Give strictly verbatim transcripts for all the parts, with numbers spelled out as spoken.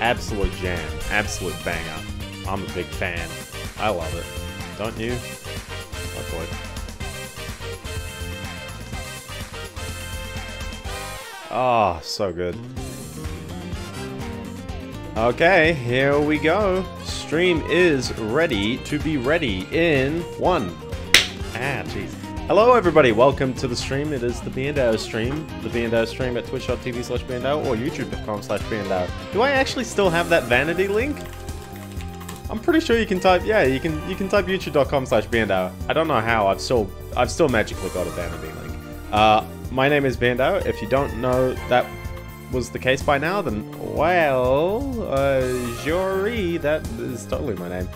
Absolute jam, absolute banger. I'm a big fan. I love it. Don't you? Oh boy. Oh, so good. Okay, here we go. Stream is ready to be ready in one. Ah, jeez. Hello everybody, welcome to the stream. It is the Biendeo stream. The Biendeo stream at twitch.tv slash Biendeo or youtube.com slash Biendeo. Do I actually still have that vanity link? I'm pretty sure you can type, yeah, you can you can type youtube.com slash Biendeo. I don't know how, I've still I've still magically got a vanity link. Uh my name is Biendeo. If you don't know that was the case by now, then, well, uh, Jory, that is totally my name.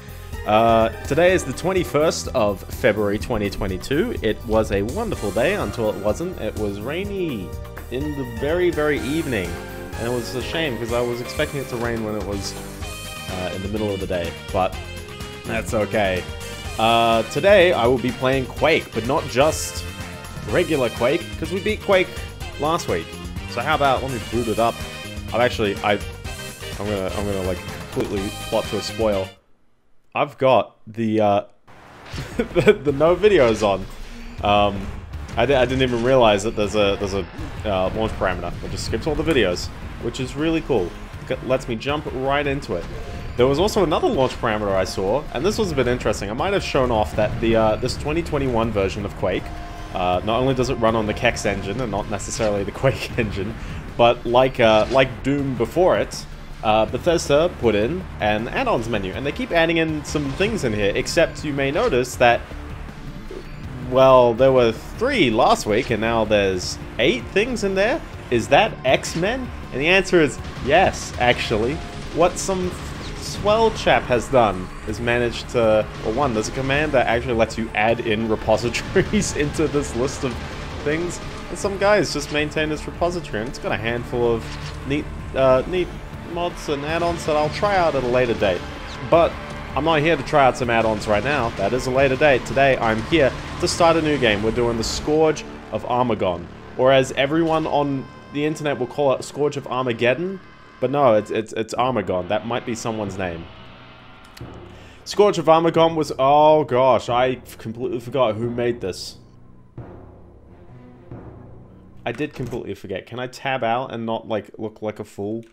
Uh, today is the twenty-first of February twenty twenty-two. It was a wonderful day until it wasn't. It was rainy in the very, very evening. And it was a shame because I was expecting it to rain when it was uh, in the middle of the day, but that's okay. Uh, today I will be playing Quake, but not just regular Quake, because we beat Quake last week. So how about, let me boot it up. I've actually, I, I'm gonna, I'm gonna like completely plot to a spoil. I've got the, uh, the, the no videos on. Um, I, di I didn't even realize that there's a, there's a uh, launch parameter that just skips all the videos, which is really cool. It lets me jump right into it. There was also another launch parameter I saw, and this was a bit interesting. I might have shown off that the, uh, this twenty twenty-one version of Quake, Uh, not only does it run on the Hex engine and not necessarily the Quake engine, but like uh, like Doom before it, uh, Bethesda put in an add-ons menu, and they keep adding in some things in here, except you may notice that, well, there were three last week and now there's eight things in there? Is that X-Men? And the answer is yes, actually. What some swell chap has done is managed to, or one, there's a command that actually lets you add in repositories into this list of things, and some guys just maintain this repository, and it's got a handful of neat uh, neat mods and add-ons that I'll try out at a later date. But I'm not here to try out some add-ons right now. That is a later date. Today I'm here to start a new game. We're doing the Scourge of Armagon, or as everyone on the internet will call it, Scourge of Armageddon. But no, it's, it's, it's Armagon. That might be someone's name. Scourge of Armagon was... Oh, gosh. I completely forgot who made this. I did completely forget. Can I tab out and not, like, look like a fool?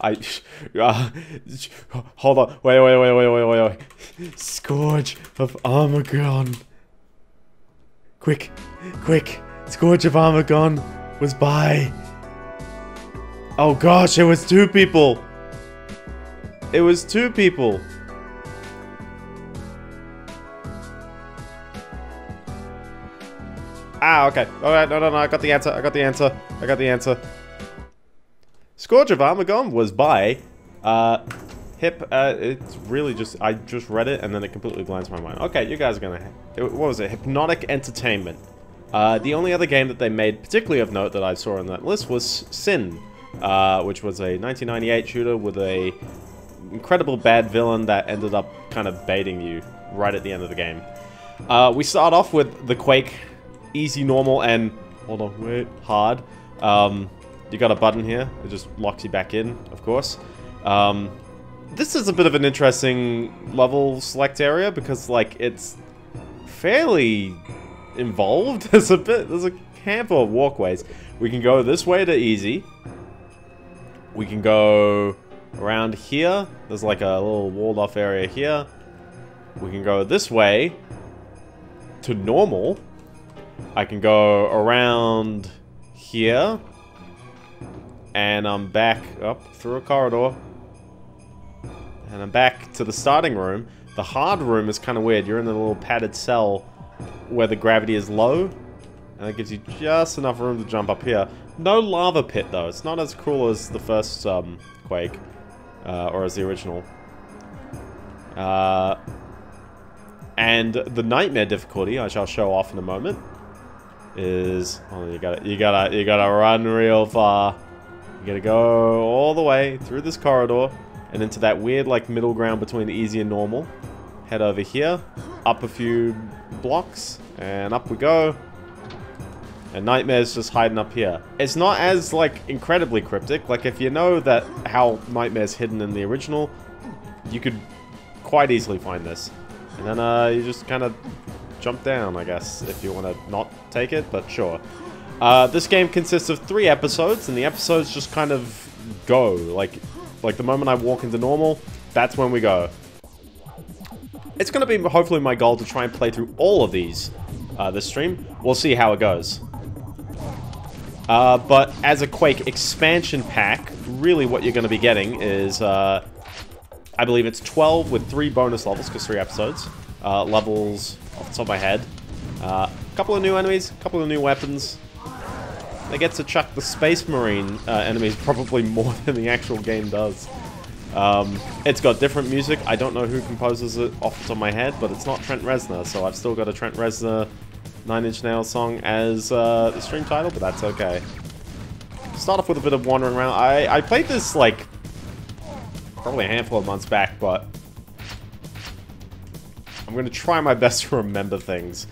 I... Uh, hold on. Wait, wait, wait, wait, wait, wait, wait. Scourge of Armagon. Quick. Quick. Scourge of Armagon was by... Oh gosh, it was two people! It was two people! Ah, okay. Alright, no, no, no, I got the answer, I got the answer, I got the answer. Scourge of Armagon was by, uh, Hip, uh, it's really just, I just read it and then it completely blinds my mind. Okay, you guys are gonna, what was it? Hypnotic Entertainment. Uh, the only other game that they made particularly of note that I saw on that list was Sin. Uh, which was a nineteen ninety-eight shooter with a incredible bad villain that ended up kind of baiting you right at the end of the game. Uh, we start off with the Quake easy, normal, and hold on, wait, hard. Um, you got a button here; it just locks you back in, of course. Um, this is a bit of an interesting level select area because, like, it's fairly involved. There's a bit, there's a handful of walkways. We can go this way to easy. We can go around here. There's like a little walled off area here. We can go this way to normal. I can go around here. And I'm back up through a corridor. And I'm back to the starting room. The hard room is kind of weird. You're in a little padded cell where the gravity is low. And that gives you just enough room to jump up here. No lava pit, though. It's not as cool as the first um, Quake. Uh, or as the original. Uh, and the nightmare difficulty, I shall show off in a moment, is... Oh, you gotta, you gotta, you gotta run real far. You gotta go all the way through this corridor and into that weird, like, middle ground between easy and normal. Head over here, up a few blocks, and up we go. and Nightmare's just hiding up here. It's not as, like, incredibly cryptic. Like, if you know that how Nightmare's hidden in the original, you could quite easily find this. And then, uh, you just kind of jump down, I guess, if you want to not take it, but sure. Uh, this game consists of three episodes, and the episodes just kind of go. Like, like the moment I walk into normal, that's when we go. It's going to be, hopefully, my goal to try and play through all of these uh, this stream. We'll see how it goes. Uh, but as a Quake expansion pack, really what you're going to be getting is, uh, I believe it's twelve with three bonus levels, because three episodes. Uh, levels off the top of my head. Uh, a couple of new enemies, a couple of new weapons. They get to chuck the Space Marine uh, enemies probably more than the actual game does. Um, it's got different music. I don't know who composes it off the top of my head, but it's not Trent Reznor, so I've still got a Trent Reznor Nine Inch Nails song as uh, the stream title, but that's okay. Start off with a bit of wandering around. I, I played this, like, probably a handful of months back, but I'm going to try my best to remember things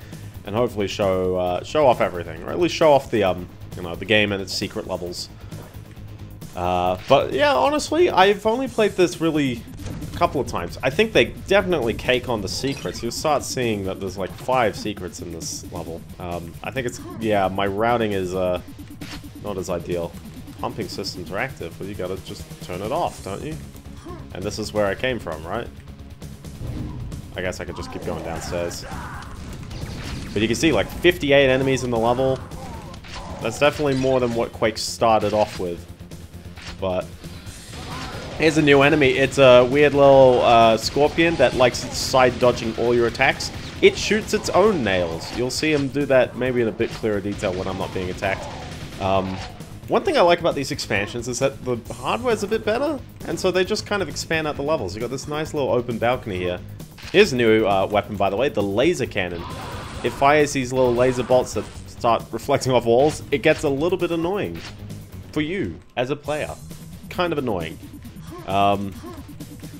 and hopefully show uh, show off everything, or at least show off the, um, you know, the game and its secret levels. Uh, but yeah, honestly, I've only played this really a couple of times. I think they definitely cake on the secrets. You'll start seeing that there's like five secrets in this level. Um, I think it's, yeah, my routing is uh, not as ideal. Pumping systems are active, but you gotta just turn it off, don't you? And this is where I came from, right? I guess I could just keep going downstairs. But you can see like fifty-eight enemies in the level. That's definitely more than what Quake started off with. But here's a new enemy. It's a weird little uh, scorpion that likes side-dodging all your attacks. It shoots its own nails. You'll see him do that maybe in a bit clearer detail when I'm not being attacked. Um, one thing I like about these expansions is that the hardware's a bit better, and so they just kind of expand out the levels. You've got this nice little open balcony here. Here's a new uh, weapon, by the way, the laser cannon. It fires these little laser bolts that start reflecting off walls. It gets a little bit annoying. For you, as a player. Kind of annoying. Um,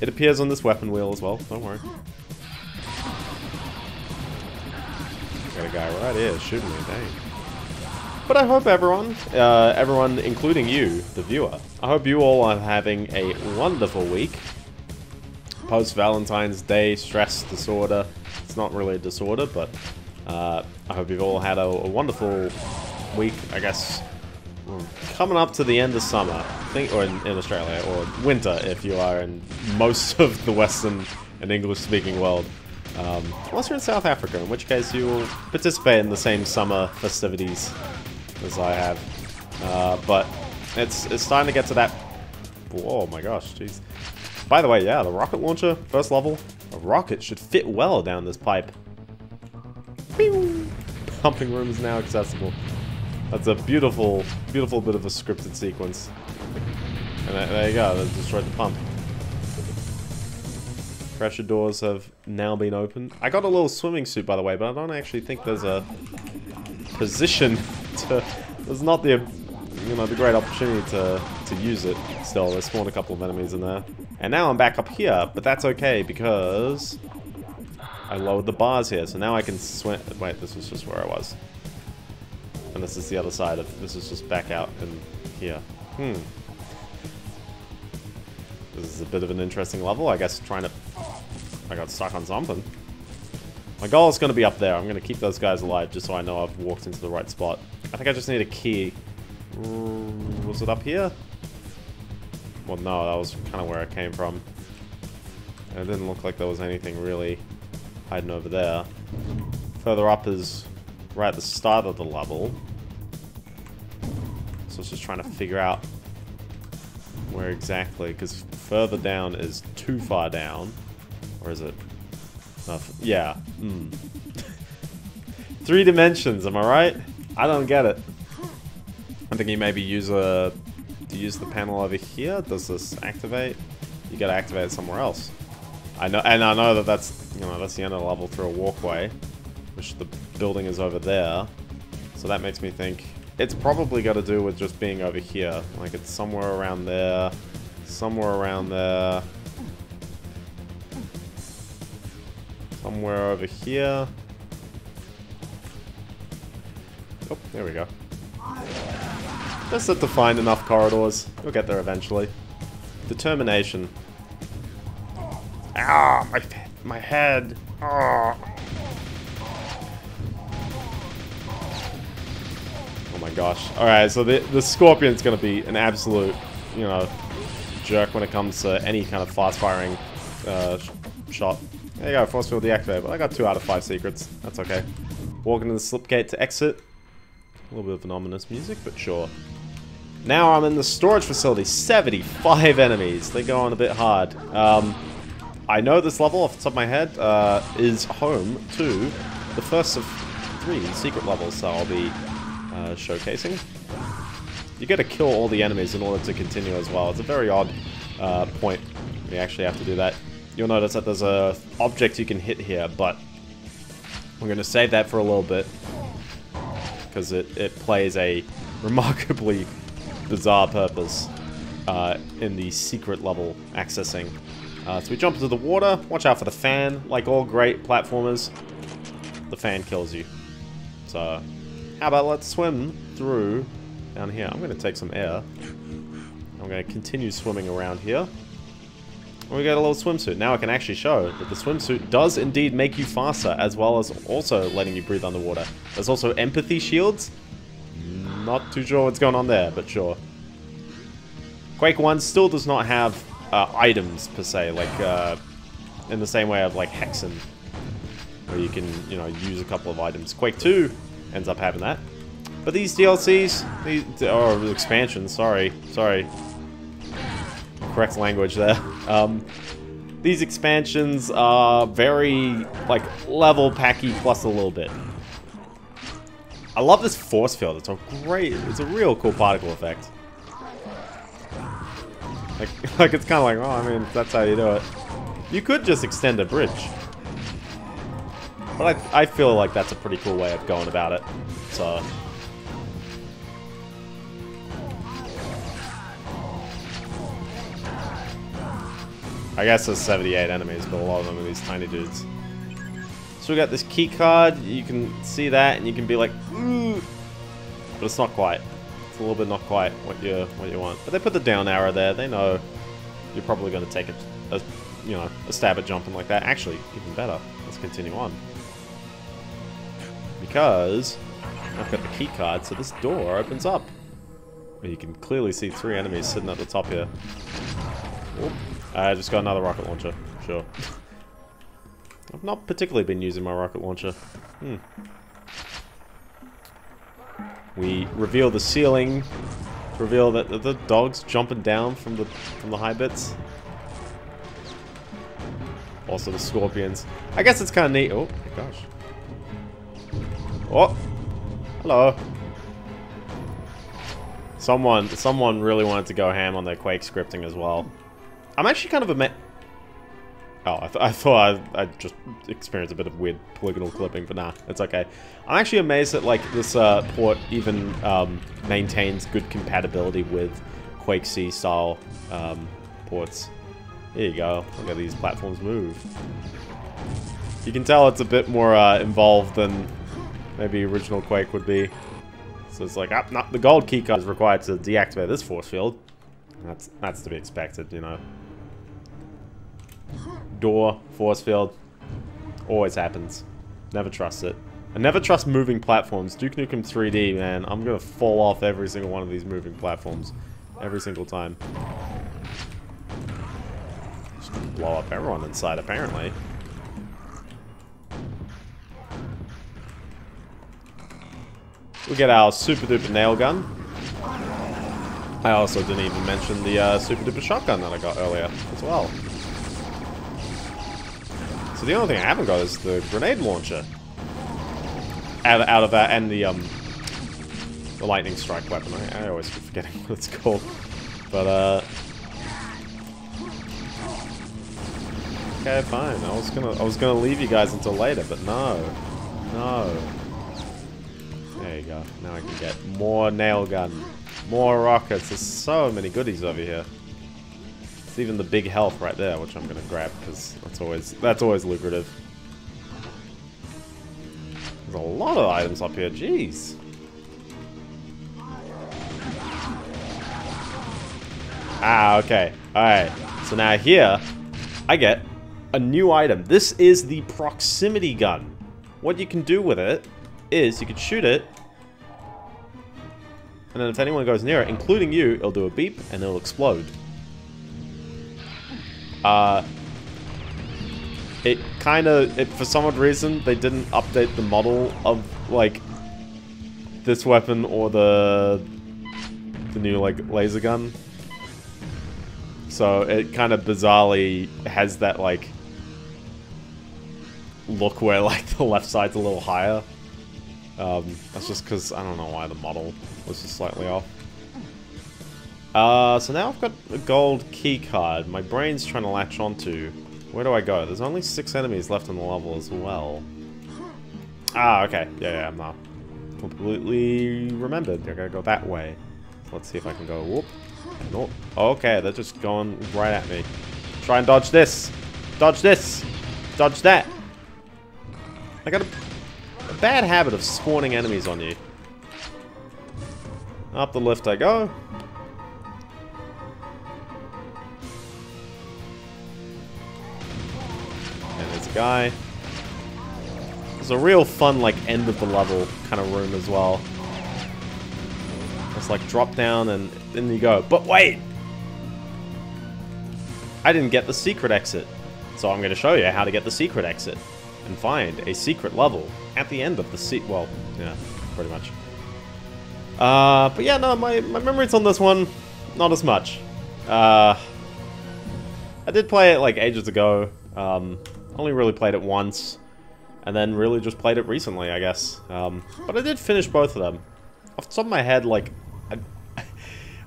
it appears on this weapon wheel as well, don't worry. Got a guy right here shooting me, dang. But I hope everyone, uh, everyone including you, the viewer, I hope you all are having a wonderful week. Post-Valentine's Day stress disorder. It's not really a disorder, but uh, I hope you've all had a, a wonderful week, I guess. Coming up to the end of summer, I think, or in, in Australia, or winter if you are in most of the Western and English-speaking world. Um, unless you're in South Africa, in which case you will participate in the same summer festivities as I have. Uh, but it's it's time to get to that... Oh my gosh, jeez. By the way, yeah, the rocket launcher, first level. A rocket should fit well down this pipe. Pew! Pumping room is now accessible. That's a beautiful, beautiful bit of a scripted sequence. And there, there you go, that destroyed the pump. Pressure doors have now been opened. I got a little swimming suit, by the way, but I don't actually think there's a position to... There's not the, you know, the great opportunity to, to use it. Still, there's spawned a couple of enemies in there. And now I'm back up here, but that's okay, because I lowered the bars here, so now I can swim... Wait, this was just where I was. And this is the other side of, this is just back out in here. Hmm. This is a bit of an interesting level, I guess, trying to... I got stuck on something. My goal is going to be up there. I'm going to keep those guys alive just so I know I've walked into the right spot. I think I just need a key. Was it up here? Well, no, that was kind of where I came from. And it didn't look like there was anything really hiding over there. Further up is... right at the start of the level. So it's just trying to figure out where exactly, because further down is too far down. Or is it? Nothing. Yeah. Mm. Three dimensions, am I right? I don't get it. I think you maybe use a... Do you use the panel over here? Does this activate? You gotta activate it somewhere else. I know, and I know that that's, you know, that's the end of the level through a walkway. Which the building is over there. So that makes me think it's probably got to do with just being over here. Like it's somewhere around there. Somewhere around there. Somewhere over here. Oh, there we go. Just have to find enough corridors. You'll get there eventually. Determination. Ah, my my head. Ah. Oh my gosh. Alright, so the, the Scorpion's gonna be an absolute, you know, jerk when it comes to any kind of fast-firing uh, sh shot. There you go, force field deactivated, but I got two out of five secrets. That's okay. Walking to the slip gate to exit. A little bit of ominous music, but sure. Now I'm in the storage facility. seventy-five enemies. They're going a bit hard. Um, I know this level off the top of my head uh, is home to the first of three secret levels that I'll be uh, showcasing. You got to kill all the enemies in order to continue as well. It's a very odd uh, point. You actually have to do that. You'll notice that there's a object you can hit here, but we're going to save that for a little bit because it, it plays a remarkably bizarre purpose uh, in the secret level accessing. Uh, so we jump into the water. Watch out for the fan. Like all great platformers, the fan kills you. So how about let's swim through down here. I'm going to take some air. I'm going to continue swimming around here. We got a little swimsuit. Now I can actually show that the swimsuit does indeed make you faster, as well as also letting you breathe underwater. There's also empathy shields. Not too sure what's going on there, but sure. Quake one still does not have uh, items per se, like uh, in the same way of like Hexen, where you can, you know, use a couple of items. Quake two ends up having that, but these D L Cs, these oh expansions, sorry, sorry. Correct language there. Um, these expansions are very, like, level packy plus a little bit. I love this force field. It's a great, it's a real cool particle effect. Like, like it's kind of like, oh, I mean, that's how you do it. You could just extend a bridge. But I, I feel like that's a pretty cool way of going about it. So... I guess there's seventy-eight enemies, but a lot of them are these tiny dudes. So we got this key card, you can see that and you can be like, ooh, but it's not quite. It's a little bit not quite what you what you want. But they put the down arrow there, they know you're probably gonna take a, a you know, a stab at jumping like that. Actually, even better. Let's continue on. Because I've got the key card, so this door opens up. You can clearly see three enemies sitting at the top here. Oop. I uh, just got another rocket launcher, sure. I've not particularly been using my rocket launcher. Hmm. We reveal the ceiling. Reveal that the dog's jumping down from the from the high bits. Also the scorpions. I guess it's kind of neat. Oh my gosh. Oh, hello. Someone someone really wanted to go ham on their Quake scripting as well. I'm actually kind of a ama- Oh, I, th I thought I, I just experienced a bit of weird polygonal clipping, but nah, it's okay. I'm actually amazed that like this uh, port even um, maintains good compatibility with Quake C style um, ports. Here you go. Look at these platforms move. You can tell it's a bit more uh, involved than maybe original Quake would be. So it's like, ah, no, the gold keycard is required to deactivate this force field. That's that's to be expected, you know. Door, force field, always happens. Never trust it. I never trust moving platforms. Duke Nukem three D, man. I'm gonna fall off every single one of these moving platforms, every single time. Just gonna blow up everyone inside, apparently. We get our super duper nail gun. I also didn't even mention the uh, super duper shotgun that I got earlier as well. So the only thing I haven't got is the grenade launcher. Out of, out of that, and the um, the lightning strike weapon. I, I always keep forgetting what it's called. But uh, okay, fine. I was gonna I was gonna leave you guys until later, but no, no. There you go. Now I can get more nail gun. More rockets. There's so many goodies over here. It's even the big health right there, which I'm gonna grab because that's always that's always lucrative. There's a lot of items up here. Jeez. Ah, okay. Alright. So now here, I get a new item. This is the proximity gun. What you can do with it is you can shoot it, and then if anyone goes near it, including you, it'll do a beep and it'll explode. Uh, it kind of, it, for some odd reason, they didn't update the model of, like, this weapon or the, the new, like, laser gun. So it kind of bizarrely has that, like, look where, like, the left side's a little higher. Um, that's just because, I don't know why the model was just slightly off. Uh, so now I've got a gold key card. My brain's trying to latch onto. Where do I go? There's only six enemies left on the level as well. Ah, okay. Yeah, yeah, I'm not completely remembered. I gotta go that way. Let's see if I can go. Whoop. Nope. Okay, they're just going right at me. Try and dodge this. Dodge this. Dodge that. I got a, a bad habit of spawning enemies on you. Up the lift I go. Guy. It's a real fun, like, end of the level kind of room as well. It's like drop down and then you go. But wait! I didn't get the secret exit. So I'm going to show you how to get the secret exit and find a secret level at the end of the se- well, yeah, pretty much. Uh, but yeah, no, my, my memories on this one, not as much. Uh, I did play it, like, ages ago. Um... Only really played it once, and then really just played it recently, I guess. Um, but I did finish both of them. Off the top of my head, like, I,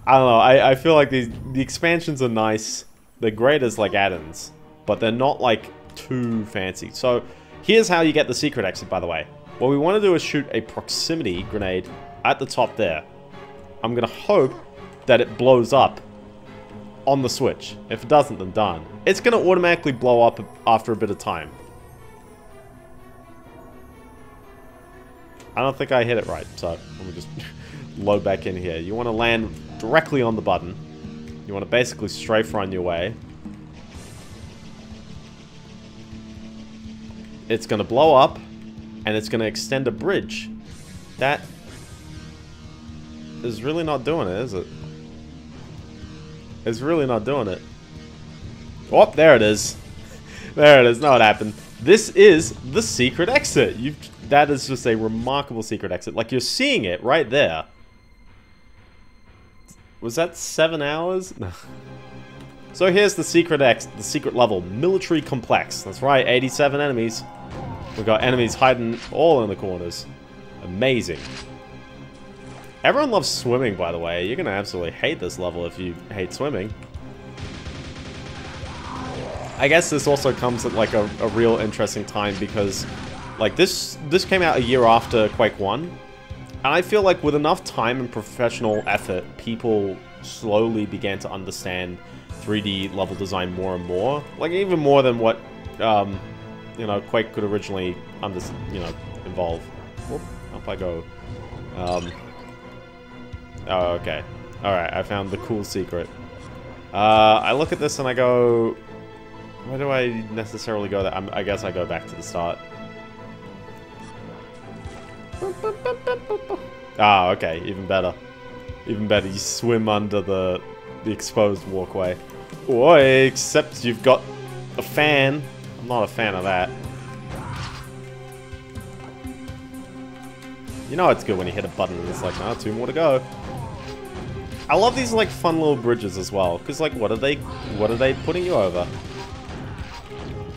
I don't know, I, I feel like these, the expansions are nice. They're great as, like, add-ins, but they're not, like, too fancy. So, here's how you get the secret exit, by the way. What we want to do is shoot a proximity grenade at the top there. I'm going to hope that it blows up on the Switch. If it doesn't, then done. It's gonna automatically blow up after a bit of time. I don't think I hit it right, so let me just load back in here. You wanna land directly on the button. You wanna basically strafe run your way. It's gonna blow up, and it's gonna extend a bridge. That is really not doing it, is it? It's really not doing it. Oh, there it is. There it is. No, it happened. This is the secret exit. You've, that is just a remarkable secret exit. Like, you're seeing it right there. Was that seven hours? No. So here's the secret ex, the secret level, military complex. That's right, eighty-seven enemies. We've got enemies hiding all in the corners. Amazing. Everyone loves swimming, by the way. You're going to absolutely hate this level if you hate swimming. I guess this also comes at, like, a, a real interesting time because, like, this this came out a year after Quake one. And I feel like with enough time and professional effort, people slowly began to understand three D level design more and more. Like, even more than what, um, you know, Quake could originally, under, you know, involve. Whoop, up I go. Um... Oh, okay. Alright, I found the cool secret. Uh, I look at this and I go... Where do I necessarily go there? I'm, I guess I go back to the start. Ah, okay. Even better. Even better. You swim under the, the exposed walkway. Oh, except you've got a fan. I'm not a fan of that. You know it's good when you hit a button and it's like, nah, two more to go. I love these, like, fun little bridges as well, because, like, what are they, what are they putting you over?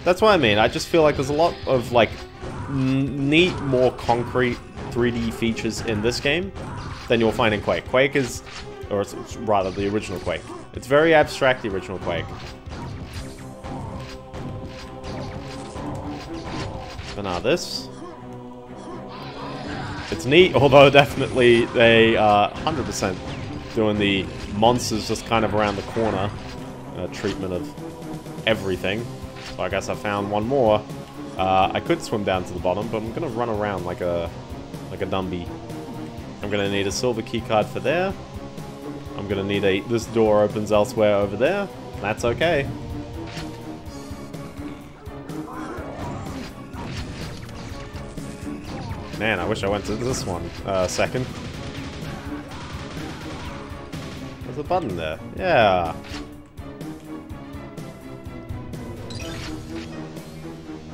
That's what I mean. I just feel like there's a lot of, like, neat, more concrete three D features in this game than you'll find in Quake. Quake is, or it's, it's rather the original Quake. It's very abstract, the original Quake. But now this. It's neat, although definitely they are one hundred percent doing the monsters just kind of around the corner uh, treatment of everything. So I guess I found one more. Uh, I could swim down to the bottom, but I'm gonna run around like a like a dummy. I'm gonna need a silver keycard for there. I'm gonna need a... This door opens elsewhere over there. That's okay. Man, I wish I went to this one uh, second. There's a button there. Yeah.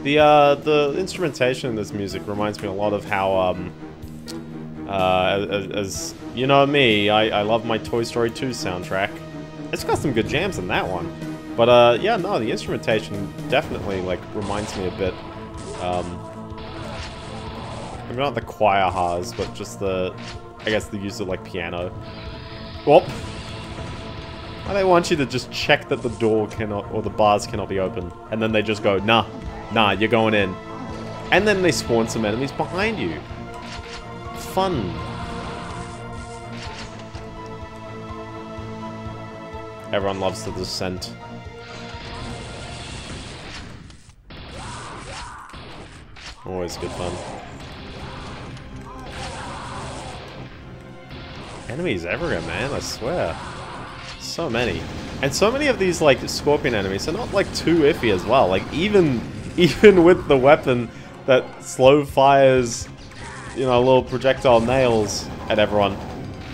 The uh, the instrumentation in this music reminds me a lot of how um, uh, as, as you know me, I I love my Toy Story two soundtrack. It's got some good jams in that one, but uh, yeah, no, the instrumentation definitely like reminds me a bit. Um, Maybe not the choir ha's, but just the, I guess the use of like piano. Whoop! Why they want you to just check that the door cannot, or the bars cannot be open. And then they just go, nah, nah, you're going in. And then they spawn some enemies behind you. Fun. Everyone loves the Descent. Always good fun. Enemies everywhere, man, I swear. So many. And so many of these, like, scorpion enemies are not, like, too iffy as well. Like, even even with the weapon that slow fires, you know, little projectile nails at everyone,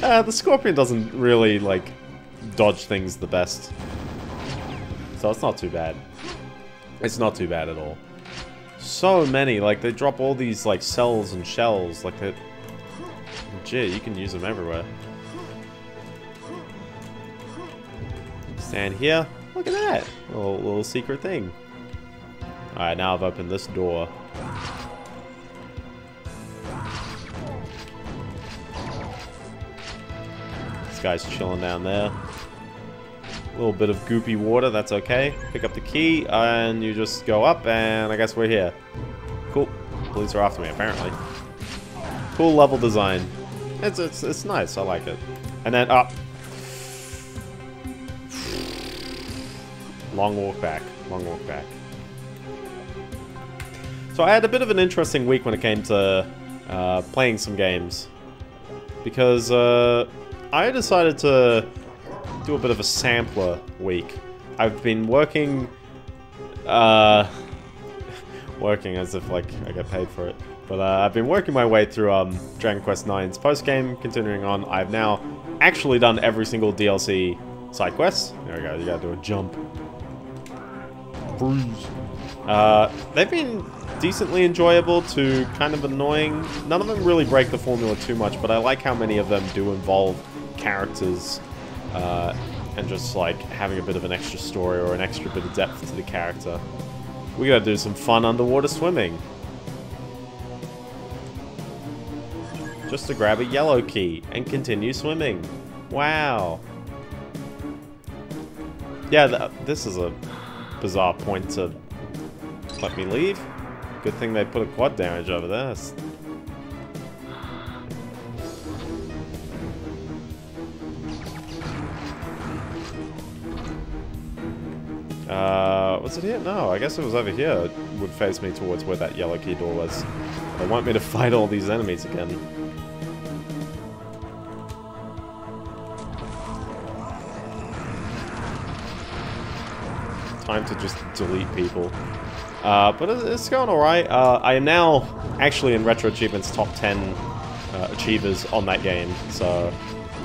uh, the scorpion doesn't really, like, dodge things the best. So it's not too bad. It's not too bad at all. So many, like, they drop all these, like, cells and shells, like, they... Gee, you can use them everywhere. Stand here. Look at that. Little, little secret thing. Alright, now I've opened this door. This guy's chilling down there. A little bit of goopy water, that's okay. Pick up the key, and you just go up, and I guess we're here. Cool. Police are after me, apparently. Cool level design. It's, it's, it's nice, I like it. And then, up. Long walk back, long walk back. So I had a bit of an interesting week when it came to uh, playing some games. Because uh, I decided to do a bit of a sampler week. I've been working... Uh, working as if like I get paid for it. But uh, I've been working my way through um, Dragon Quest nine's post-game, continuing on. I've now actually done every single D L C side quest. There we go, you gotta do a jump. Bruise. Uh, they've been decently enjoyable to kind of annoying. None of them really break the formula too much, but I like how many of them do involve characters uh, and just like having a bit of an extra story or an extra bit of depth to the character. We gotta do some fun underwater swimming. Just to grab a yellow key and continue swimming. Wow. Yeah, th this is a bizarre point to let me leave. Good thing they put a quad damage over there. Uh, was it here? No, I guess it was over here. It would face me towards where that yellow key door was. They want me to fight all these enemies again. Time to just delete people. Uh, but it's going alright. Uh, I am now actually in Retro Achievement's top ten uh, achievers on that game. So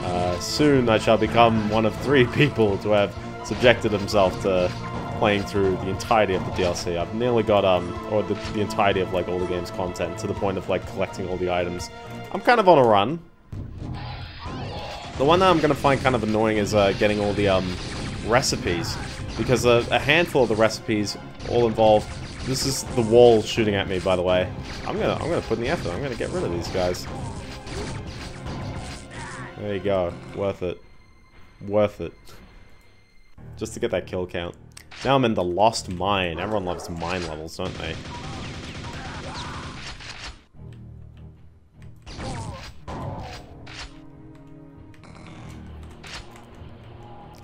uh, soon I shall become one of three people to have subjected himself to playing through the entirety of the D L C. I've nearly got, um, or the, the entirety of like all the game's content to the point of like collecting all the items. I'm kind of on a run. The one that I'm going to find kind of annoying is uh, getting all the um, recipes. Because a, a handful of the recipes all involve... This is the wall shooting at me, by the way. I'm gonna, I'm gonna put in the effort. I'm gonna get rid of these guys. There you go. Worth it. Worth it. Just to get that kill count. Now I'm in the Lost Mine. Everyone loves mine levels, don't they?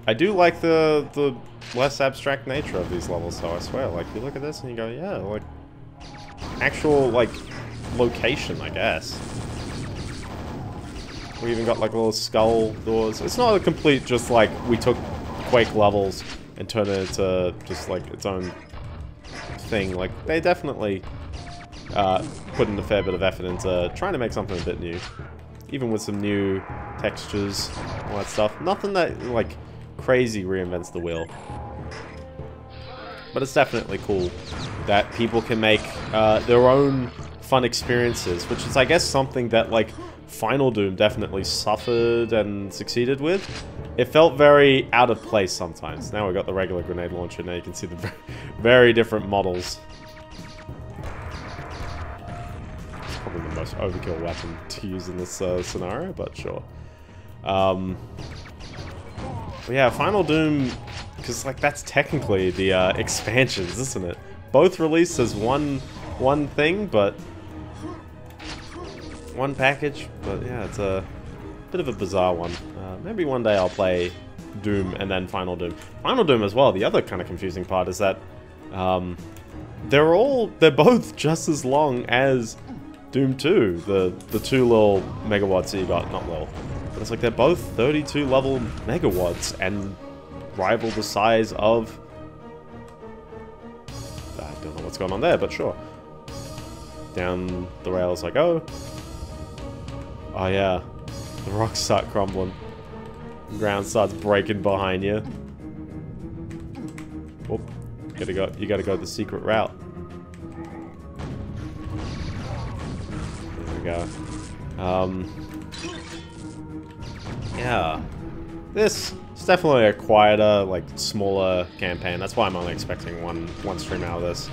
I do like the the less abstract nature of these levels, though, I swear. Like, you look at this and you go, yeah, like... Actual, like, location, I guess. We even got like little skull doors. It's not a complete just like we took Quake levels and turned it into just like its own thing. Like they definitely uh, put in a fair bit of effort into trying to make something a bit new. Even with some new textures, all that stuff. Nothing that like crazy reinvents the wheel. But it's definitely cool that people can make uh, their own fun experiences, which is, I guess, something that, like, Final Doom definitely suffered and succeeded with. It felt very out of place sometimes. Now we've got the regular grenade launcher, now you can see the very different models. It's probably the most overkill weapon to use in this uh, scenario, but sure. Um, but yeah, Final Doom... Because, like, that's technically the uh, expansions, isn't it? Both released as one one thing, but... One package, but yeah, it's a bit of a bizarre one. Uh, maybe one day I'll play Doom and then Final Doom. Final Doom as well, the other kind of confusing part is that... Um, they're all... They're both just as long as Doom two. The, the two little megawatts that you got. Not little. But it's like they're both thirty-two level megawatts and... rival the size of... I don't know what's going on there, but sure. Down the rails like, oh. Oh yeah. The rocks start crumbling. The ground starts breaking behind you. Whoop. You gotta go, you gotta go the secret route. There we go. Um, yeah. This... It's definitely a quieter, like, smaller campaign. That's why I'm only expecting one one stream out of this.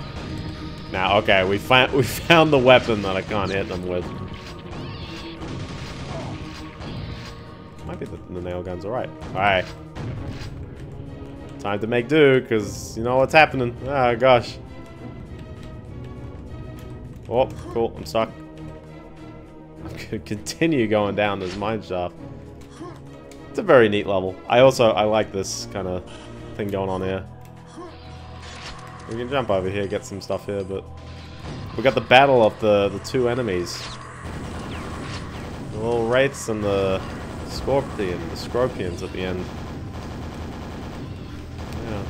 Now, okay, we found we found the weapon that I can't hit them with. Might be the, the nail gun's alright. Alright. Time to make do, because you know what's happening. Oh, gosh. Oh, cool. I'm stuck. I'm gonna continue going down this mine shaft. It's a very neat level. I also, I like this kind of thing going on here. We can jump over here, get some stuff here, but... We got the battle of the, the two enemies. The little wraiths and the scorpion, the scorpions at the end. Yeah.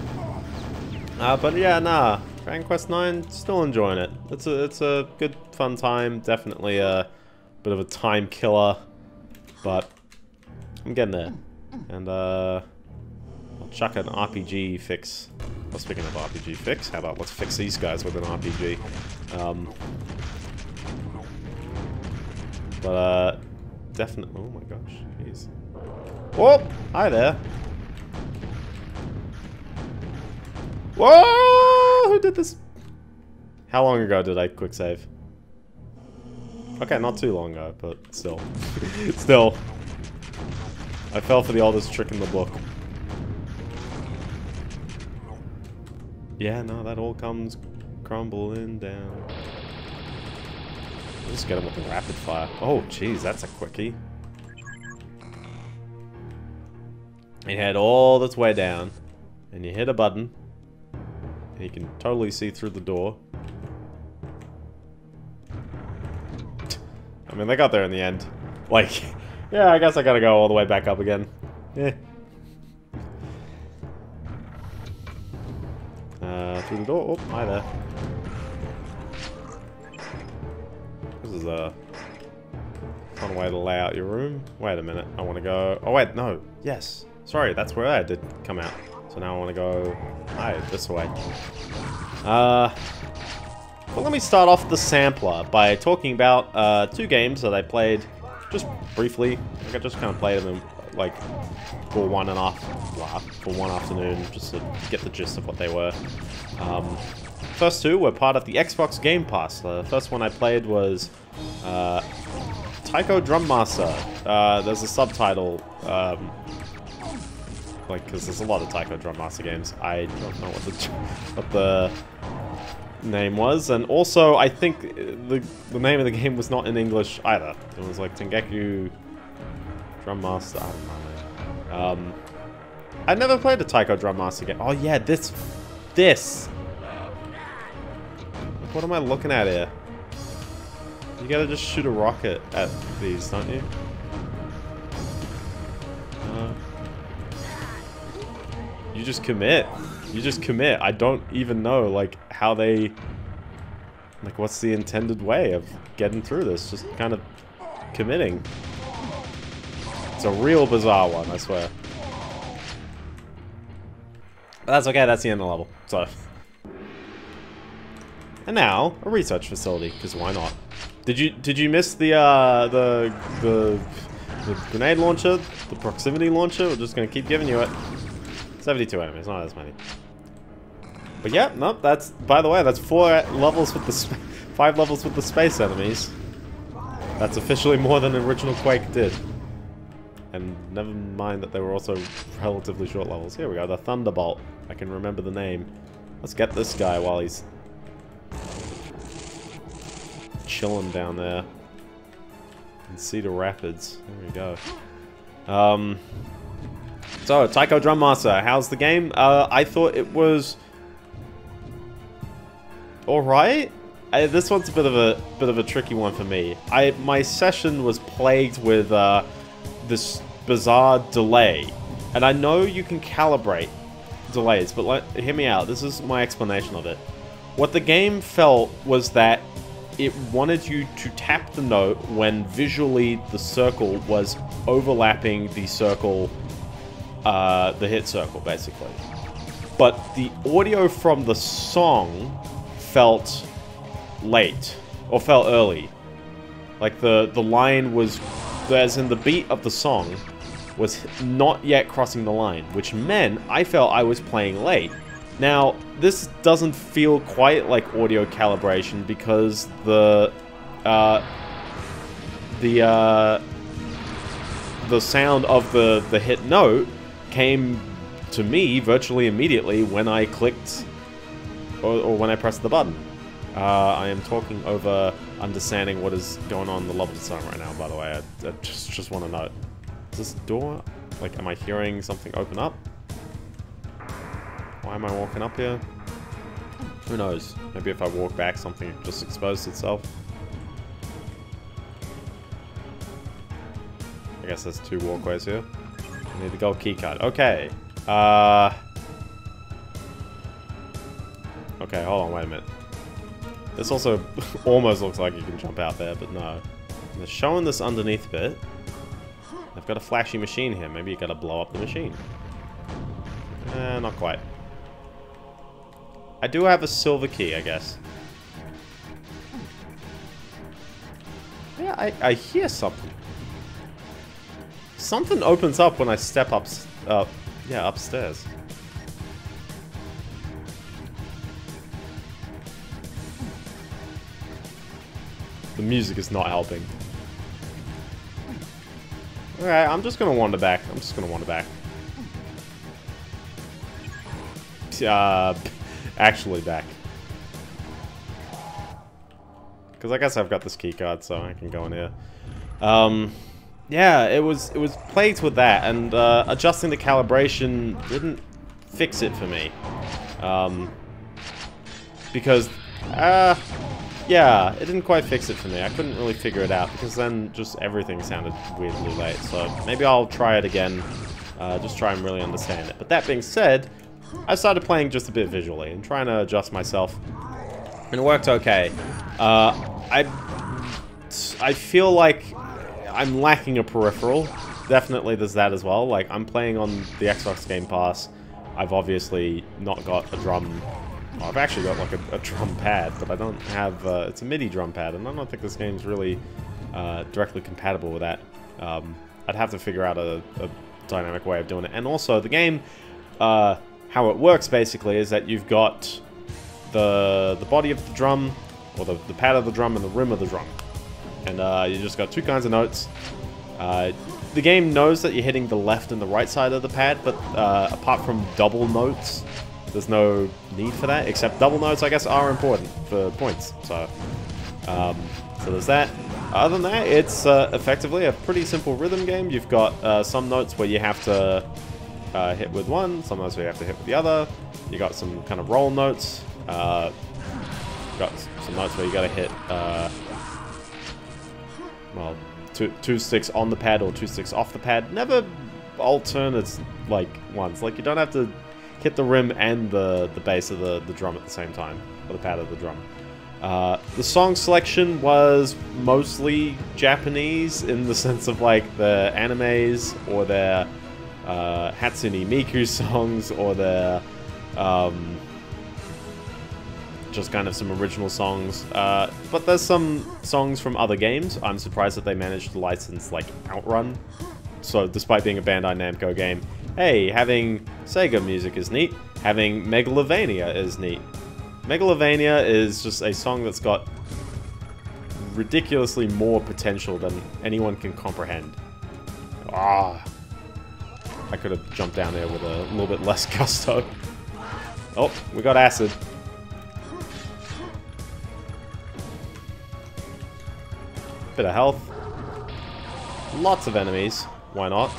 Uh, but yeah, nah. Dragon Quest nine, still enjoying it. It's a, it's a good, fun time. Definitely a bit of a time killer, but... I'm getting there. And, uh... I'll chuck an R P G fix. Well, speaking of R P G fix, how about let's fix these guys with an R P G. Um... But, uh... Definitely... Oh my gosh, jeez. Whoa! Hi there! Whoa! Who did this? How long ago did I quick save? Okay, not too long ago, but still. Still. I fell for the oldest trick in the book. Yeah, no, that all comes crumbling down. I'll just get him with the rapid fire. Oh, jeez, that's a quickie. It had all its way down, and you hit a button, and you can totally see through the door. I mean, they got there in the end. Like... Yeah, I guess I gotta go all the way back up again. Yeah. Uh, through the door. Oh, hi there. This is a fun way to lay out your room. Wait a minute. I want to go. Oh wait, no. Yes. Sorry, that's where I did come out. So now I want to go. Hi, this way. Uh. Well, let me start off the sampler by talking about uh, two games that I played. Just briefly, like I just kind of played them like for one and off, for one afternoon, just to get the gist of what they were. Um, first two were part of the Xbox Game Pass. The first one I played was uh, Taiko Drum Master. Uh, there's a subtitle, um, like because there's a lot of Taiko Drum Master games. I don't know what the what the name was, and also I think the the name of the game was not in English either. It was like Tengeku Drum Master. I don't know. Um, I never played a Taiko Drum Master game. Oh yeah, this, this. Like, what am I looking at here? You gotta just shoot a rocket at these, don't you? Uh, you just commit. You just commit. I don't even know, like, how they... Like, what's the intended way of getting through this? Just kind of committing. It's a real bizarre one, I swear. But that's okay, that's the end of the level, so... And now, a research facility, because why not? Did you did you miss the uh the the the grenade launcher, the proximity launcher? We're just gonna keep giving you it. seventy-two enemies, not as many. But yeah, no, that's by the way, that's four levels with the sp five levels with the space enemies. That's officially more than the original Quake did. And never mind that they were also relatively short levels. Here we go, the Thunderbolt. I can remember the name. Let's get this guy while he's chilling down there in Cedar Rapids. There we go. Um, so, Taiko Drum Master, how's the game? Uh, I thought it was all right. I, this one's a bit of a bit of a tricky one for me. I my session was plagued with uh, this bizarre delay, and I know you can calibrate delays, but let, hear me out. This is my explanation of it. What the game felt was that it wanted you to tap the note when visually the circle was overlapping the circle, uh, the hit circle, basically. But the audio from the song felt late, or felt early. Like, the, the line was, as in the beat of the song, was not yet crossing the line, which meant I felt I was playing late. Now, this doesn't feel quite like audio calibration because the uh, the uh, the sound of the the hit note came to me virtually immediately when I clicked or, or when I pressed the button. Uh, I am talking over understanding what is going on in the level design right now. By the way, I, I just just want to know: is this door? Like, am I hearing something open up? Why am I walking up here? Who knows? Maybe if I walk back, something just exposed itself. I guess there's two walkways here. I need the gold keycard. Okay. Uh... Okay, hold on, wait a minute. This also almost looks like you can jump out there, but no. They're showing this underneath bit. I've got a flashy machine here. Maybe you gotta blow up the machine. Eh, not quite. I do have a silver key, I guess. Yeah, I, I hear something. Something opens up when I step up, uh, yeah, upstairs. The music is not helping. Alright, I'm just gonna wander back. I'm just gonna wander back. Uh... actually back. Because I guess I've got this keycard, so I can go in here. Um, yeah, it was it was plagued with that, and uh, adjusting the calibration didn't fix it for me. Um, because, uh, yeah, it didn't quite fix it for me. I couldn't really figure it out, because then just everything sounded weirdly late. So maybe I'll try it again, uh, just try and really understand it. But that being said, I started playing just a bit visually and trying to adjust myself, and it worked okay. Uh, I I feel like I'm lacking a peripheral. Definitely there's that as well. Like, I'm playing on the Xbox Game Pass. I've obviously not got a drum... Well, I've actually got like a, a drum pad, but I don't have... Uh, it's a MIDI drum pad, and I don't think this game's really uh, directly compatible with that. Um, I'd have to figure out a, a dynamic way of doing it. And also, the game... Uh, How it works, basically, is that you've got the the body of the drum, or the, the pad of the drum, and the rim of the drum. And uh, you just got two kinds of notes. Uh, the game knows that you're hitting the left and the right side of the pad, but uh, apart from double notes, there's no need for that, except double notes, I guess, are important for points. So, um, so there's that. Other than that, it's uh, effectively a pretty simple rhythm game. You've got uh, some notes where you have to... Uh, hit with one, sometimes we have to hit with the other. You got some kind of roll notes. Uh, got some notes where you gotta hit, uh, well, two, two sticks on the pad or two sticks off the pad. Never alternate like ones. Like you don't have to hit the rim and the the bass of the the drum at the same time, or the pad of the drum. Uh, the song selection was mostly Japanese in the sense of like the animes or their uh, Hatsune Miku songs or their um, just kind of some original songs. Uh, but there's some songs from other games. I'm surprised that they managed to license like Outrun. So despite being a Bandai Namco game, hey, having Sega music is neat. Having Megalovania is neat. Megalovania is just a song that's got ridiculously more potential than anyone can comprehend. Ah, I could have jumped down there with a little bit less gusto. Oh, we got acid. Bit of health. Lots of enemies. Why not?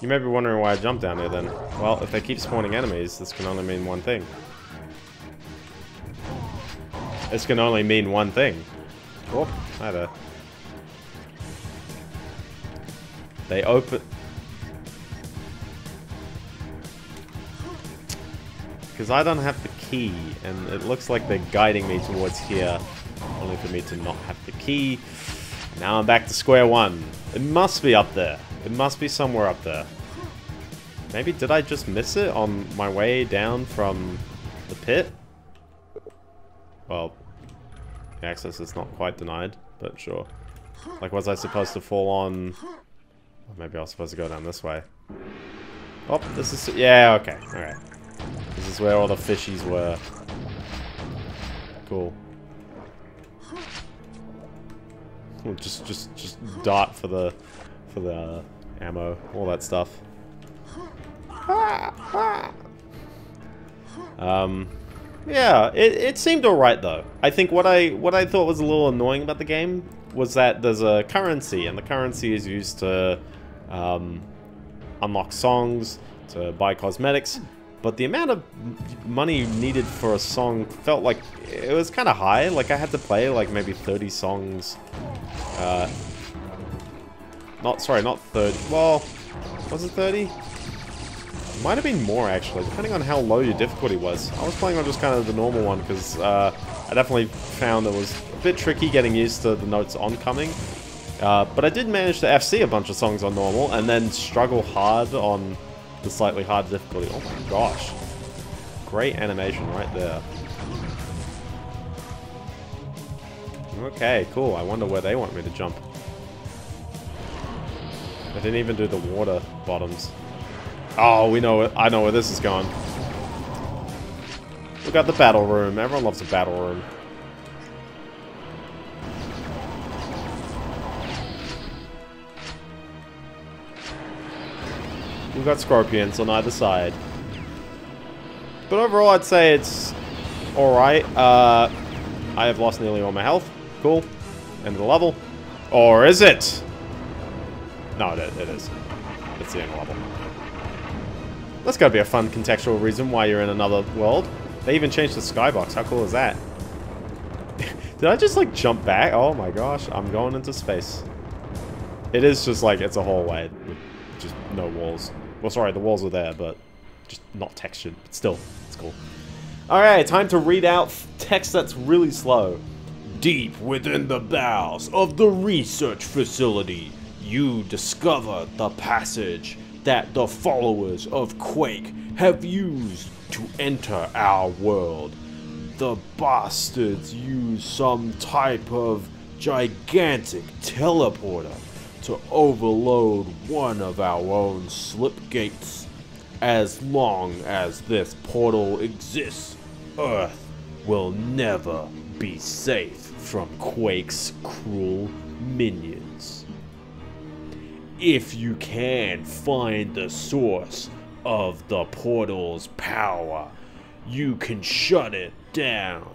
You may be wondering why I jumped down there then. Well, if they keep spawning enemies, this can only mean one thing. This can only mean one thing. Oh, hi there. They open... Because I don't have the key, and it looks like they're guiding me towards here, only for me to not have the key. Now I'm back to square one. It must be up there. It must be somewhere up there. Maybe did I just miss it on my way down from the pit? Well, the access is not quite denied, but sure. Like, was I supposed to fall on... Or maybe I was supposed to go down this way. Oh, this is... Yeah, okay, alright. This is where all the fishies were. Cool. Ooh, just, just, just dart for the... for the ammo, all that stuff. Um... Yeah, it, it seemed alright though. I think what I what I thought was a little annoying about the game was that there's a currency, and the currency is used to um, unlock songs, to buy cosmetics, but the amount of money needed for a song felt like it was kind of high. Like I had to play like maybe thirty songs. Uh, not sorry, not thirty. Well, was it thirty? Might have been more actually, depending on how low your difficulty was. I was playing on just kind of the normal one because uh, I definitely found it was a bit tricky getting used to the notes oncoming. Uh, but I did manage to F C a bunch of songs on normal and then struggle hard on the slightly harder difficulty. Oh my gosh. Great animation right there. Okay, cool. I wonder where they want me to jump. I didn't even do the water bottoms. Oh, we know it. I know where this is going. Look at the battle room. Everyone loves a battle room. We've got scorpions on either side. But overall, I'd say it's alright. Uh, I have lost nearly all my health. Cool. End of the level. Or is it? No, it, it is. It's the end of the level. That's gotta be a fun contextual reason why you're in another world. They even changed the skybox. How cool is that? Did I just like jump back? Oh my gosh, I'm going into space. It is just like, it's a hallway with just no walls. Well, sorry, the walls are there, but just not textured. But still, it's cool. Alright, time to read out text that's really slow. Deep within the bowels of the research facility, you discover the passage that the followers of Quake have used to enter our world. The bastards use some type of gigantic teleporter to overload one of our own slip gates. As long as this portal exists, Earth will never be safe from Quake's cruel minions. If you can find the source of the portal's power, you can shut it down,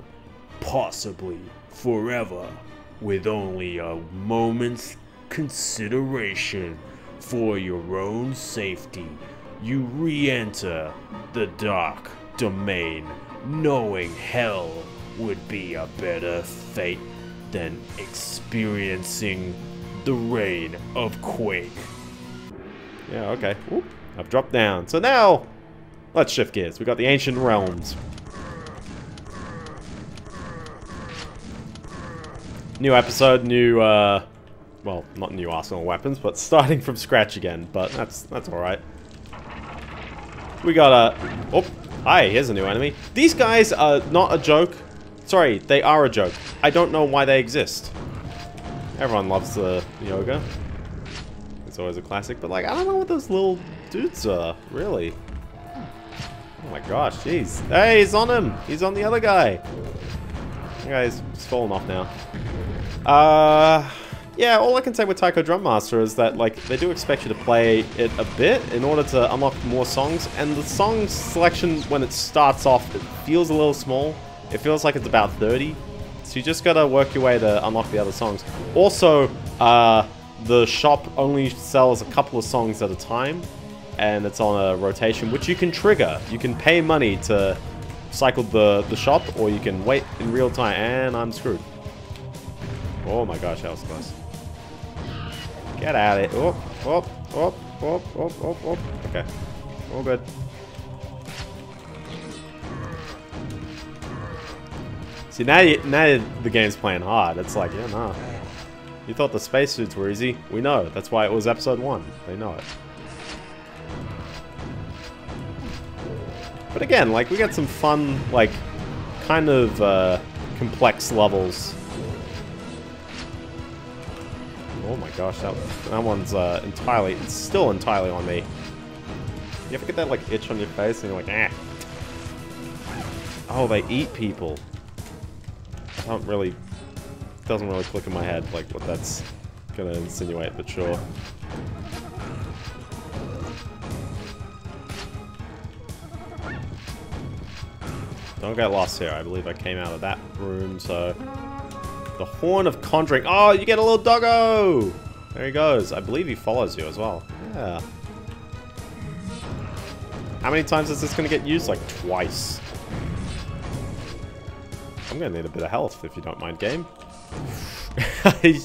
possibly forever, with only a moment's consideration for your own safety. You re-enter the dark domain, knowing hell would be a better fate than experiencing the reign of Quake. Yeah, okay. Oop, I've dropped down. So now, let's shift gears. We've got the Ancient Realms. New episode, new, uh... well, not new arsenal weapons, but starting from scratch again. But that's that's alright. We got a... oh, hi, here's a new enemy. These guys are not a joke. Sorry, they are a joke. I don't know why they exist. Everyone loves the yoga. It's always a classic, but like, I don't know what those little dudes are, really. Oh my gosh, jeez. Hey, he's on him! He's on the other guy! That guy's fallen off now. Uh... Yeah, all I can say with Taiko Drum Master is that, like, they do expect you to play it a bit in order to unlock more songs, and the song selection, when it starts off, it feels a little small. It feels like it's about thirty, so you just gotta work your way to unlock the other songs. Also, uh, the shop only sells a couple of songs at a time, and it's on a rotation, which you can trigger. You can pay money to cycle the, the shop, or you can wait in real time, and I'm screwed. Oh my gosh, that was close. Get out of it. Oh, oh, oh, oh, oh, oh, oh. Okay. All good. See, now, you, now the game's playing hard. It's like, yeah, nah. You thought the spacesuits were easy. We know. That's why it was episode one. They know it. But again, like, we got some fun, like, kind of uh, complex levels. Oh my gosh, that, that one's uh, entirely, it's still entirely on me. You ever get that, like, itch on your face and you're like, eh. Oh, they eat people. I don't really, it doesn't really click in my head, like, what that's gonna insinuate, but sure. Don't get lost here, I believe I came out of that room, so... The Horn of Conjuring. Oh, you get a little doggo! There he goes. I believe he follows you as well. Yeah. How many times is this going to get used? Like, twice. I'm going to need a bit of health, if you don't mind, game.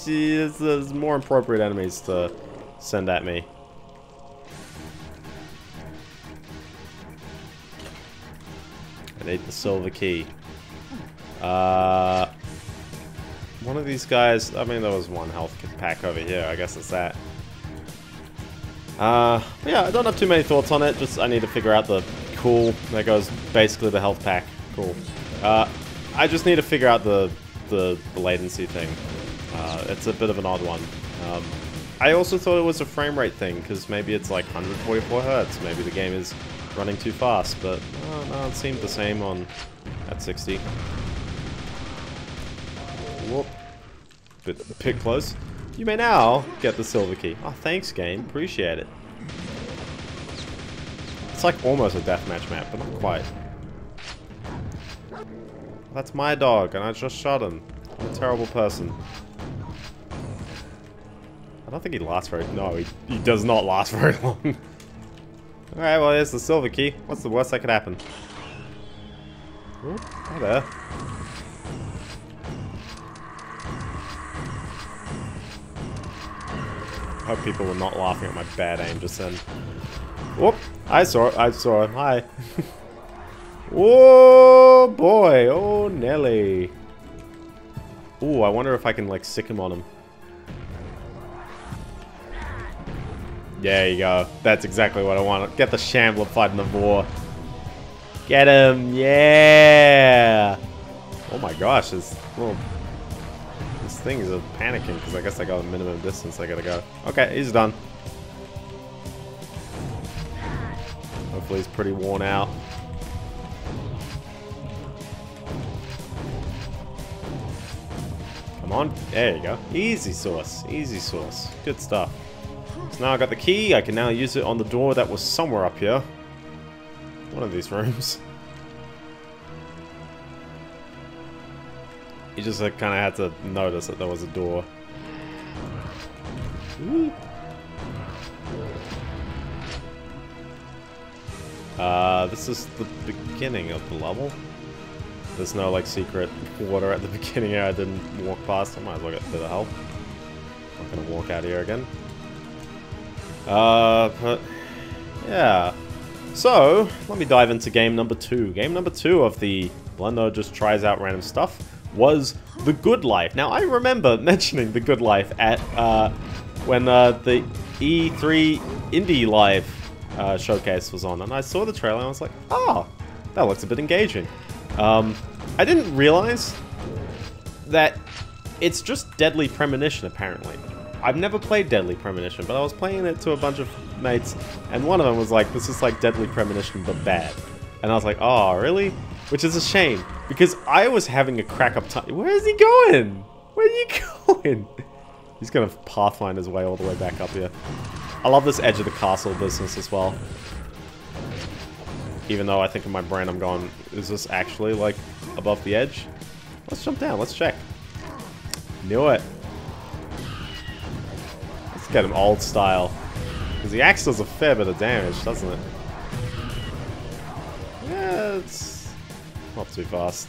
There's more appropriate enemies to send at me. I need the silver key. Uh... One of these guys, I mean, there was one health pack over here, I guess it's that. Uh, yeah, I don't have too many thoughts on it, just I need to figure out the... Cool, there goes basically the health pack. Cool. Uh, I just need to figure out the, the, the latency thing. Uh, it's a bit of an odd one. Um, I also thought it was a frame rate thing, because maybe it's like one forty-four hertz, maybe the game is running too fast, but uh, no, it seemed the same on at sixty. Whoop. Bit, a bit close. You may now get the silver key. Oh, thanks, game. Appreciate it. It's like almost a deathmatch map, but not quite. That's my dog, and I just shot him. I'm a terrible person. I don't think he lasts very... No, he, he does not last very long. Alright, well, here's the silver key. What's the worst that could happen? Ooh, hi there. I hope people were not laughing at my bad aim just then. Whoop! I saw it. I saw it. Hi. Oh boy. Oh Nelly. Ooh, I wonder if I can like sick him on him. There you go. That's exactly what I want. Get the Shambler fighting the boar. Get him. Yeah. Oh my gosh. This little... These things are panicking because I guess I got a minimum distance I gotta go. Okay, he's done. Hopefully he's pretty worn out. Come on. There you go. Easy sauce. Easy sauce. Good stuff. So now I got the key. I can now use it on the door that was somewhere up here. One of these rooms. You just uh, kind of had to notice that there was a door. Ooh. Uh, this is the beginning of the level. There's no like secret water at the beginning here I didn't walk past. I might as well get a bit of help. I'm not gonna walk out here again. Uh, but yeah. So let me dive into game number two. Game number two of the Blunder just tries out random stuff was The Good Life. Now I remember mentioning The Good Life at uh, when uh, the E three Indie Live uh, showcase was on, and I saw the trailer and I was like, oh, that looks a bit engaging. Um, I didn't realize that it's just Deadly Premonition, apparently. I've never played Deadly Premonition, but I was playing it to a bunch of mates, and one of them was like, this is like Deadly Premonition, but bad. And I was like, oh, really? Which is a shame, because I was having a crack up time. Where is he going? Where are you going? He's gonna pathfind his way all the way back up here. I love this edge of the castle business as well. Even though I think in my brain I'm going, is this actually like above the edge? Let's jump down, let's check. Knew it. Let's get him old style. Because the axe does a fair bit of damage, doesn't it? Yeah, it's not too fast.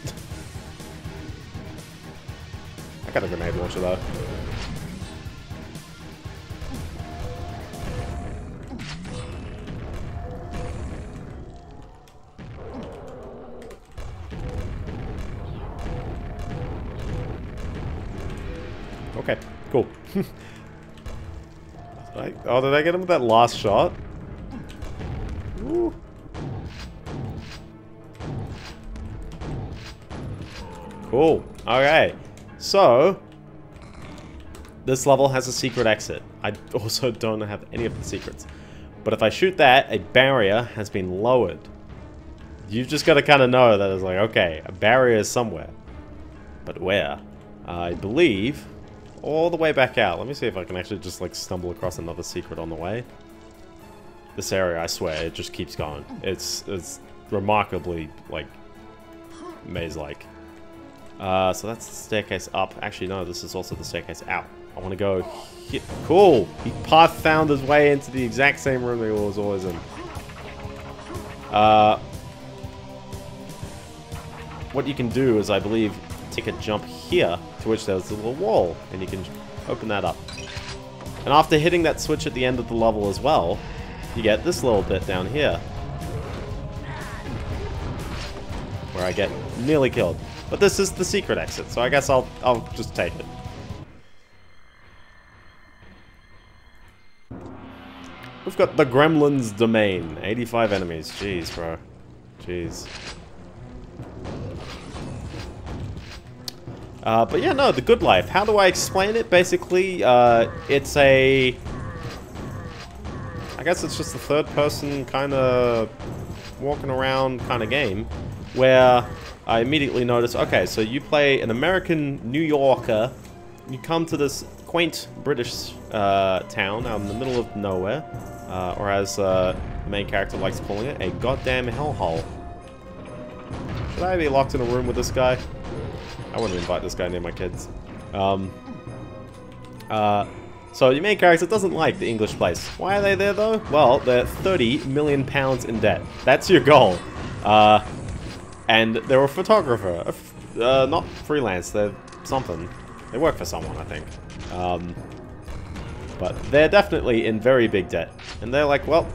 I got a grenade launcher though. Okay, cool. did I, oh, did I get him with that last shot? Ooh. Cool. Okay. So, this level has a secret exit. I also don't have any of the secrets. But if I shoot that, a barrier has been lowered. You've just got to kind of know that it's like, okay, a barrier is somewhere. But where? I believe... all the way back out. Let me see if I can actually just like stumble across another secret on the way. This area, I swear, it just keeps going. It's it's remarkably like maze-like. Uh, so that's the staircase up. Actually, no, this is also the staircase out. I want to go here. Cool. He path found his way into the exact same room that he was always in. Uh, what you can do is, I believe, take a jump here, to which there's a little wall, and you can open that up. And after hitting that switch at the end of the level as well, you get this little bit down here, where I get nearly killed. But this is the secret exit, so I guess I'll, I'll just take it. We've got the Gremlin's Domain. eighty-five enemies. Jeez, bro. Jeez. Uh, but yeah, no, The Good Life. How do I explain it? Basically, uh, it's a... I guess it's just a third-person kind of walking around kind of game where I immediately notice, okay, so you play an American New Yorker. You come to this quaint British uh, town out in the middle of nowhere, uh, or as uh, the main character likes calling it, a goddamn hellhole. Should I be locked in a room with this guy? I wouldn't invite this guy near my kids. Um, uh, so your main character doesn't like the English place. Why are they there though? Well, they're thirty million pounds in debt. That's your goal. Uh, and they're a photographer. Uh, not freelance, they're something. They work for someone, I think. Um, but they're definitely in very big debt. And they're like, well,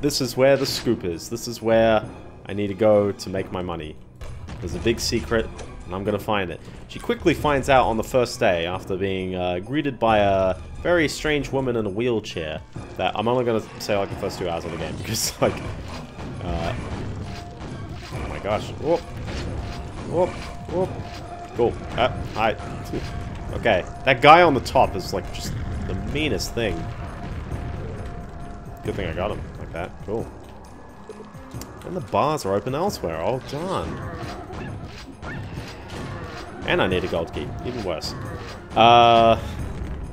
this is where the scoop is. This is where I need to go to make my money. There's a big secret. And I'm gonna find it. She quickly finds out on the first day, after being uh, greeted by a very strange woman in a wheelchair, that I'm only gonna say like the first two hours of the game, because like... Uh, oh my gosh. Whoop. Whoop. Whoop. Cool. Uh, I... Okay. That guy on the top is like just the meanest thing. Good thing I got him like that. Cool. And the bars are open elsewhere. Oh darn. And I need a gold key. Even worse. Uh,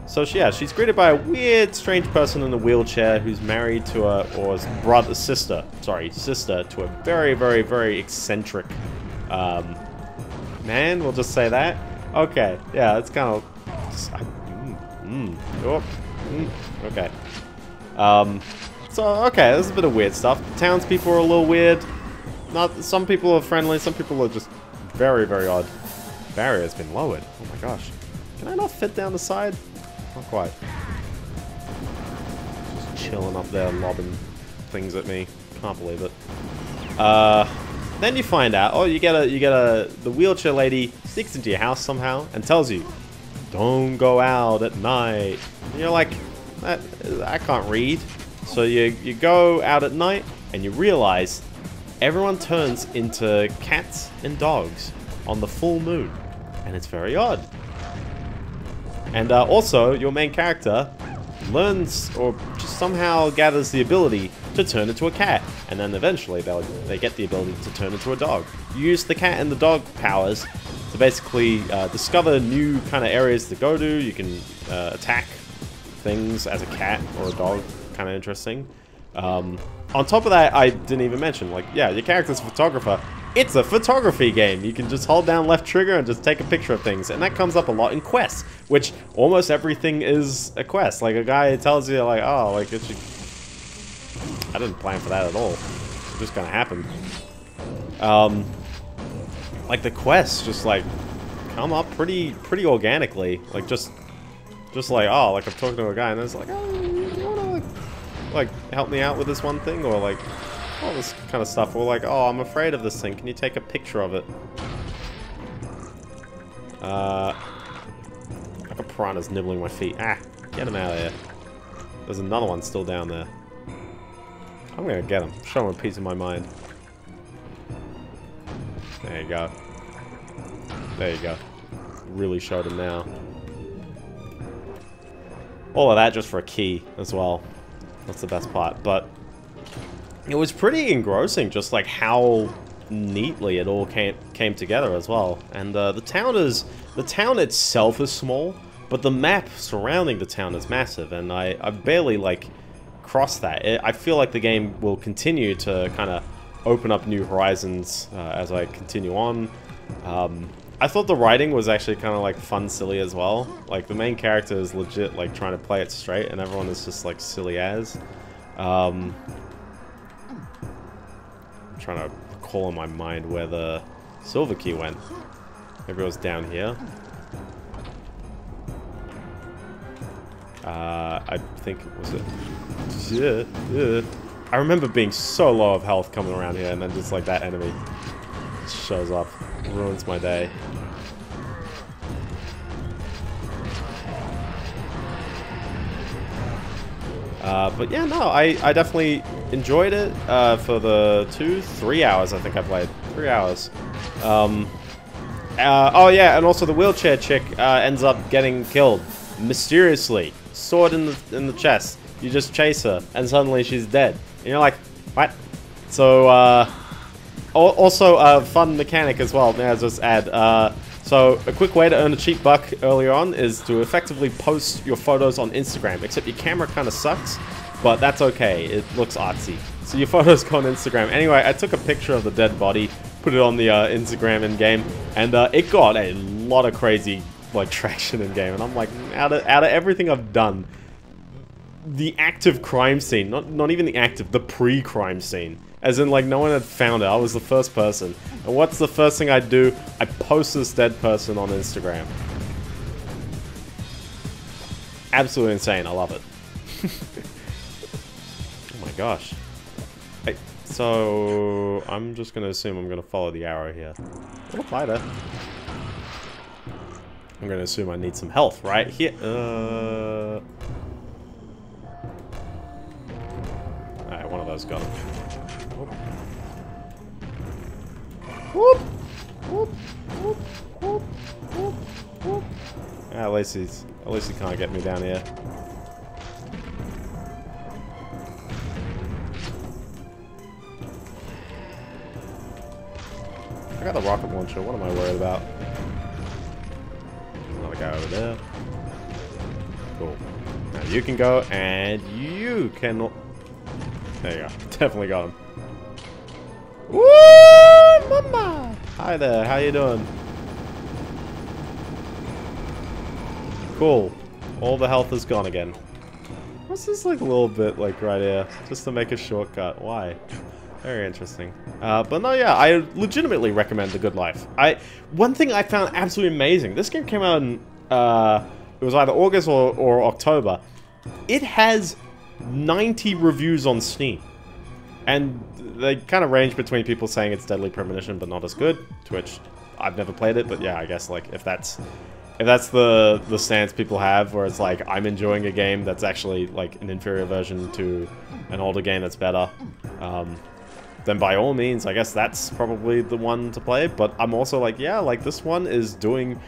so, she, yeah, she's greeted by a weird, strange person in a wheelchair who's married to a... or his brother... sister. Sorry, sister. To a very, very, very eccentric... Um, man, we'll just say that. Okay. Yeah, it's kind of... Just, I, mm, mm, oh, mm, okay. Um, so, okay, there's a bit of weird stuff. The townspeople are a little weird. Not, some people are friendly. Some people are just very, very odd. Barrier's been lowered. Oh my gosh. Can I not fit down the side? Not quite. Just chilling up there lobbing things at me. Can't believe it. Uh, then you find out, oh, you get a, you get a, the wheelchair lady sneaks into your house somehow and tells you, don't go out at night. And you're like, I, I can't read. So you, you go out at night and you realize everyone turns into cats and dogs on the full moon. And it's very odd. And uh, also, your main character learns or just somehow gathers the ability to turn into a cat. And then eventually they'll, they get the ability to turn into a dog. You use the cat and the dog powers to basically uh, discover new kind of areas to go to. You can uh, attack things as a cat or a dog. Kind of interesting. Um, on top of that, I didn't even mention, like, yeah, your character's a photographer. It's a photography game. You can just hold down left trigger and just take a picture of things. And that comes up a lot in quests, which almost everything is a quest. Like a guy tells you, like, oh, like, it's just... I didn't plan for that at all. It just kind of happened. Um, like the quests just like come up pretty, pretty organically. Like just, just like, oh, like I'm talking to a guy and it's like, oh, you wanna like, like help me out with this one thing, or like, all this kind of stuff. We're like, oh, I'm afraid of this thing. Can you take a picture of it? Uh, like a piranha's nibbling my feet. Ah, get him out of here. There's another one still down there. I'm gonna get him. Show him a piece of my mind. There you go. There you go. Really showed him now. All of that just for a key as well. That's the best part. But it was pretty engrossing, just like how neatly it all came came together as well. And uh, the town is the town itself is small, but the map surrounding the town is massive, and I I barely like crossed that. It, I feel like the game will continue to kind of open up new horizons uh, as I continue on. Um, I thought the writing was actually kind of like fun, silly as well. Like the main character is legit like trying to play it straight, and everyone is just like silly as. Um, Trying to recall in my mind where the silver key went. Maybe it was down here. Uh, I think was it. Yeah, yeah. I remember being so low of health coming around here, and then just like that enemy shows up, ruins my day. Uh, but yeah, no, I, I definitely enjoyed it uh, for the two, three hours I think I played. Three hours. Um, uh, oh yeah, and also the wheelchair chick uh, ends up getting killed mysteriously. Sword in the, in the chest. You just chase her, and suddenly she's dead. And you're like, what? So, uh, also a fun mechanic as well, may I just add. Uh, So, a quick way to earn a cheap buck earlier on is to effectively post your photos on Instagram, except your camera kind of sucks, but that's okay, it looks artsy. So your photos go on Instagram. Anyway, I took a picture of the dead body, put it on the uh, Instagram in-game, and uh, it got a lot of crazy like traction in-game, and I'm like, out of, out of everything I've done, the active crime scene, not, not even the active, the pre-crime scene, as in, like, no one had found it. I was the first person. And what's the first thing I do? I post this dead person on Instagram. Absolutely insane. I love it. Oh my gosh. I, so, I'm just going to assume I'm going to follow the arrow here. Little fighter. I'm going to assume I need some health, right? Here. Uh... Alright, one of those got him. Whoop, whoop, whoop, whoop, whoop, whoop. Ah, at least he's, at least he can't get me down here. I got the rocket launcher. What am I worried about? Another guy over there. Cool. Now you can go, and you can. There you go. Definitely got him. Woo! Mama! Hi there, how you doing? Cool. All the health is gone again. What's this like little bit like right here? Just to make a shortcut. Why? Very interesting. Uh, but no, yeah, I legitimately recommend The Good Life. I One thing I found absolutely amazing. This game came out in... Uh, it was either August or, or October. It has ninety reviews on Steam. And they kind of range between people saying it's Deadly Premonition but not as good, to which I've never played it, but yeah, I guess like if that's if that's the the stance people have, where it's like I'm enjoying a game that's actually like an inferior version to an older game that's better, um, then by all means, I guess that's probably the one to play. But I'm also like, yeah, like this one is doing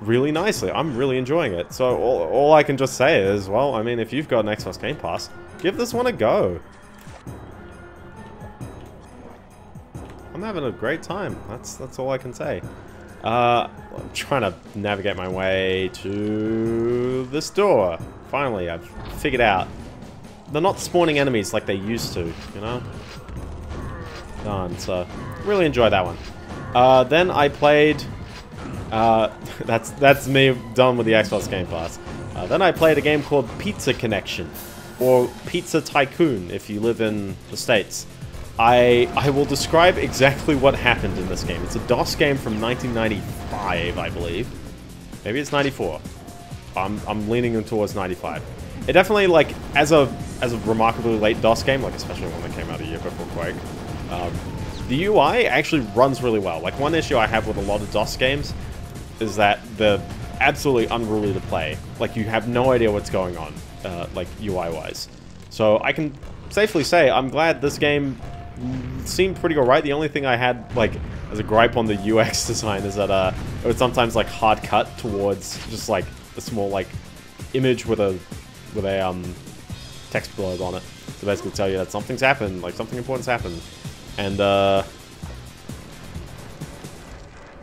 really nicely. I'm really enjoying it. So all, all I can just say is, well, I mean, if you've got an Xbox Game Pass, give this one a go. I'm having a great time. That's that's all I can say. Uh, I'm trying to navigate my way to this door. Finally, I've figured out. They're not spawning enemies like they used to, you know? Darn, so really enjoy that one. Uh, then I played... Uh, that's, that's me done with the Xbox Game Pass. Uh, then I played a game called Pizza Connection, or Pizza Tycoon if you live in the States. I, I will describe exactly what happened in this game. It's a DOS game from nineteen ninety-five, I believe. Maybe it's ninety-four. I'm, I'm leaning towards ninety-five. It definitely, like, as a as a remarkably late DOS game, like especially one that came out a year before Quake, um, the U I actually runs really well. Like, one issue I have with a lot of DOS games is that they're absolutely unruly to play. Like, you have no idea what's going on, uh, like, U I-wise. So I can safely say I'm glad this game seemed pretty alright. The only thing I had, like, as a gripe on the U X design is that uh, it would sometimes, like, hard cut towards just, like, a small, like, image with a with a um, text blurb on it to basically tell you that something's happened, like, something important's happened. And, uh...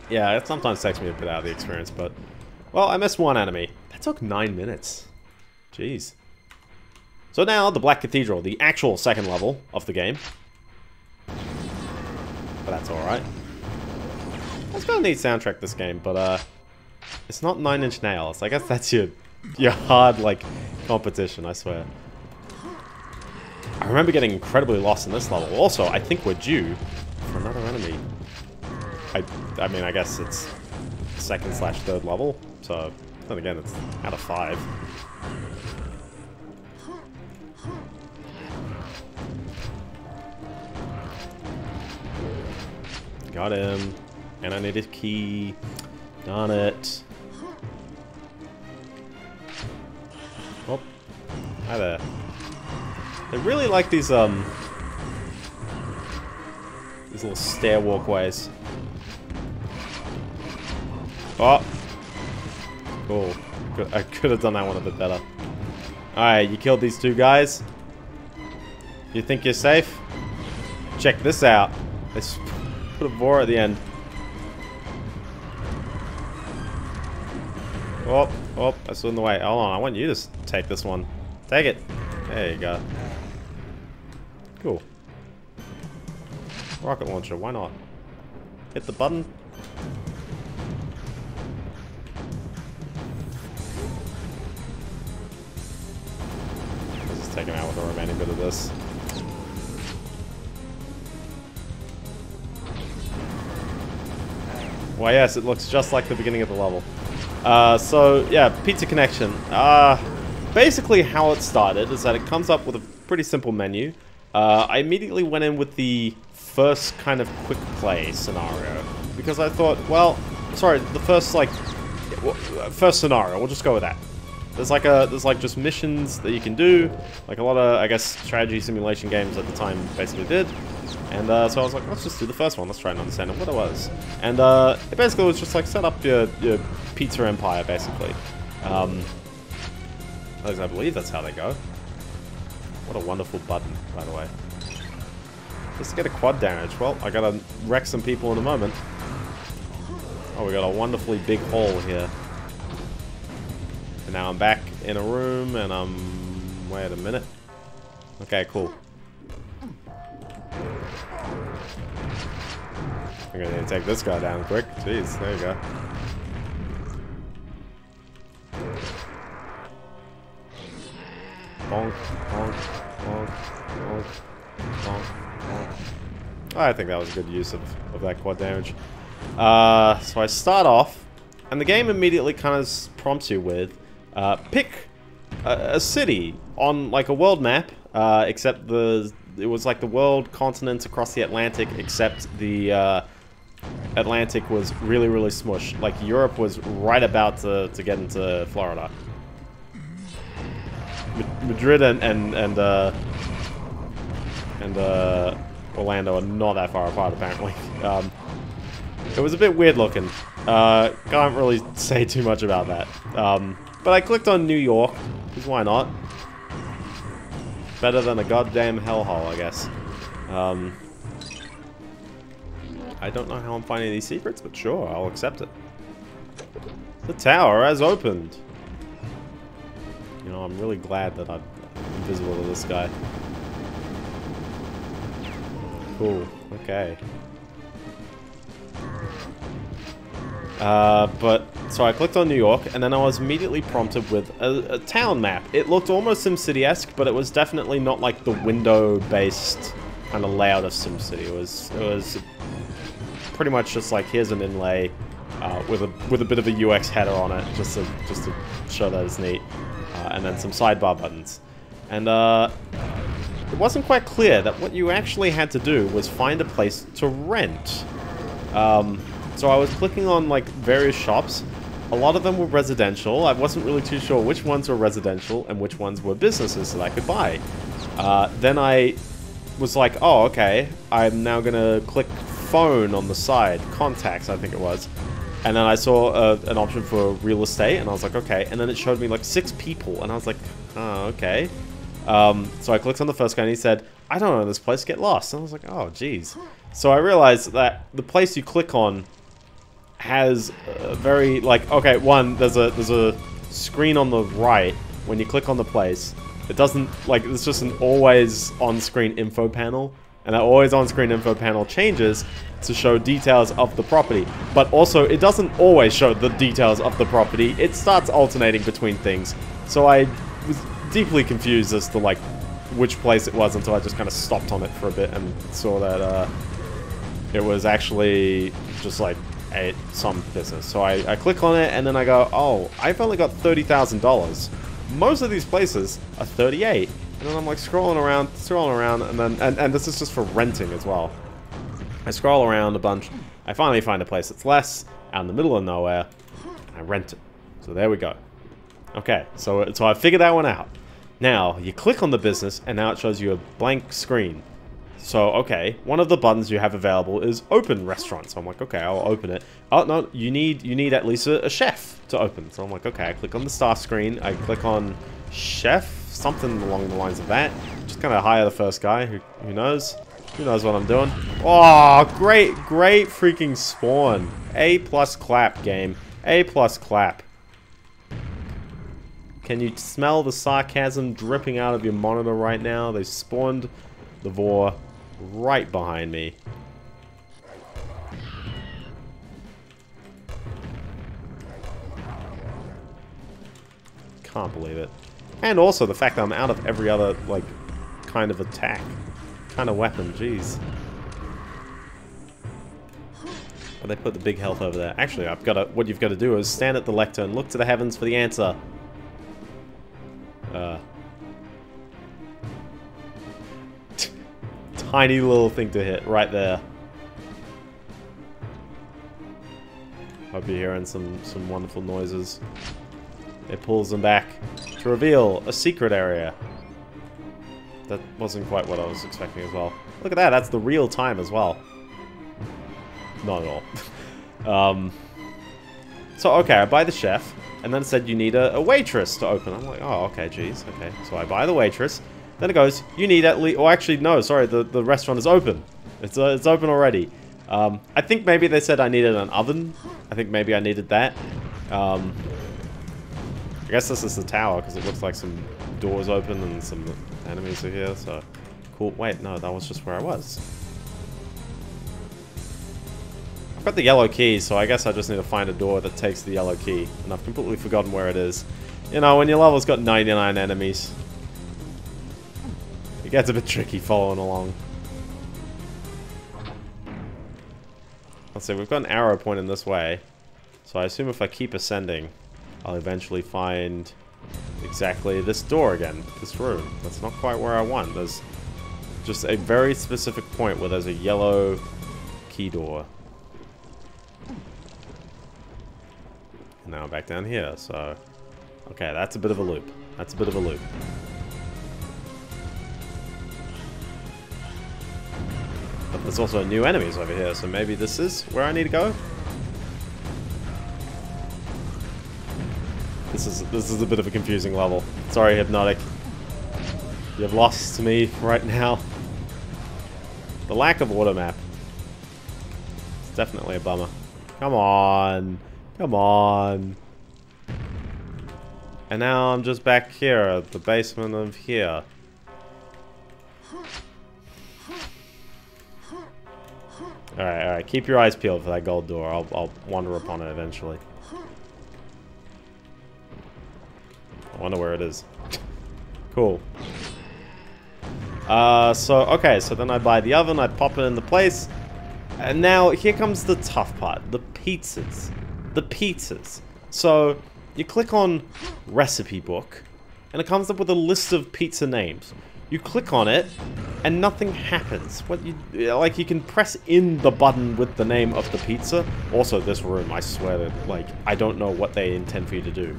yeah, it sometimes takes me a bit out of the experience, but... Well, I missed one enemy. That took nine minutes. Jeez. So now, the Black Cathedral, the actual second level of the game. But that's alright. It's got a neat soundtrack, this game, but uh... it's not Nine Inch Nails. I guess that's your, your hard, like, competition, I swear. I remember getting incredibly lost in this level. Also, I think we're due for another enemy. I, I mean, I guess it's second slash third level, so then again, it's out of five. Got him. And I need his key. Darn it. Oh. Hi there. They really like these, um... these little stair walkways. Oh! Cool. I could have done that one a bit better. Alright, you killed these two guys. You think you're safe? Check this out. They put a boar at the end. Oh, oh, that's in the way. Hold on, I want you to take this one. Take it. There you go. Cool. Rocket launcher, why not? Hit the button. Let's just take him out with the remaining bit of this. Why yes, it looks just like the beginning of the level. Uh, so, yeah, Pizza Connection. Uh, basically how it started is that it comes up with a pretty simple menu. Uh, I immediately went in with the first kind of quick play scenario. Because I thought, well, sorry, the first, like, first scenario, we'll just go with that. There's like a, there's like just missions that you can do. Like a lot of, I guess, strategy simulation games at the time basically did. And uh, so I was like, let's just do the first one. Let's try and understand what it was. And uh, it basically was just like set up your, your pizza empire, basically. Um, at least I believe that's how they go. What a wonderful button, by the way. Just to get a quad damage. Well, I gotta wreck some people in a moment. Oh, we got a wonderfully big hole here. And now I'm back in a room, and I'm... Wait a minute. Okay, cool. I'm gonna need to take this guy down quick. Jeez, there you go. Bonk, bonk, bonk, bonk, bonk, bonk. I think that was a good use of, of that quad damage. Uh, so I start off, and the game immediately kind of prompts you with, uh, pick a, a city on like a world map, uh, except the it was like the world continents across the Atlantic, except the uh, Atlantic was really, really smushed. Like Europe was right about to, to get into Florida. Madrid and and and uh, and uh, Orlando are not that far apart apparently. Um, it was a bit weird looking. Uh, can't really say too much about that. Um, but I clicked on New York, because why not? Better than a goddamn hellhole, I guess. Um, I don't know how I'm finding these secrets, but sure, I'll accept it. The tower has opened. You know, I'm really glad that I'm invisible to this guy. Cool, okay. Uh, but, so I clicked on New York, and then I was immediately prompted with a, a town map. It looked almost SimCity-esque, but it was definitely not like the window-based kind of layout of SimCity. It was, it was pretty much just like, here's an inlay uh, with a with a bit of a U X header on it, just to, just to show that it's neat, uh, and then some sidebar buttons. And uh, it wasn't quite clear that what you actually had to do was find a place to rent. Um... So I was clicking on like various shops. A lot of them were residential. I wasn't really too sure which ones were residential and which ones were businesses that I could buy. Uh, then I was like, oh, okay. I'm now gonna click phone on the side, contacts, I think it was. And then I saw uh, an option for real estate, and I was like, okay. And then it showed me like six people, and I was like, oh, okay. Um, so I clicked on the first guy, and he said, I don't know this place, get lost. And I was like, oh, geez. So I realized that the place you click on has a very, like, okay, one, there's a there's a screen on the right when you click on the place. It doesn't, like, it's just an always on-screen info panel, and that always on-screen info panel changes to show details of the property. But also, it doesn't always show the details of the property. It starts alternating between things. So I was deeply confused as to, like, which place it was until I just kind of stopped on it for a bit and saw that uh, it was actually just, like, A, some business. So I, I click on it, and then I go, oh, I've only got thirty thousand dollars. Most of these places are thirty-eight. And then I'm like scrolling around, scrolling around, and then, and, and this is just for renting as well. I scroll around a bunch. I finally find a place that's less, out in the middle of nowhere, and I rent it. So there we go. Okay, so, so I figured that one out. Now, you click on the business, and now it shows you a blank screen. So, okay, one of the buttons you have available is open restaurant. So I'm like, okay, I'll open it. Oh, no, you need you need at least a, a chef to open. So I'm like, okay, I click on the staff screen. I click on chef, something along the lines of that. Just kind of hire the first guy. Who, who knows? Who knows what I'm doing? Oh, great, great freaking spawn. A plus clap, game. A plus clap. Can you smell the sarcasm dripping out of your monitor right now? They spawned the vor right behind me. Can't believe it. And also the fact that I'm out of every other, like, kind of attack. Kind of weapon, jeez. But they put the big health over there. Actually, I've got to, what you've got to do is stand at the lectern, look to the heavens for the answer. Uh... Tiny little thing to hit right there. Hope you're hearing some, some wonderful noises. It pulls them back to reveal a secret area. That wasn't quite what I was expecting as well. Look at that, that's the real time as well. Not at all. um, so, okay, I buy the chef, and then it said you need a, a waitress to open. I'm like, oh, okay, geez, okay. So I buy the waitress. Then it goes, you need at least, or actually, no, sorry, the, the restaurant is open. It's uh, it's open already. Um, I think maybe they said I needed an oven. I think maybe I needed that. Um, I guess this is the tower, because it looks like some doors open and some enemies are here, so. Cool, wait, no, that was just where I was. I've got the yellow key, so I guess I just need to find a door that takes the yellow key. And I've completely forgotten where it is. You know, when your level's got ninety-nine enemies, it gets a bit tricky following along. Let's see, we've got an arrow pointing this way. So I assume if I keep ascending, I'll eventually find exactly this door again, this room. That's not quite where I want. There's just a very specific point where there's a yellow key door. And now I'm back down here, so... Okay, that's a bit of a loop. That's a bit of a loop. But there's also new enemies over here, so maybe this is where I need to go? This is, this is a bit of a confusing level. Sorry, Hypnotic. You've lost me right now. The lack of auto map. It's definitely a bummer. Come on. Come on. And now I'm just back here at the basement of here. Alright, alright. Keep your eyes peeled for that gold door. I'll, I'll wander upon it eventually. I wonder where it is. Cool. Uh, so, okay, so then I buy the oven, I pop it in the place, and now here comes the tough part, the pizzas. The pizzas. So, you click on recipe book, and it comes up with a list of pizza names. You click on it, and nothing happens. What you, like, you can press in the button with the name of the pizza. Also, this room, I swear that, like, I don't know what they intend for you to do.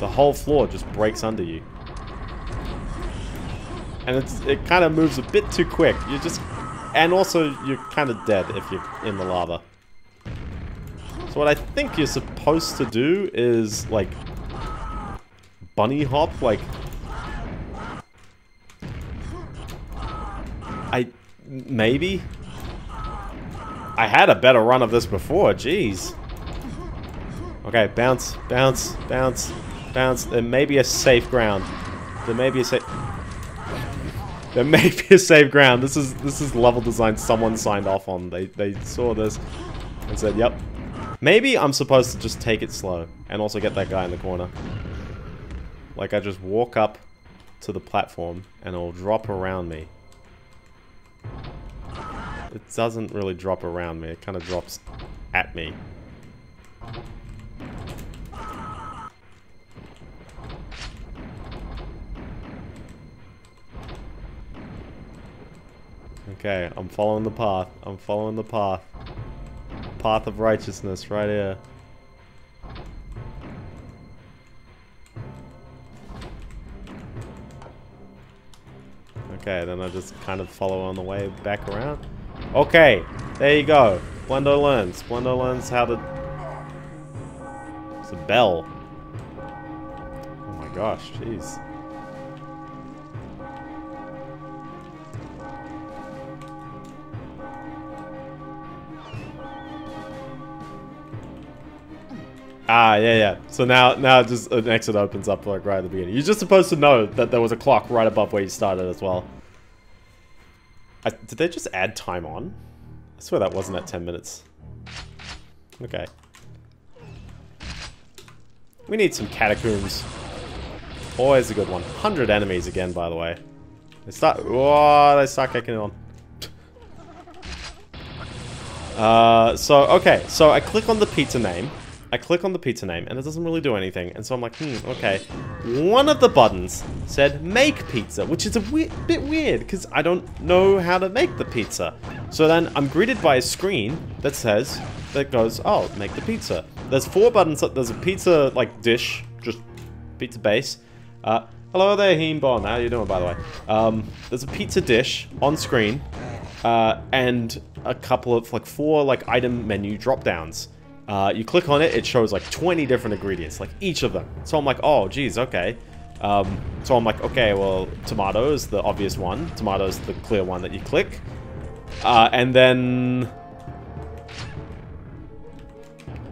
The whole floor just breaks under you. And it's, it kind of moves a bit too quick. You just... And also, you're kind of dead if you're in the lava. So what I think you're supposed to do is, like... bunny hop, like... I... Maybe? I had a better run of this before, jeez. Okay, bounce, bounce, bounce, bounce. There may be a safe ground. There may be a safe... There may be a safe ground. This is this is level design someone signed off on. They they saw this and said, yep. Maybe I'm supposed to just take it slow and also get that guy in the corner. Like, I just walk up to the platform and it'll drop around me. It doesn't really drop around me. It kind of drops at me. Okay, I'm following the path. I'm following the path. Path of righteousness, right here. Okay, then I just kind of follow on the way back around. Okay, there you go. Blendo learns. Blendo learns how to... It's a bell. Oh my gosh, jeez. Ah, yeah, yeah. So now, now just an exit opens up like right at the beginning. You're just supposed to know that there was a clock right above where you started as well. I, did they just add time on? I swear that wasn't at ten minutes. Okay. We need some catacombs. Always a good one. one hundred enemies again, by the way. They start... Whoa, they start kicking on. uh, so, okay. So I click on the pizza name. I click on the pizza name, and it doesn't really do anything, and so I'm like, hmm, okay. One of the buttons said make pizza, which is a we bit weird, because I don't know how to make the pizza. So then I'm greeted by a screen that says, that goes, oh, make the pizza. There's four buttons, there's a pizza, like, dish, just pizza base. Uh, hello there, Heembon, how you doing, by the way? Um, there's a pizza dish on screen, uh, and a couple of, like, four, like, item menu drop-downs. Uh, you click on it, it shows like twenty different ingredients, like each of them. So I'm like, oh, geez, okay. Um, so I'm like, okay, well, tomato is the obvious one. Tomato is the clear one that you click. Uh, and then...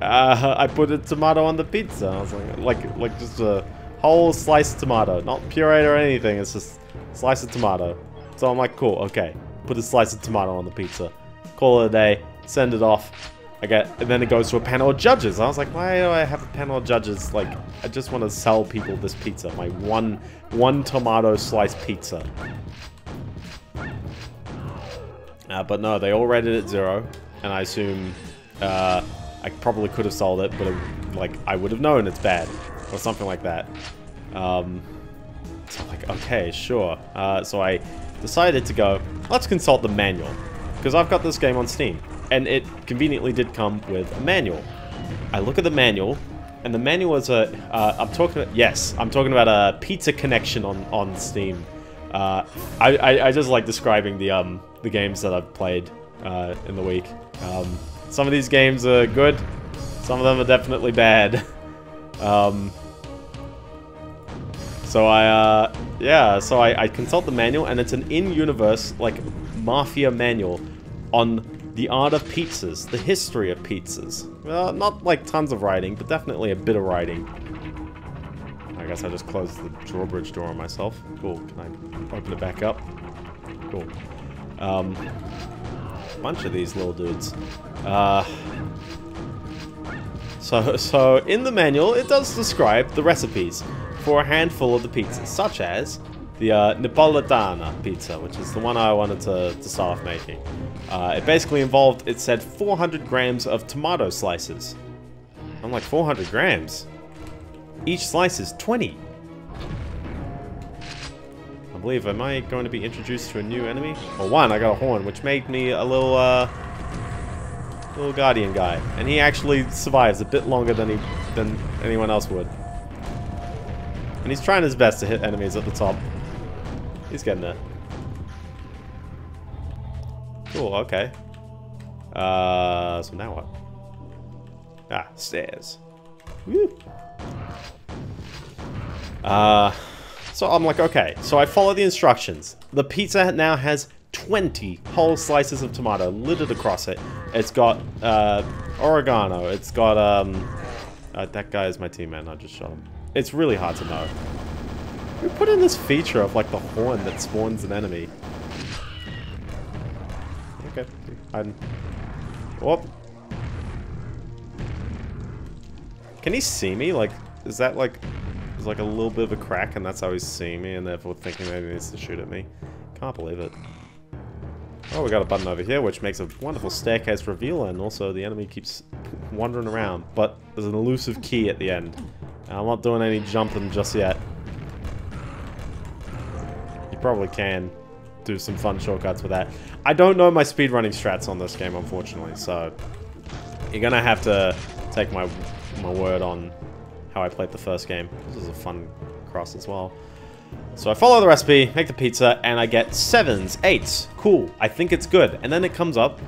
Uh, I put a tomato on the pizza. I was like, like, like just a whole sliced tomato. Not pureed or anything, it's just a slice of tomato. So I'm like, cool, okay. Put a slice of tomato on the pizza. Call it a day, send it off. I get, and then it goes to a panel of judges. I was like, why do I have a panel of judges? Like, I just want to sell people this pizza. My one, one tomato slice pizza. Uh, but no, they all rated it zero. And I assume, uh, I probably could have sold it, but it, like, I would have known it's bad. Or something like that. Um, so I'm like, okay, sure. Uh, so I decided to go, let's consult the manual, because I've got this game on Steam, and it conveniently did come with a manual. I look at the manual, and the manual is a, uh, I'm talking about, yes, I'm talking about a Pizza Connection on, on Steam. Uh, I, I, I just like describing the, um, the games that I've played, uh, in the week. Um, some of these games are good, some of them are definitely bad. um, so I, uh, yeah, so I, I consult the manual, and it's an in-universe, like, mafia manual on the art of pizzas, the history of pizzas. Uh, not, like, tons of writing, but definitely a bit of writing. I guess I just closed the drawbridge door on myself. Cool, can I open it back up? Cool. Um, bunch of these little dudes. Uh, so, so, in the manual, it does describe the recipes for a handful of the pizzas, such as the uh, Napoletana pizza, which is the one I wanted to, to start off making. Uh, it basically involved, it said four hundred grams of tomato slices. I'm like, four hundred grams? Each slice is twenty. I believe, am I going to be introduced to a new enemy? Well, one, I got a horn, which made me a little, uh, little guardian guy. And he actually survives a bit longer than, he, than anyone else would. And he's trying his best to hit enemies at the top. He's getting there. Cool, okay. Uh, so now what? Ah, stairs. Woo! Uh, so I'm like, okay. So I follow the instructions. The pizza now has twenty whole slices of tomato littered across it. It's got, uh, oregano. It's got, um... Uh, that guy is my team, man. I just shot him. It's really hard to know. We put in this feature of, like, the horn that spawns an enemy. Okay. I'm... Whoop. Can he see me? Like, is that, like... There's, like, a little bit of a crack, and that's how he's seeing me, and therefore thinking that he needs to shoot at me. Can't believe it. Oh, we got a button over here, which makes a wonderful staircase revealer, and also the enemy keeps wandering around. But there's an elusive key at the end. I'm not doing any jumping just yet. You probably can do some fun shortcuts with that. I don't know my speedrunning strats on this game, unfortunately, so you're gonna have to take my my word on how I played the first game. This is a fun cross as well. So I follow the recipe, make the pizza, and I get sevens, eights. Cool, I think it's good. And then it comes up,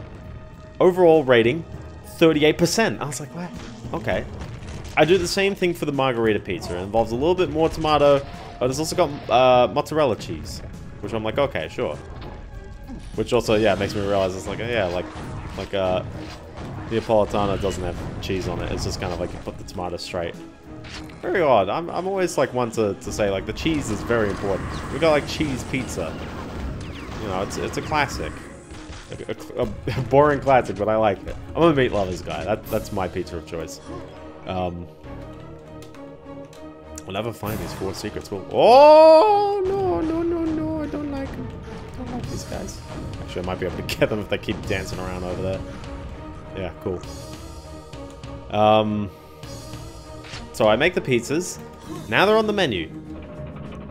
overall rating, thirty-eight percent. I was like, what? Okay. I do the same thing for the margarita pizza. It involves a little bit more tomato. Oh, it's also got uh, mozzarella cheese, which I'm like, okay, sure. Which also, yeah, makes me realize it's like, yeah, like, like uh, Neapolitana doesn't have cheese on it. It's just kind of like you put the tomato straight. Very odd. I'm, I'm always like one to, to say like the cheese is very important. We got like cheese pizza. You know, it's it's a classic. A, a, a boring classic, but I like it. I'm a meat lovers guy. That that's my pizza of choice. Um, we'll never find these four secrets. We'll, oh no no no no! I don't like them. I don't like these guys. Actually, I might be able to get them if they keep dancing around over there. Yeah, cool. Um, so I make the pizzas. Now they're on the menu,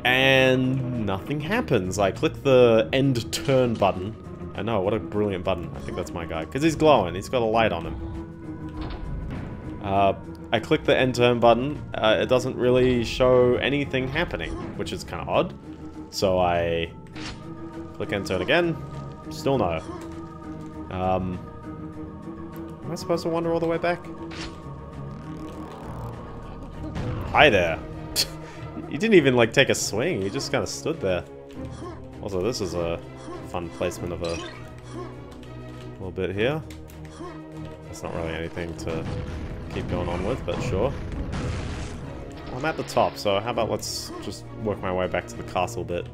and nothing happens. I click the end turn button. I know, what a brilliant button. I think that's my guy because he's glowing. He's got a light on him. Uh, I click the end turn button, uh, it doesn't really show anything happening, which is kind of odd. So I click end turn again, still no. Um, am I supposed to wander all the way back? Hi there. You didn't even like take a swing, you just kind of stood there. Also, this is a fun placement of a little bit here. It's not really anything to keep going on with, but sure. Well, I'm at the top, so how about let's just work my way back to the castle bit.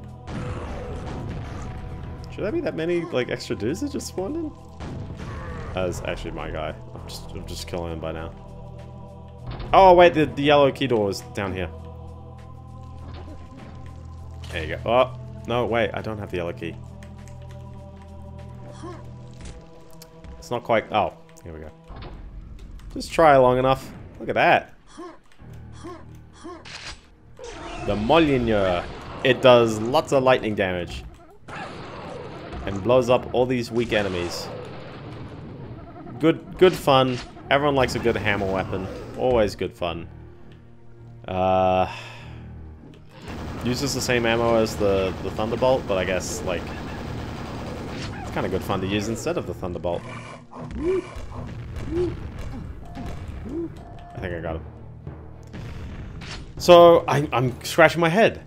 Should there be that many like extra dudes that just spawned in? That is actually my guy. I'm just, I'm just killing him by now. Oh wait, the, the yellow key door is down here. There you go. Oh no, wait, I don't have the yellow key. It's not quite. Oh, here we go. Just try long enough. Look at that. The Molyneux. It does lots of lightning damage. And blows up all these weak enemies. Good, good fun. Everyone likes a good hammer weapon. Always good fun. Uh, uses the same ammo as the, the Thunderbolt, but I guess, like, it's kind of good fun to use instead of the Thunderbolt. I think I got him. So, I, I'm scratching my head.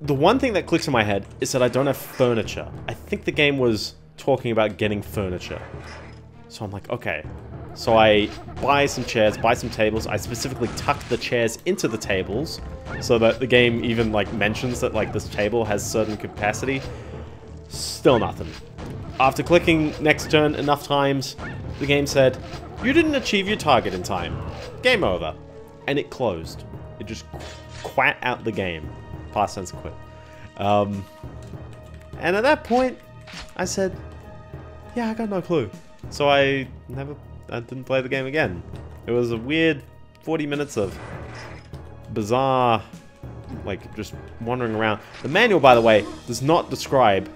The one thing that clicks in my head is that I don't have furniture. I think the game was talking about getting furniture. So I'm like, okay. So I buy some chairs, buy some tables. I specifically tuck the chairs into the tables so that the game even, like, mentions that, like, this table has certain capacity. Still nothing. After clicking next turn enough times, the game said, you didn't achieve your target in time. Game over. And it closed. It just quit out the game. Past tense quit. Um, and at that point, I said, yeah, I got no clue. So I never, I didn't play the game again. It was a weird forty minutes of bizarre, like, just wandering around. The manual, by the way, does not describe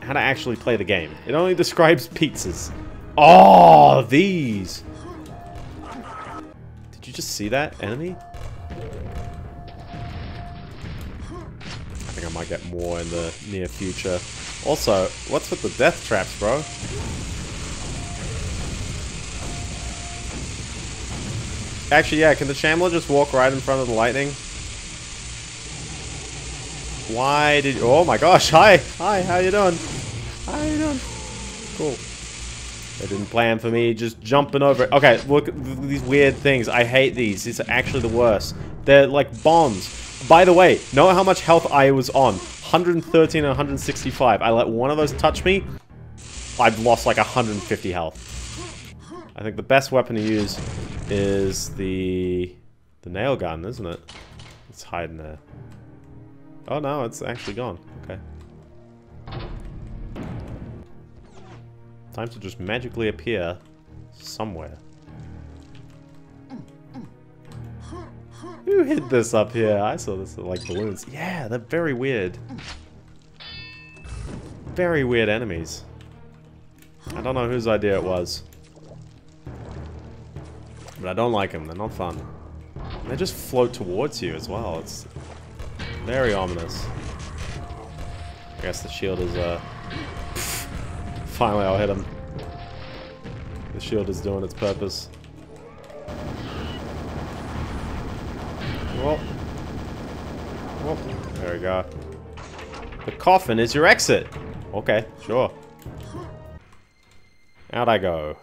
how to actually play the game. It only describes pizzas. Oh, these! Did you just see that enemy? I might get more in the near future. Also, what's with the death traps, bro? Actually, yeah, can the Shambler just walk right in front of the lightning? Why did... Oh my gosh, hi! Hi, how you doing? How you doing? Cool. They didn't plan for me, just jumping over it. Okay, look at these weird things. I hate these. These are actually the worst. They're like bombs. By the way, know how much health I was on? one hundred thirteen and one hundred sixty-five. I let one of those touch me, I've lost like one hundred fifty health. I think the best weapon to use is the the nail gun, isn't it? It's hiding there. Oh no, it's actually gone. Okay. Time to just magically appear somewhere. Who hid this up here? I saw this like balloons. Yeah, they're very weird. Very weird enemies. I don't know whose idea it was. But I don't like them. They're not fun. They just float towards you as well. It's very ominous. I guess the shield is, uh... Finally, I'll hit him. The shield is doing its purpose. Well, well, there we go. The coffin is your exit. Okay, sure. Out I go.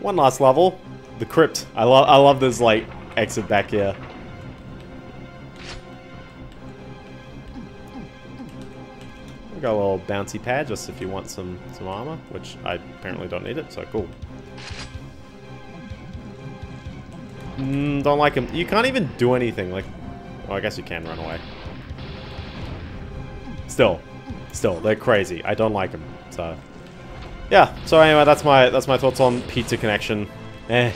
One last level. The crypt. I love. I love this like exit back here. We got a little bouncy pad just if you want some some armor, which I apparently don't need it. So cool. Mm, don't like him. You can't even do anything. Like, well, I guess you can run away. Still, still, they're crazy. I don't like them. So, yeah. So anyway, that's my that's my thoughts on Pizza Connection. Eh,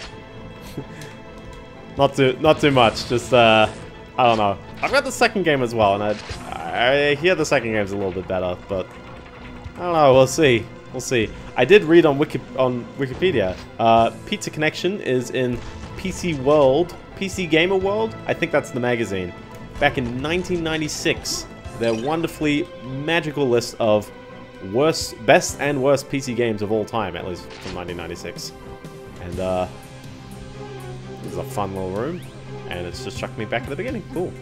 not too not too much. Just uh, I don't know. I've got the second game as well, and I I hear the second game's a little bit better, but I don't know. We'll see. We'll see. I did read on Wiki on Wikipedia. Uh, Pizza Connection is in P C World, P C Gamer World, I think that's the magazine. Back in nineteen ninety-six, their wonderfully magical list of worst, best and worst P C games of all time, at least from nineteen ninety-six. And uh, this is a fun little room, and it's just chucked me back at the beginning. Cool.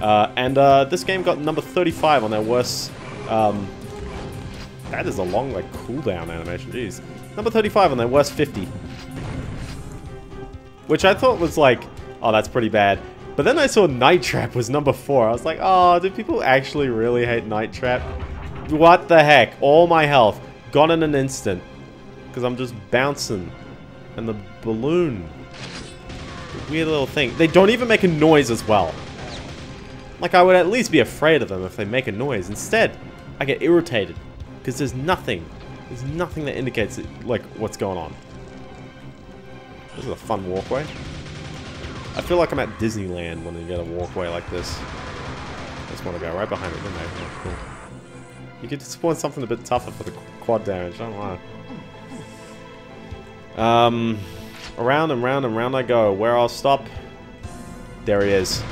Uh, and uh, this game got number thirty-five on their worst. Um, that is a long, like, cooldown animation. Jeez, number thirty-five on their worst fifty. Which I thought was like, oh, that's pretty bad. But then I saw Night Trap was number four. I was like, oh, do people actually really hate Night Trap? What the heck? All my health gone in an instant. Because I'm just bouncing. And the balloon. The weird little thing. They don't even make a noise as well. Like, I would at least be afraid of them if they make a noise. Instead, I get irritated. Because there's nothing. There's nothing that indicates, like, what's going on. This is a fun walkway. I feel like I'm at Disneyland when you get a walkway like this. I just want to go right behind it, didn't I? Yeah, cool. You could spawn something a bit tougher for the quad damage, I don't know. Um, around and round and round I go. Where I'll stop? There he is.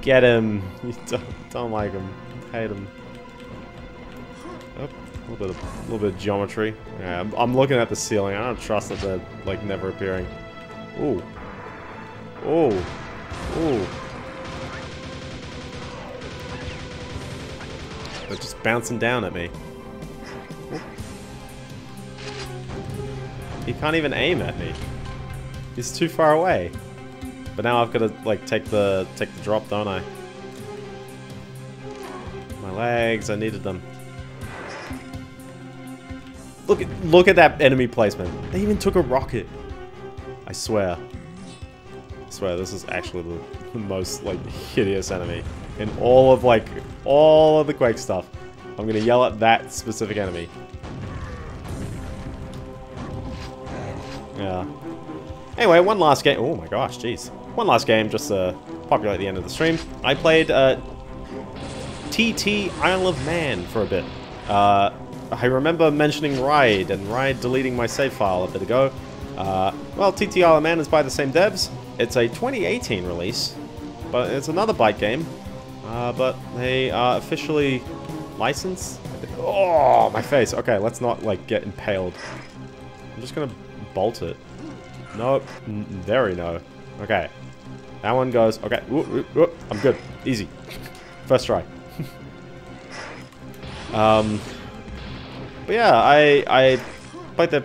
Get him! You don't, don't like him. Hate him. Oh, a little bit of, a little bit of geometry. Yeah, I'm, I'm looking at the ceiling. I don't trust that they're like never appearing. Ooh. Ooh. Ooh. They're just bouncing down at me. He can't even aim at me. He's too far away. But now I've got to like take the take the drop, don't I? My legs, I needed them. Look at look at that enemy placement. They even took a rocket. I swear. I swear this is actually the, the most like hideous enemy in all of like all of the Quake stuff. I'm gonna yell at that specific enemy. Yeah. Anyway, one last game. Oh my gosh, jeez. One last game, just to uh, populate the end of the stream. I played uh, T T Isle of Man for a bit. Uh, I remember mentioning Ride and Ride deleting my save file a bit ago. Uh, well, T T Isle of Man is by the same devs. It's a twenty eighteen release, but it's another bike game. Uh, but they are officially licensed. Oh, my face. Okay, let's not like get impaled. I'm just gonna bolt it. Nope. Very no. Okay. That one goes. Okay. Whoop, whoop, whoop. I'm good. Easy. First try. um. But yeah, I I played their,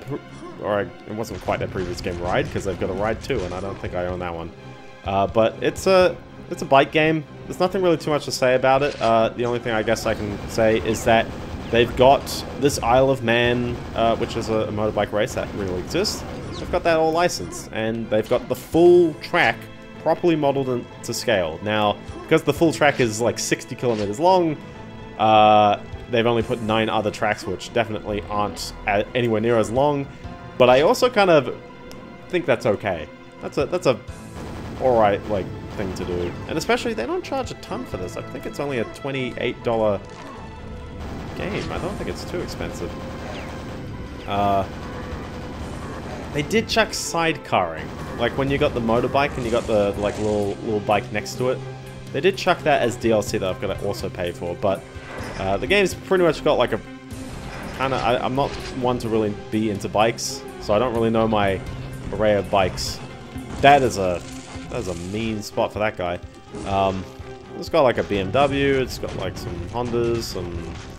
or I, it wasn't quite their previous game, Ride, because they've got a Ride too, and I don't think I own that one. Uh, but it's a it's a bike game. There's nothing really too much to say about it. Uh, the only thing I guess I can say is that they've got this Isle of Man, uh, which is a, a motorbike race that really exists. They've got that all licensed, and they've got the full track properly modeled to scale. Now, because the full track is like sixty kilometers long, uh, they've only put nine other tracks, which definitely aren't anywhere near as long. But I also kind of think that's okay. That's a that's a all right like thing to do, and especially they don't charge a ton for this. I think it's only a twenty-eight dollar game. I don't think it's too expensive. Uh. They did chuck sidecarring, like when you got the motorbike and you got the like little little bike next to it. They did chuck that as D L C that I've got to also pay for, but uh, the game's pretty much got like a kind of. I'm not one to really be into bikes, so I don't really know my array of bikes. That is a that is a mean spot for that guy. Um, it's got like a B M W. It's got like some Hondas, some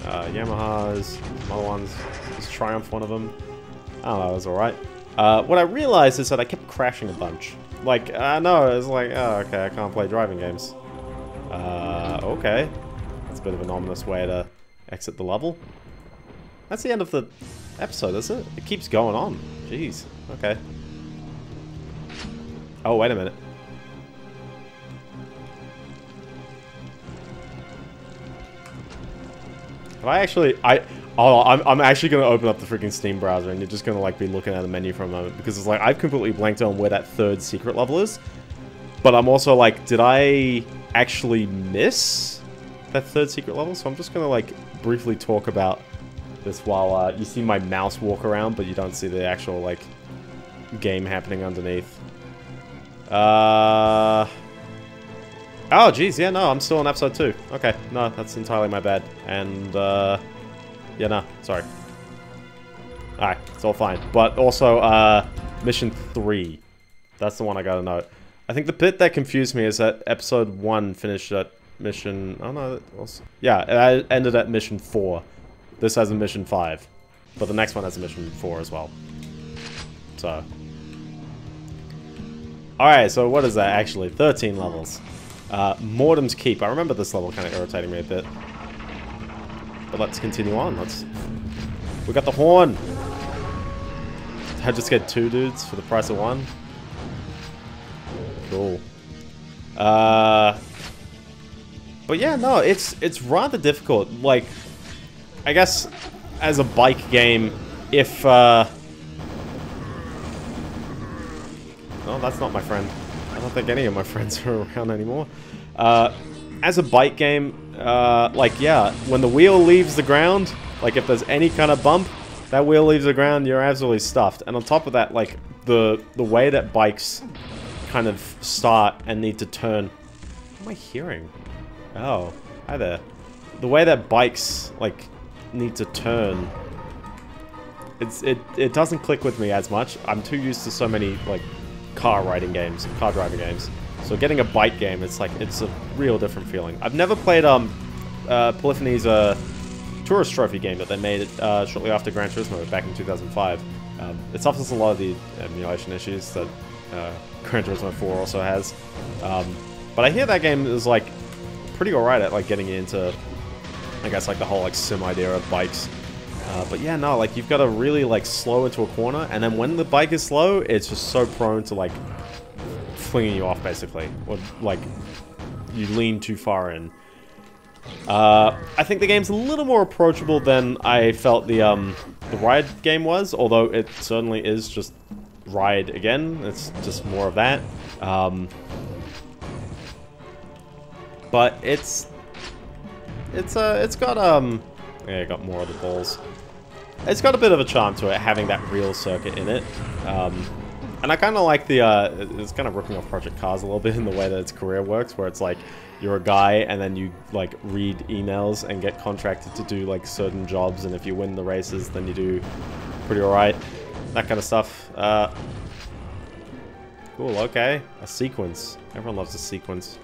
uh, Yamahas, some other ones. It's Triumph, one of them. I don't know. It was all right. Uh, what I realized is that I kept crashing a bunch. Like, I uh, know, it's like, oh, okay, I can't play driving games. Uh, okay. That's a bit of an ominous way to exit the level. That's the end of the episode, is it? It keeps going on. Jeez. Okay. Oh, wait a minute. Have I actually... I... Oh, I'm, I'm actually going to open up the freaking Steam browser and you're just going to like be looking at the menu for a moment because it's like, I've completely blanked on where that third secret level is. But I'm also like, did I actually miss that third secret level? So I'm just going to like briefly talk about this while uh, you see my mouse walk around, but you don't see the actual like game happening underneath. Uh... Oh, geez. Yeah, no, I'm still in episode two. Okay. No, that's entirely my bad. And, uh... Yeah, no, sorry. Alright, it's all fine. But also, uh, mission three. That's the one I gotta note. I think the bit that confused me is that episode one finished at mission... Oh no, also, yeah, it ended at mission four. This has a mission five. But the next one has a mission four as well. So. Alright, so what is that actually? thirteen levels. Uh, Mortem's Keep. I remember this level kind of irritating me a bit. But let's continue on. Let's. We got the horn. Did I just get two dudes for the price of one? Cool. Uh. But yeah, no, it's it's rather difficult. Like, I guess as a bike game, if. Uh... No, that's not my friend. I don't think any of my friends are around anymore. Uh, as a bike game, uh, like, yeah, when the wheel leaves the ground, like, if there's any kind of bump, that wheel leaves the ground, you're absolutely stuffed. And on top of that, like, the, the way that bikes kind of start and need to turn... What am I hearing? Oh, hi there. The way that bikes, like, need to turn... It's, it, it doesn't click with me as much. I'm too used to so many, like, car riding games, car driving games. So getting a bike game, it's like, it's a real different feeling. I've never played, um, uh, Polyphony's, uh, Tourist Trophy game that they made, uh, shortly after Gran Turismo back in two thousand five. Um, it suffers a lot of the emulation issues that, uh, Gran Turismo four also has. Um, but I hear that game is, like, pretty alright at, like, getting into, I guess, like, the whole, like, sim idea of bikes. Uh, but yeah, no, like, you've got to really, like, slow into a corner, and then when the bike is slow, it's just so prone to, like, flinging you off, basically. Or, like, you lean too far in. Uh, I think the game's a little more approachable than I felt the, um, the Ride game was, although it certainly is just Ride again. It's just more of that. Um, but it's... It's, uh, it's got, um... yeah, got more of the balls. It's got a bit of a charm to it, having that real circuit in it. Um, and I kind of like the, uh, it's kind of ripping off Project Cars a little bit in the way that its career works, where it's like, you're a guy and then you, like, read emails and get contracted to do, like, certain jobs, and if you win the races, then you do pretty alright. That kind of stuff. Uh, cool, okay. A sequence. Everyone loves a sequence.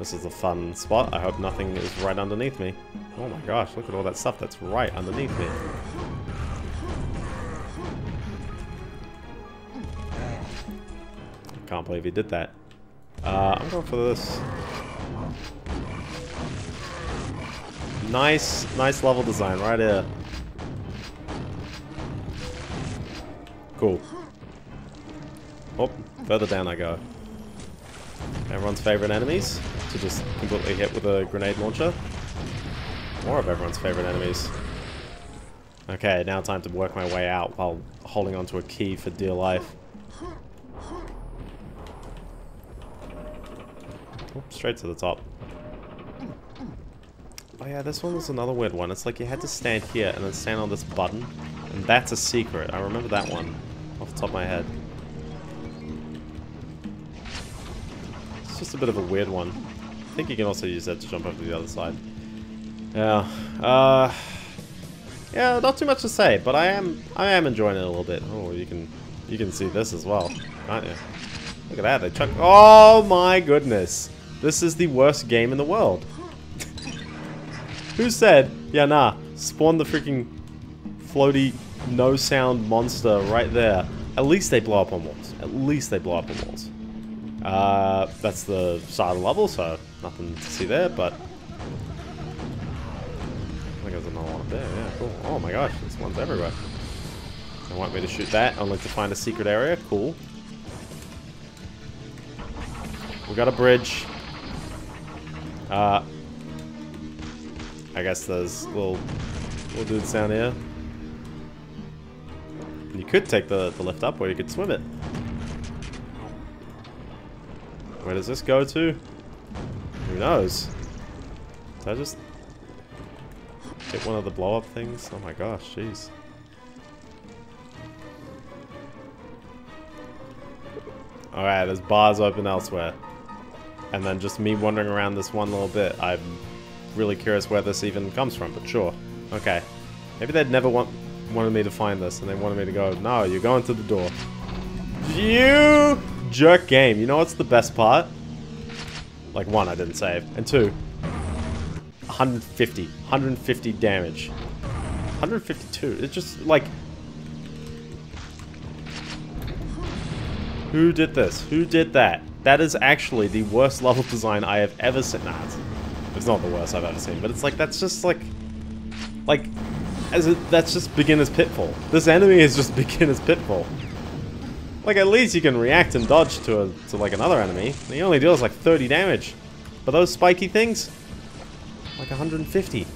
This is a fun spot. I hope nothing is right underneath me. Oh my gosh, look at all that stuff that's right underneath me. I can't believe he did that. Uh, I'm going for this. Nice, nice level design right here. Cool. Oh, further down I go. Everyone's favorite enemies to just completely hit with a grenade launcher. More of everyone's favorite enemies. Okay, now time to work my way out while holding onto a key for dear life. Oh, straight to the top. Oh yeah, this one was another weird one. It's like you had to stand here and then stand on this button. And that's a secret. I remember that one off the top of my head. Just a bit of a weird one. I think you can also use that to jump over to the other side. Yeah, uh, yeah, not too much to say, but I am, I am enjoying it a little bit. Oh, you can, you can see this as well, can't you? Look at that! They chuck. Oh my goodness! This is the worst game in the world. Who said? Yeah, nah. Spawn the freaking floaty, no sound monster right there. At least they blow up on walls. At least they blow up on walls. Uh, that's the side of the level, so nothing to see there, but... I think there's another one up there, yeah, cool. Oh my gosh, this one's everywhere. They want me to shoot that, I'd like to find a secret area, cool. We got a bridge. Uh... I guess there's little... little dudes down here. You could take the, the lift up, or you could swim it. Where does this go to? Who knows? Did I just hit one of the blow-up things? Oh my gosh, jeez. Alright, there's bars open elsewhere. And then just me wandering around this one little bit. I'm really curious where this even comes from, but sure. Okay. Maybe they'd never want wanted me to find this, and they wanted me to go, no, you're going to the door. You... jerk game. You know what's the best part? Like, one, I didn't save. And two, one hundred fifty. one hundred fifty damage. one hundred fifty-two. It's just, like... Who did this? Who did that? That is actually the worst level design I have ever seen. Nah, it's, it's not the worst I've ever seen, but it's like, that's just, like... Like, as a, that's just beginner's pitfall. This enemy is just beginner's pitfall. Like, at least you can react and dodge to, a, to like, another enemy. He only deals, like, thirty damage. But those spiky things? Like, one hundred fifty.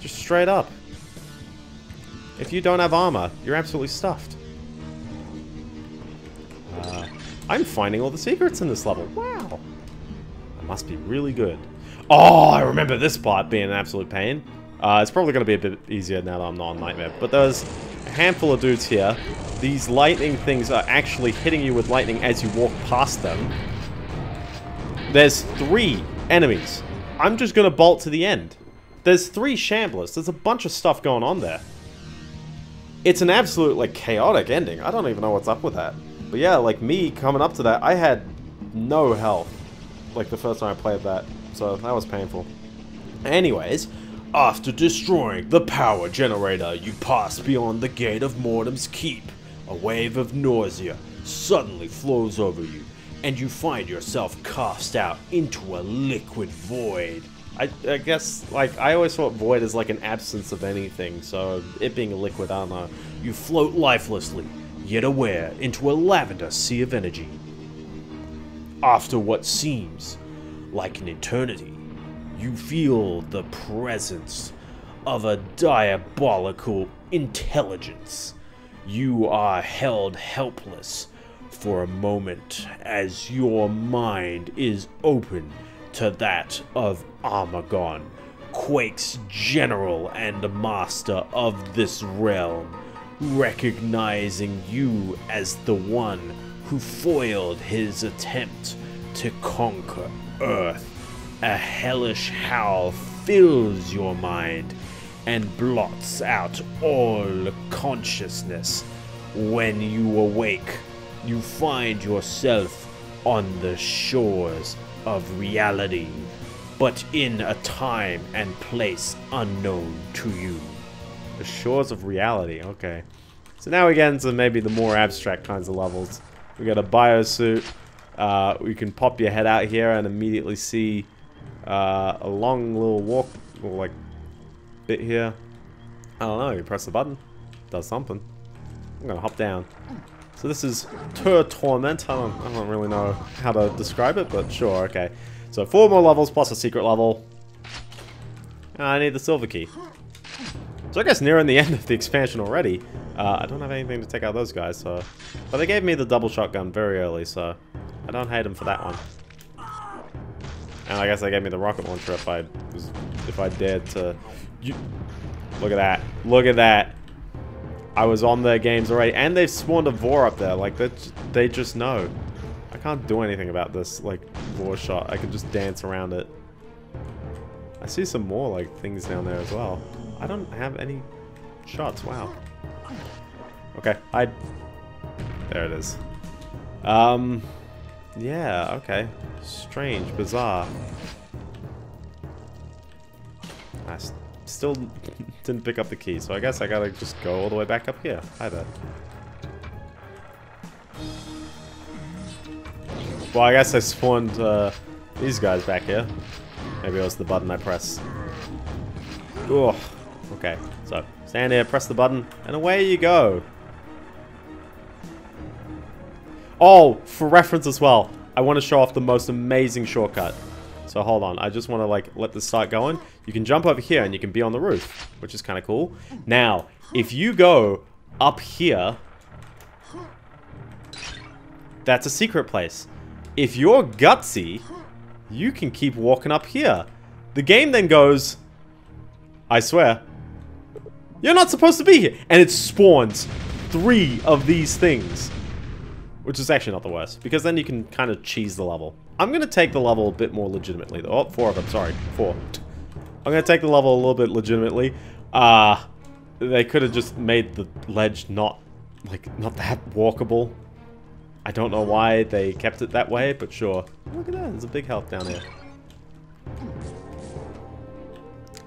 Just straight up. If you don't have armor, you're absolutely stuffed. Uh, I'm finding all the secrets in this level. Wow. I must be really good. Oh, I remember this part being an absolute pain. Uh, it's probably going to be a bit easier now that I'm not on Nightmare. But there's a handful of dudes here. These lightning things are actually hitting you with lightning as you walk past them. There's three enemies. I'm just going to bolt to the end. There's three shamblers. There's a bunch of stuff going on there. It's an absolute, like, chaotic ending. I don't even know what's up with that. But yeah, like, me coming up to that, I had no health. Like, the first time I played that. So, that was painful. Anyways, after destroying the power generator, you pass beyond the gate of Mortem's Keep. A wave of nausea suddenly flows over you, and you find yourself cast out into a liquid void. I, I guess, like, I always thought void is like an absence of anything, so it being a liquid, I don't know. You float lifelessly, yet aware, into a lavender sea of energy. After what seems like an eternity, you feel the presence of a diabolical intelligence. You are held helpless for a moment as your mind is open to that of Armagon, Quake's general and master of this realm, recognizing you as the one who foiled his attempt to conquer Earth. A hellish howl fills your mind and blots out all consciousness. When you awake, you find yourself on the shores of reality, but in a time and place unknown to you. The shores of reality, okay. So now we get into maybe the more abstract kinds of levels. We got a biosuit. Uh, you can pop your head out here and immediately see uh, a long little walk, or like, bit here. I don't know, you press the button, it does something. I'm gonna hop down. So this is Tur Torment. I don't, I don't really know how to describe it, but sure, okay. So four more levels plus a secret level. And I need the silver key. So I guess nearing the end of the expansion already. Uh, I don't have anything to take out those guys, so... But they gave me the double shotgun very early, so... I don't hate them for that one. And I guess they gave me the rocket launcher if I... Was, if I dared to... You, look at that. Look at that. I was on their games already. And they've spawned a Vor up there. Like, they, they just know. I can't do anything about this, like, Vor shot. I can just dance around it. I see some more, like, things down there as well. I don't have any shots. Wow. Okay, I... There it is. Um... Yeah, okay. Strange, bizarre. I st still didn't pick up the key, so I guess I gotta just go all the way back up here. Hi there. Well, I guess I spawned uh, these guys back here. Maybe it was the button I pressed. Oh, okay. So, stand here, press the button, and away you go. Oh, for reference as well, I want to show off the most amazing shortcut. So hold on, I just want to like let this start going. You can jump over here and you can be on the roof, which is kind of cool. Now, if you go up here, that's a secret place. If you're gutsy, you can keep walking up here. The game then goes, I swear, you're not supposed to be here. And it spawns three of these things. Which is actually not the worst, because then you can kind of cheese the level. I'm going to take the level a bit more legitimately, though. Oh, four of them, sorry. Four. I'm going to take the level a little bit legitimately. Uh, they could have just made the ledge not, like, not that walkable. I don't know why they kept it that way, but sure. Look at that, there's a big health down here.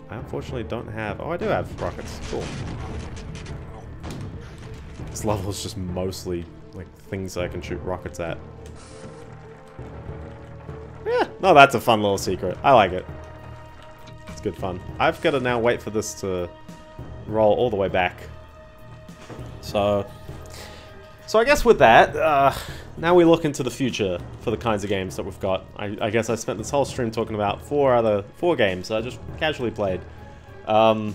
I unfortunately don't have... Oh, I do have rockets. Cool. This level is just mostly... like, things I can shoot rockets at. Yeah, no, that's a fun little secret. I like it. It's good fun. I've got to now wait for this to roll all the way back. So, so I guess with that, uh, now we look into the future for the kinds of games that we've got. I, I guess I spent this whole stream talking about four other, four games that I just casually played. Um,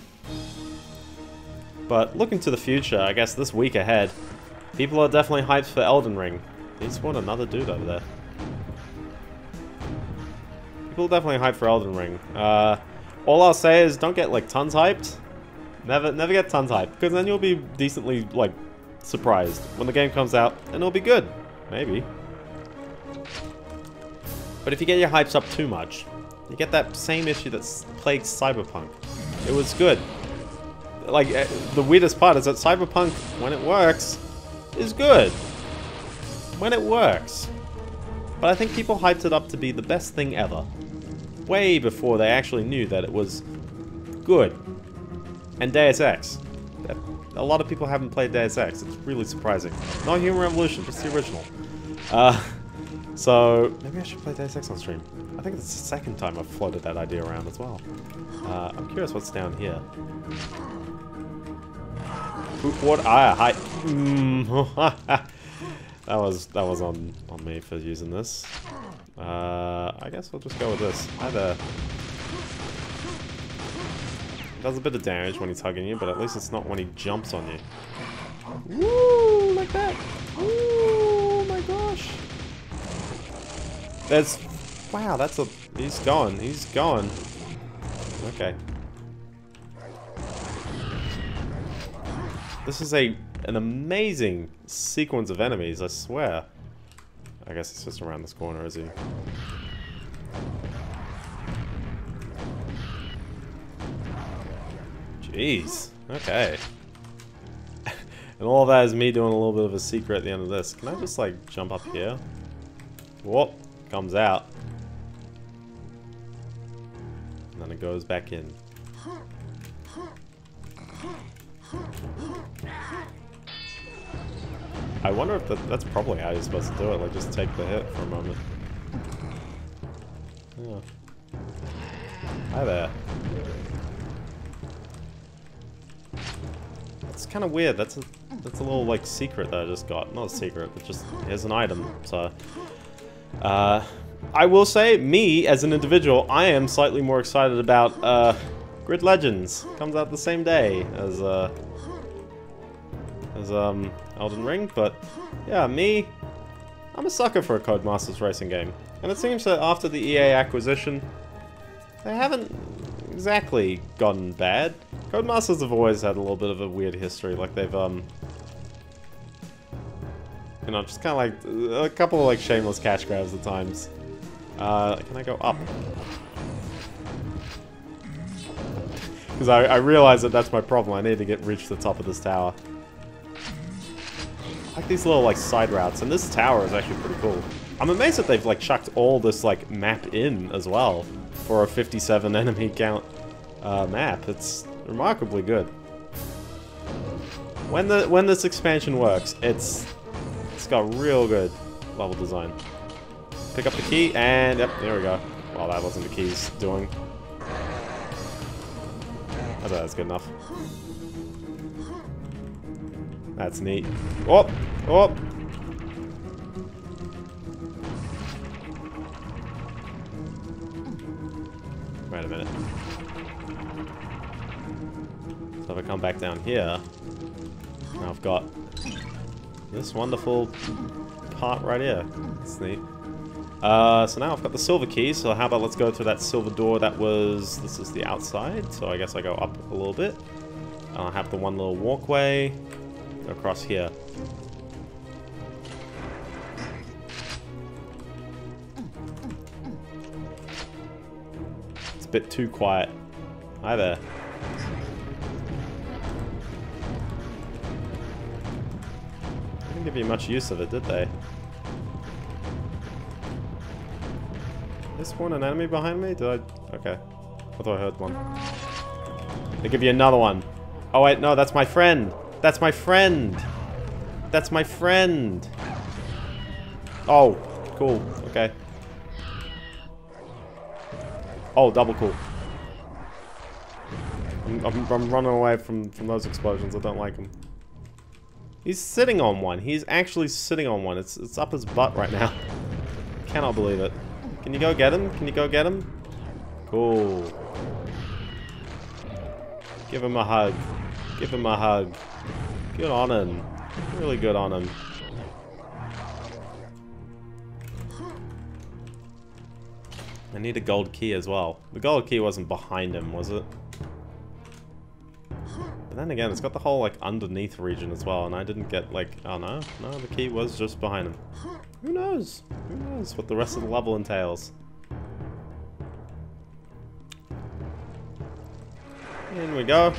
but looking to the future, I guess this week ahead, people are definitely hyped for Elden Ring. They spawned another dude over there. People definitely hype for Elden Ring. Uh, all I'll say is don't get like tons hyped. Never, never get tons hyped, because then you'll be decently like surprised when the game comes out, and it'll be good, maybe. But if you get your hypes up too much, you get that same issue that's plagued Cyberpunk. It was good. Like, the weirdest part is that Cyberpunk, when it works, is good. When it works. But I think people hyped it up to be the best thing ever. Way before they actually knew that it was good. And Deus Ex. A lot of people haven't played Deus Ex. It's really surprising. Not Human Revolution, just the original. Uh, so, maybe I should play Deus Ex on stream. I think it's the second time I've floated that idea around as well. Uh, I'm curious what's down here. What? Ah, hi. that was that was on on me for using this. Uh, I guess we'll just go with this. Hi there. It does a bit of damage when he's hugging you, but at least it's not when he jumps on you. Woo! Like that. Oh my gosh. That's. Wow. That's a. He's gone. He's gone. Okay. This is a an amazing sequence of enemies, I swear. I guess it's just around this corner, is he? Jeez. Okay. And all that is me doing a little bit of a secret at the end of this. Can I just like jump up here? Whoop! Comes out. And then it goes back in. I wonder if that, that's probably how you're supposed to do it, like just take the hit for a moment. Yeah. Hi there. That's kind of weird, that's a, that's a little like secret that I just got. Not a secret, but just here's an item, so... Uh, I will say, me, as an individual, I am slightly more excited about uh, Grid Legends. Comes out the same day as... Uh, as um, Elden Ring, but yeah, me, I'm a sucker for a Codemasters racing game. And it seems that after the E A acquisition, they haven't exactly gotten bad. Codemasters have always had a little bit of a weird history, like they've, um, you know, just kind of like a couple of like shameless cash grabs at times. Uh, can I go up? Because I, I realize that that's my problem, I need to get reach the top of this tower. Like these little like side routes, and this tower is actually pretty cool. I'm amazed that they've like chucked all this like map in as well for a fifty-seven enemy count uh, map. It's remarkably good. When the when this expansion works, it's it's got real good level design. Pick up the key and yep, there we go. Well, that wasn't the key's doing. I thought that was good enough. That's neat. Oh! Oh! Wait a minute. So if I come back down here, now I've got this wonderful part right here. That's neat. Uh, so now I've got the silver key, so how about let's go through that silver door that was... This is the outside, so I guess I go up a little bit. And I'll have the one little walkway across here. It's a bit too quiet. Hi there. They didn't give you much use of it, did they? Did they spawn an enemy behind me? Did I? Okay. I thought I heard one. They give you another one. Oh wait, no, that's my friend. That's my friend! That's my friend! Oh, cool. Okay. Oh, double cool. I'm, I'm, I'm running away from, from those explosions. I don't like them. He's sitting on one. He's actually sitting on one. It's, it's up his butt right now. Cannot believe it. Can you go get him? Can you go get him? Cool. Give him a hug. Give him a hug. Good on him. Really good on him. I need a gold key as well. The gold key wasn't behind him, was it? But then again, it's got the whole, like, underneath region as well, and I didn't get, like... Oh, no. No, the key was just behind him. Who knows? Who knows what the rest of the level entails? In we go.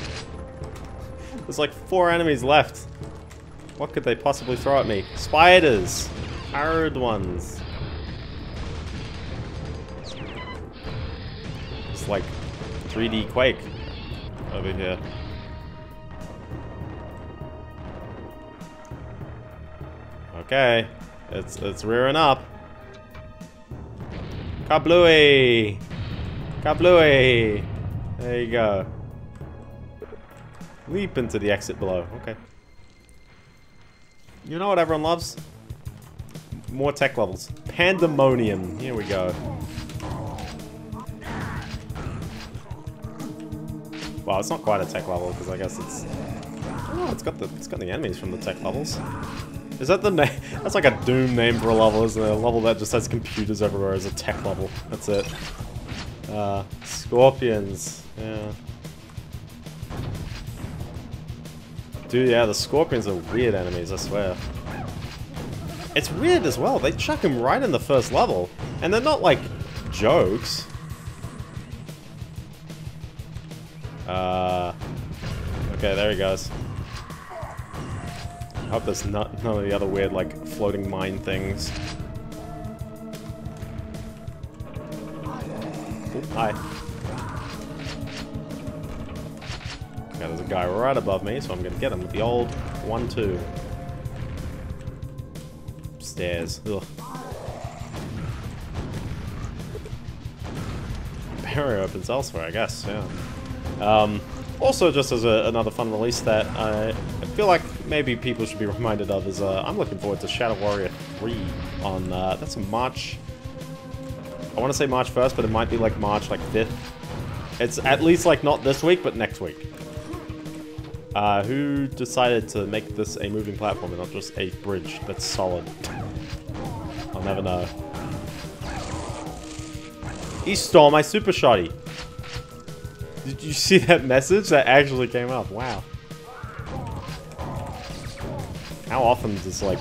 There's like four enemies left. What could they possibly throw at me? Spiders! Arrowed ones. It's like three D Quake over here. Okay. It's it's rearing up. Kablooey! Kablooey! There you go. Leap into the exit below. Okay. You know what everyone loves? More tech levels. Pandemonium. Here we go. Well, it's not quite a tech level because I guess it's. Oh, it's got the it's got the enemies from the tech levels. Is that the name? That's like a Doom name for a level, isn't it? A level that just has computers everywhere as a tech level. That's it. Uh, scorpions. Yeah. Dude, yeah, the scorpions are weird enemies, I swear. It's weird as well, they chuck him right in the first level. And they're not, like, jokes. Uh... Okay, there he goes. I hope there's not none of the other weird, like, floating mine things. Ooh, hi. Okay, there's a guy right above me, so I'm gonna get him with the old one two. Stairs. Ugh. Barrier opens elsewhere, I guess, yeah. Um, also, just as a, another fun release that I, I feel like maybe people should be reminded of is uh, I'm looking forward to Shadow Warrior three on, uh, that's in March. I want to say March first, but it might be like March, like fifth. It's at least like not this week, but next week. Uh, who decided to make this a moving platform and not just a bridge that's solid? I'll never know. He stole my super shoddy! Did you see that message? That actually came up, wow. How often does, like,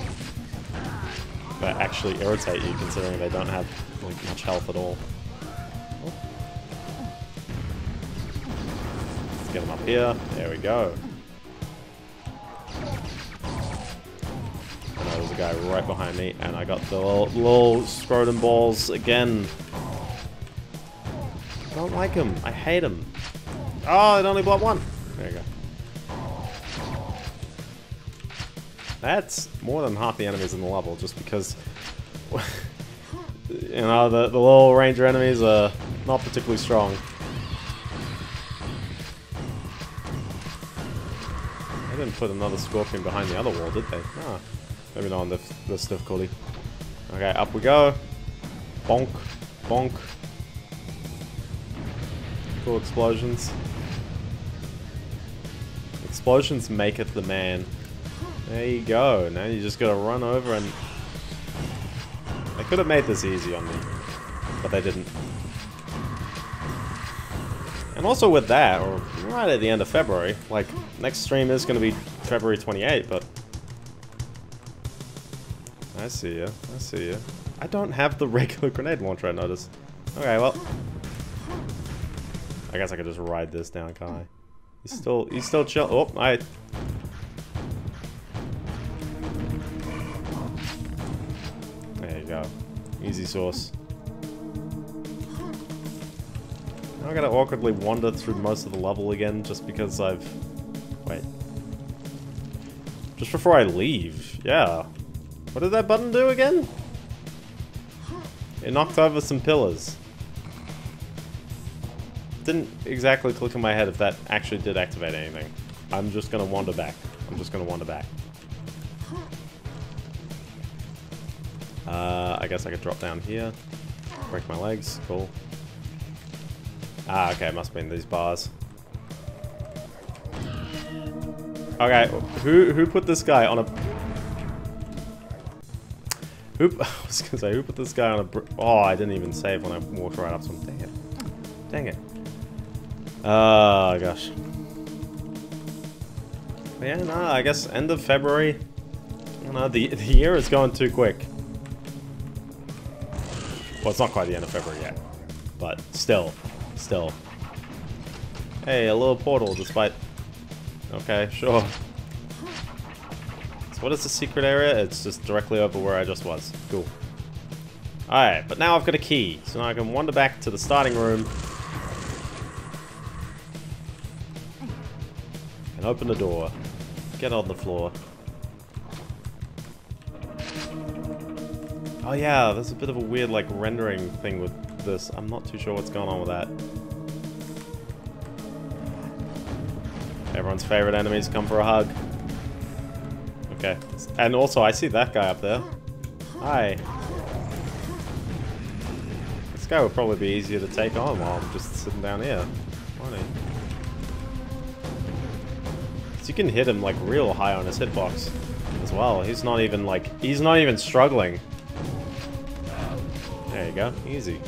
that actually irritate you considering they don't have, like, much health at all? Oh. Let's get him up here, there we go. There's a guy right behind me, and I got the little, little scrotum balls again. I don't like him. I hate him. Oh, it only blocked one. There you go. That's more than half the enemies in the level, just because, you know, the, the little ranger enemies are not particularly strong. They didn't put another scorpion behind the other wall, did they? No. Maybe not on this, this difficulty. Okay, up we go. Bonk. Bonk. Cool explosions. Explosions maketh the man. There you go. Now you just gotta run over and... They could have made this easy on me. But they didn't. And also with that, or right at the end of February, like, next stream is gonna be February twenty-eighth, but... I see you. I see you. I don't have the regular grenade launcher, I noticed. Okay, well. I guess I could just ride this down, can't I? He's still, he's still chill. Oh, I... There you go. Easy sauce. Now I gotta awkwardly wander through most of the level again, just because I've... Wait. Just before I leave. Yeah. What did that button do again? It knocked over some pillars. Didn't exactly click in my head if that actually did activate anything. I'm just gonna wander back. I'm just gonna wander back. Uh, I guess I could drop down here. Break my legs. Cool. Ah, okay. It must have been these bars. Okay. Who, who put this guy on a... Who, I was gonna say, who put this guy on a brick? Oh, I didn't even save when I walked right up to him. Dang it. Dang it. Oh, gosh. Yeah, no, I guess end of February. You know, the, the year is going too quick. Well, it's not quite the end of February yet. But still. Still. Hey, a little portal despite... Okay, sure. So what is the secret area? It's just directly over where I just was. Cool. Alright, but now I've got a key. So now I can wander back to the starting room. And open the door. Get on the floor. Oh yeah, there's a bit of a weird like rendering thing with this. I'm not too sure what's going on with that. Everyone's favorite enemies come for a hug. Okay. And also, I see that guy up there. Hi. This guy would probably be easier to take on while I'm just sitting down here. Funny. So you can hit him like real high on his hitbox as well. He's not even like, he's not even struggling. There you go. Easy.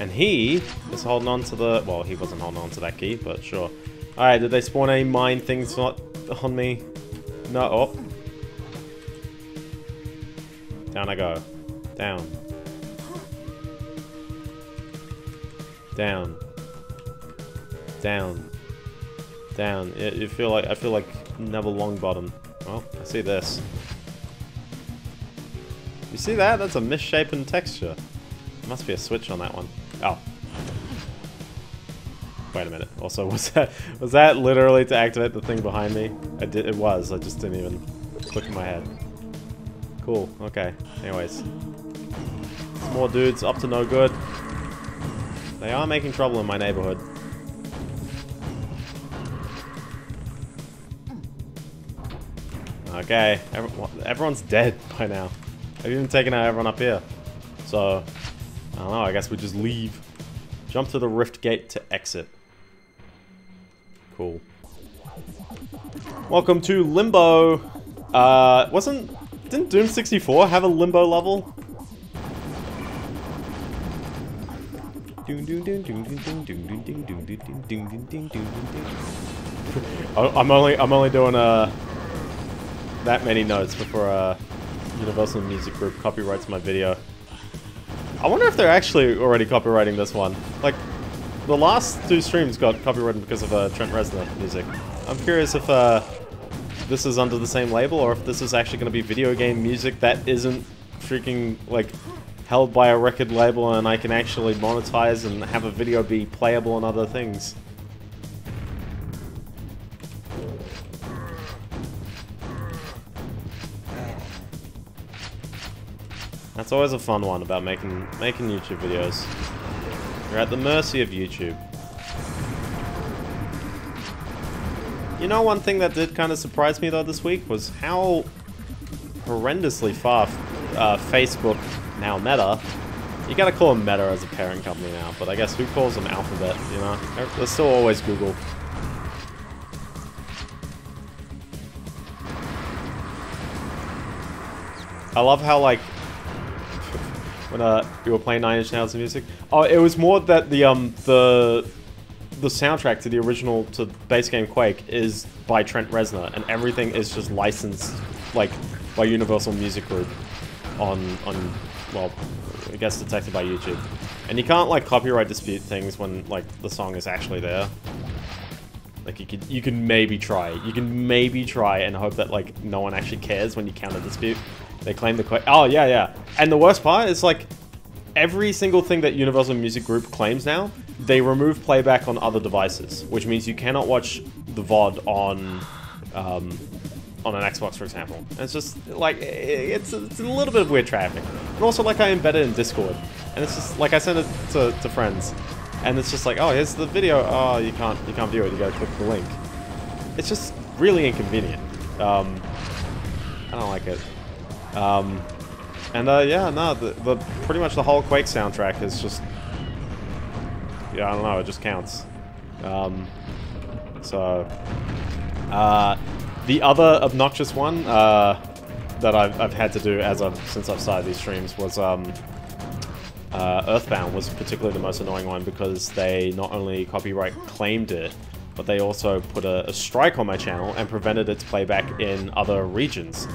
And he is holding on to the, well, he wasn't holding on to that key, but sure. Alright, did they spawn any mine things not on me? No. Oh. Down I go. Down. Down. Down. Down. Yeah, you feel like, I feel like Neville Longbottom. Well, I see this. You see that? That's a misshapen texture. There must be a switch on that one. Oh. Wait a minute. Also, was that was that literally to activate the thing behind me? I did. It was. I just didn't even click in my head. Cool. Okay. Anyways, some more dudes up to no good. They are making trouble in my neighborhood. Okay. Every, everyone's dead by now. I've even taken out everyone up here. So, I don't know. I guess we just leave. Jump to the rift gate to exit. Cool. Welcome to Limbo. Uh, wasn't... Didn't Doom sixty-four have a Limbo level? I'm only... I'm only doing, uh... that many notes before, uh... Universal Music Group copyrights my video. I wonder if they're actually already copyrighting this one. Like, the last two streams got copyrighted because of uh, Trent Reznor music. I'm curious if uh, this is under the same label, or if this is actually going to be video game music that isn't freaking, like, held by a record label and I can actually monetize and have a video be playable on other things. That's always a fun one about making making YouTube videos. You're at the mercy of YouTube. You know, one thing that did kind of surprise me though this week was how horrendously far uh, Facebook, now Meta, you gotta call them Meta as a parent company now, but I guess who calls them Alphabet, you know? They're still always Google. I love how, like, when uh, we were playing Nine Inch Nails music. Oh, it was more that the um the the soundtrack to the original to base game Quake is by Trent Reznor, and everything is just licensed like by Universal Music Group on on well, I guess detected by YouTube, and you can't like copyright dispute things when like the song is actually there. Like you could you can maybe try you can maybe try and hope that like no one actually cares when you counter dispute. They claim the Quake. Oh, yeah, yeah. And the worst part is, like, every single thing that Universal Music Group claims now, they remove playback on other devices, which means you cannot watch the V O D on um, on an Xbox, for example. And it's just, like, it's, it's a little bit of weird traffic. And also, like, I embed it in Discord. And it's just, like, I send it to, to friends. And it's just like, oh, here's the video. Oh, you can't, you can't view it. You gotta click the link. It's just really inconvenient. Um, I don't like it. Um, and uh, yeah, no, the, the pretty much the whole Quake soundtrack is just, yeah, I don't know, it just counts. Um, so, uh, the other obnoxious one, uh, that I've, I've had to do as I've since I've started these streams was um, uh, Earthbound was particularly the most annoying one, because they not only copyright claimed it, but they also put a, a strike on my channel and prevented its playback in other regions.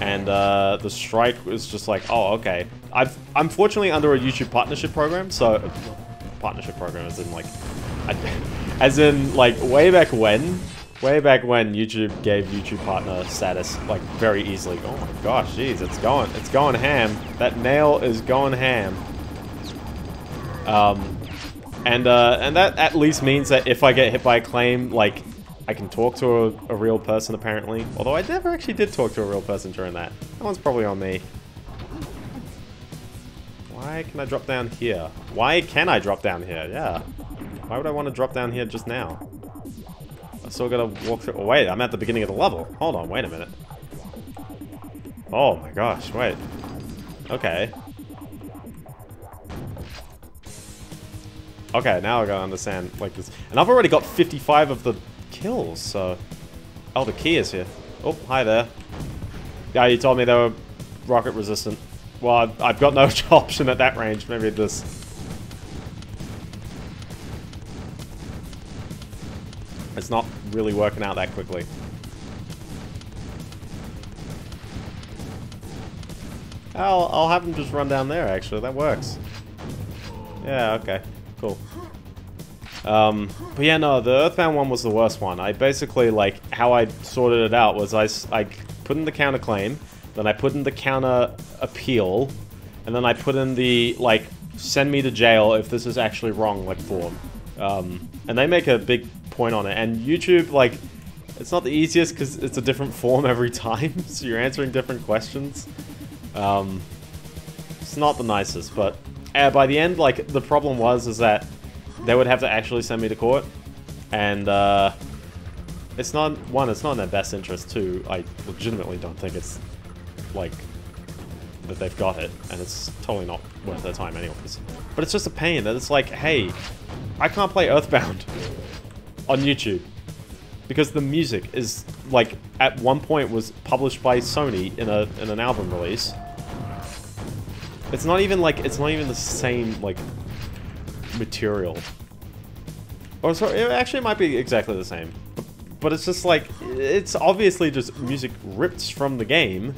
And uh, the strike was just like, oh, okay. I've, I'm fortunately under a YouTube partnership program, so... Partnership program as in, like... I, as in, like, way back when... Way back when YouTube gave YouTube partner status, like, very easily. Oh my gosh, jeez, it's going, it's going ham. That nail is going ham. Um... And, uh, and that at least means that if I get hit by a claim, like, I can talk to a, a real person, apparently. Although I never actually did talk to a real person during that. That one's probably on me. Why can I drop down here? Why can I drop down here? Yeah. Why would I want to drop down here just now? I still gotta walk through- oh, wait, I'm at the beginning of the level. Hold on, wait a minute. Oh my gosh, wait. Okay. Okay, now I gotta understand, like, this. And I've already got fifty-five of the kills, so... Oh, the key is here. Oh, hi there. Yeah, you told me they were rocket resistant. Well, I've, I've got no option at that range. Maybe this. It's not really working out that quickly. I'll, I'll have them just run down there, actually. That works. Yeah, okay. Cool. Um, but yeah, no, the Earthbound one was the worst one. I basically, like, how I sorted it out was I, I put in the counterclaim, then I put in the counter appeal, and then I put in the, like, send me to jail if this is actually wrong, like, form. Um, and they make a big point on it. And YouTube, like, it's not the easiest because it's a different form every time, so you're answering different questions. Um, it's not the nicest, but... Uh, by the end, like, the problem was is that they would have to actually send me to court, and uh, it's not, one, it's not in their best interest, two, I legitimately don't think it's, like, that they've got it, and it's totally not worth their time anyways. But it's just a pain that it's like, hey, I can't play Earthbound on YouTube, because the music is, like, at one point was published by Sony in, a, in an album release. It's not even like, it's not even the same, like, material. Or sorry, it actually might be exactly the same. But, but it's just like, it's obviously just music ripped from the game.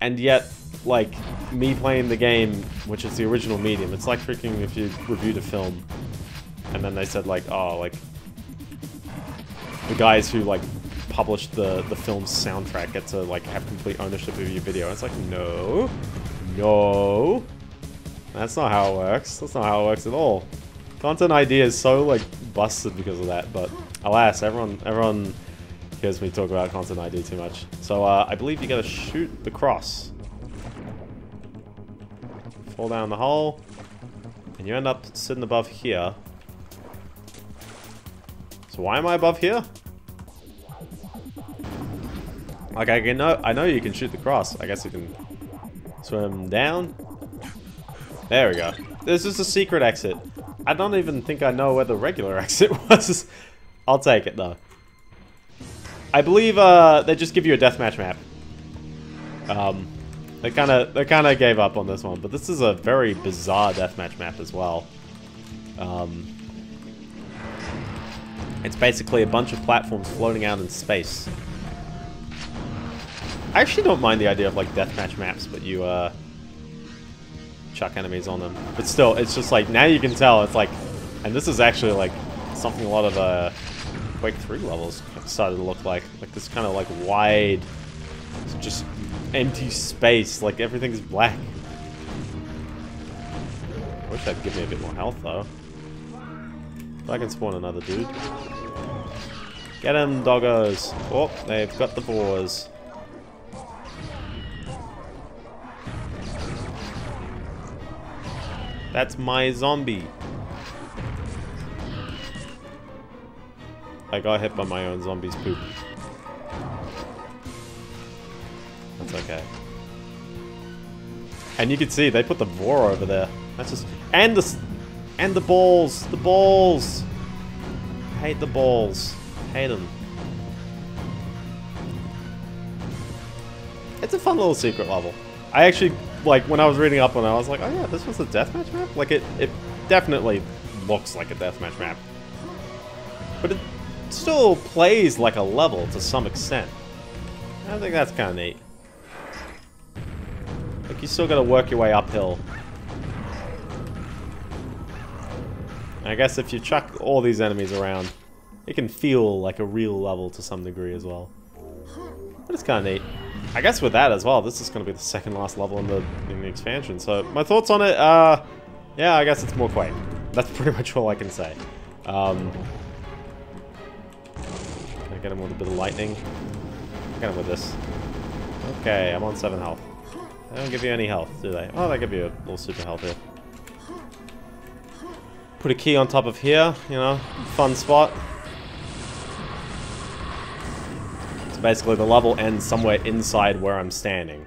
And yet, like, me playing the game, which is the original medium, it's like freaking if you reviewed a film. And then they said like, oh, like, the guys who, like, published the, the film's soundtrack get to, like, have complete ownership of your video. It's like, no. No, that's not how it works. That's not how it works at all. Content I D is so, like, busted because of that, but alas, everyone everyone hears me talk about content I D too much. So uh, I believe you gotta shoot the cross. Fall down the hole, and you end up sitting above here. So why am I above here? Like, I can know, I know you can shoot the cross. I guess you can... swim down. There we go. This is a secret exit. I don't even think I know where the regular exit was. I'll take it though. I believe uh, they just give you a deathmatch map. Um, they kind of they kind of gave up on this one, but this is a very bizarre deathmatch map as well. Um, it's basically a bunch of platforms floating out in space. I actually don't mind the idea of, like, deathmatch maps, but you, uh, chuck enemies on them. But still, it's just, like, now you can tell, it's like, and this is actually, like, something a lot of, uh, Quake three levels started to look like. Like, this kind of, like, wide, just empty space, like, everything's black. I wish that'd give me a bit more health, though. But I can spawn another dude. Get him, doggos! Oh, they've got the boars. That's my zombie. I got hit by my own zombie's poop. That's okay. And you can see they put the vor over there. That's just and the and the balls, the balls. I hate the balls. I hate them. It's a fun little secret level. I actually, like, when I was reading up on it, I was like, oh yeah, this was a deathmatch map? Like, it, it definitely looks like a deathmatch map. But it still plays like a level to some extent. I think that's kind of neat. Like, you still gotta work your way uphill. And I guess if you chuck all these enemies around, it can feel like a real level to some degree as well. But it's kind of neat. I guess with that as well, this is going to be the second last level in the, in the expansion. So my thoughts on it, uh, yeah, I guess it's more Quake. That's pretty much all I can say. Um, can I get him with a bit of lightning? I get him with this. Okay, I'm on seven health. They don't give you any health, do they? Oh, they give you a little super health here. Put a key on top of here, you know, fun spot. Basically, the level ends somewhere inside where I'm standing.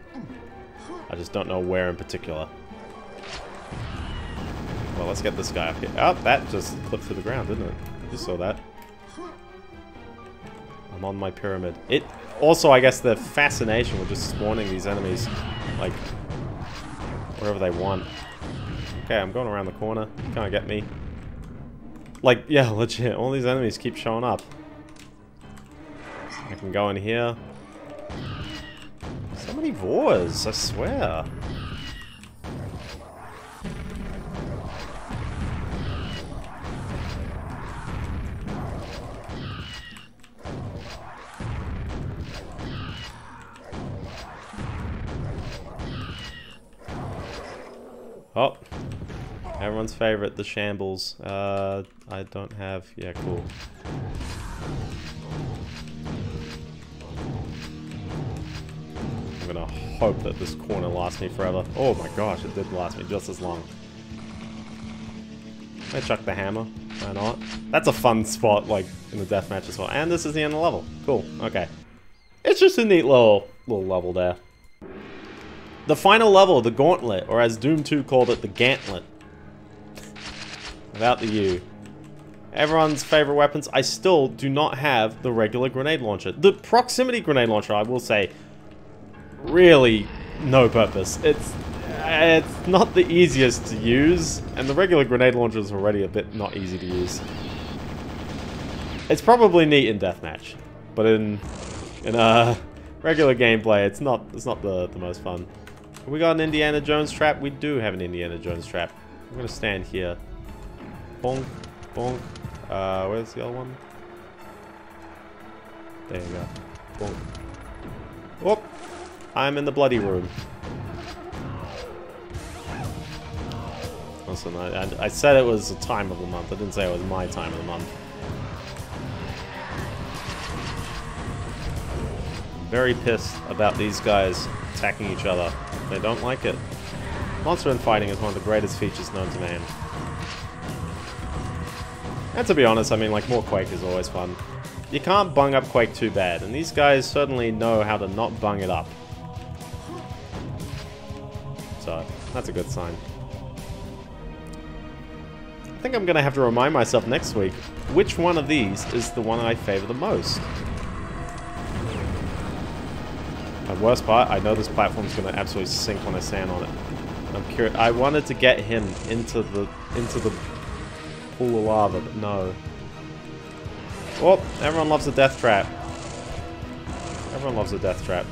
I just don't know where in particular. Well, let's get this guy up here. Oh, that just clipped through the ground, didn't it? You saw that. I'm on my pyramid. It also, I guess, the fascination with just spawning these enemies, like, wherever they want. Okay, I'm going around the corner. You can't get me. Like, yeah, legit. All these enemies keep showing up. I can go in here. So many Vors, I swear. Oh, everyone's favorite, the shambles. Uh, I don't have. Yeah, cool. I'm gonna hope that this corner lasts me forever. Oh my gosh, it did last me just as long. I'm gonna chuck the hammer. Why not? That's a fun spot, like, in the deathmatch as well. And this is the end of the level. Cool, okay. It's just a neat little, little level there. The final level, the Gauntlet, or as Doom two called it, the Gantlet. Without the U. Everyone's favorite weapons. I still do not have the regular grenade launcher. The proximity grenade launcher, I will say, really no purpose. It's it's not the easiest to use, and the regular grenade launcher is already a bit not easy to use. It's probably neat in deathmatch, but in in uh regular gameplay, it's not it's not the the most fun. Have we got an Indiana Jones trap? We do have an Indiana Jones trap. I'm gonna stand here. Bonk, bonk. Uh, where's the other one? There you go. Bonk. Whoop. I'm in the bloody room. Listen, I, I, I said it was the time of the month. I didn't say it was my time of the month. I'm very pissed about these guys attacking each other. They don't like it. Monster and fighting is one of the greatest features known to man. And to be honest, I mean, like, more Quake is always fun. You can't bung up Quake too bad, and these guys certainly know how to not bung it up. So, that's a good sign. I think I'm going to have to remind myself next week which one of these is the one I favor the most. The worst part, I know this platform's going to absolutely sink when I stand on it. I'm curious. I wanted to get him into the into the pool of lava, but no. Oh, everyone loves a death trap. Everyone loves a death trap.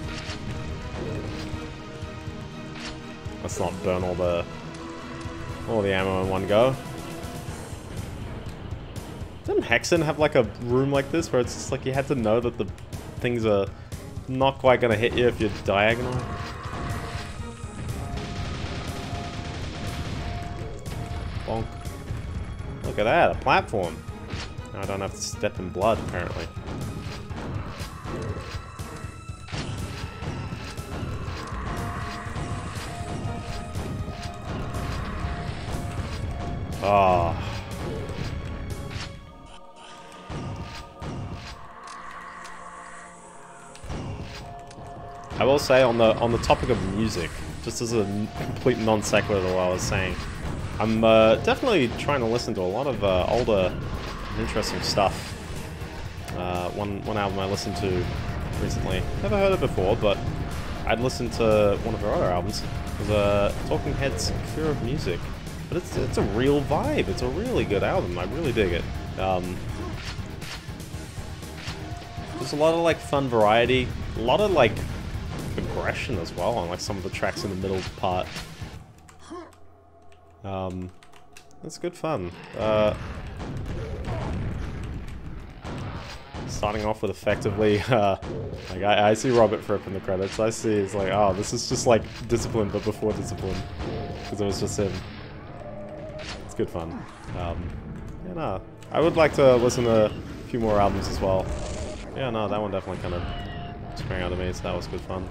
Let's not burn all the all the ammo in one go. Didn't Hexen have like a room like this where it's just like you had to know that the things are not quite gonna hit you if you're diagonal? Bonk. Look at that, a platform. I don't have to step in blood apparently. Oh. I will say on the on the topic of music, just as a complete non sequitur to what I was saying, I'm uh, definitely trying to listen to a lot of uh, older, interesting stuff. Uh, one one album I listened to recently, never heard it before, but I'd listen to one of her other albums. It was uh, Talking Heads' Cure of Music. But it's, it's a real vibe. It's a really good album. I really dig it. Um, there's a lot of like fun variety. A lot of like aggression as well on like some of the tracks in the middle part. Um, that's good fun. Uh, starting off with effectively, uh, like I, I see Robert Fripp in the credits. I see it's like, oh, this is just like Discipline, but before Discipline, because it was just him. It's good fun. Um, yeah, no, I would like to listen to a few more albums as well. Yeah, no, that one definitely kind of sprang out of me, so that was good fun.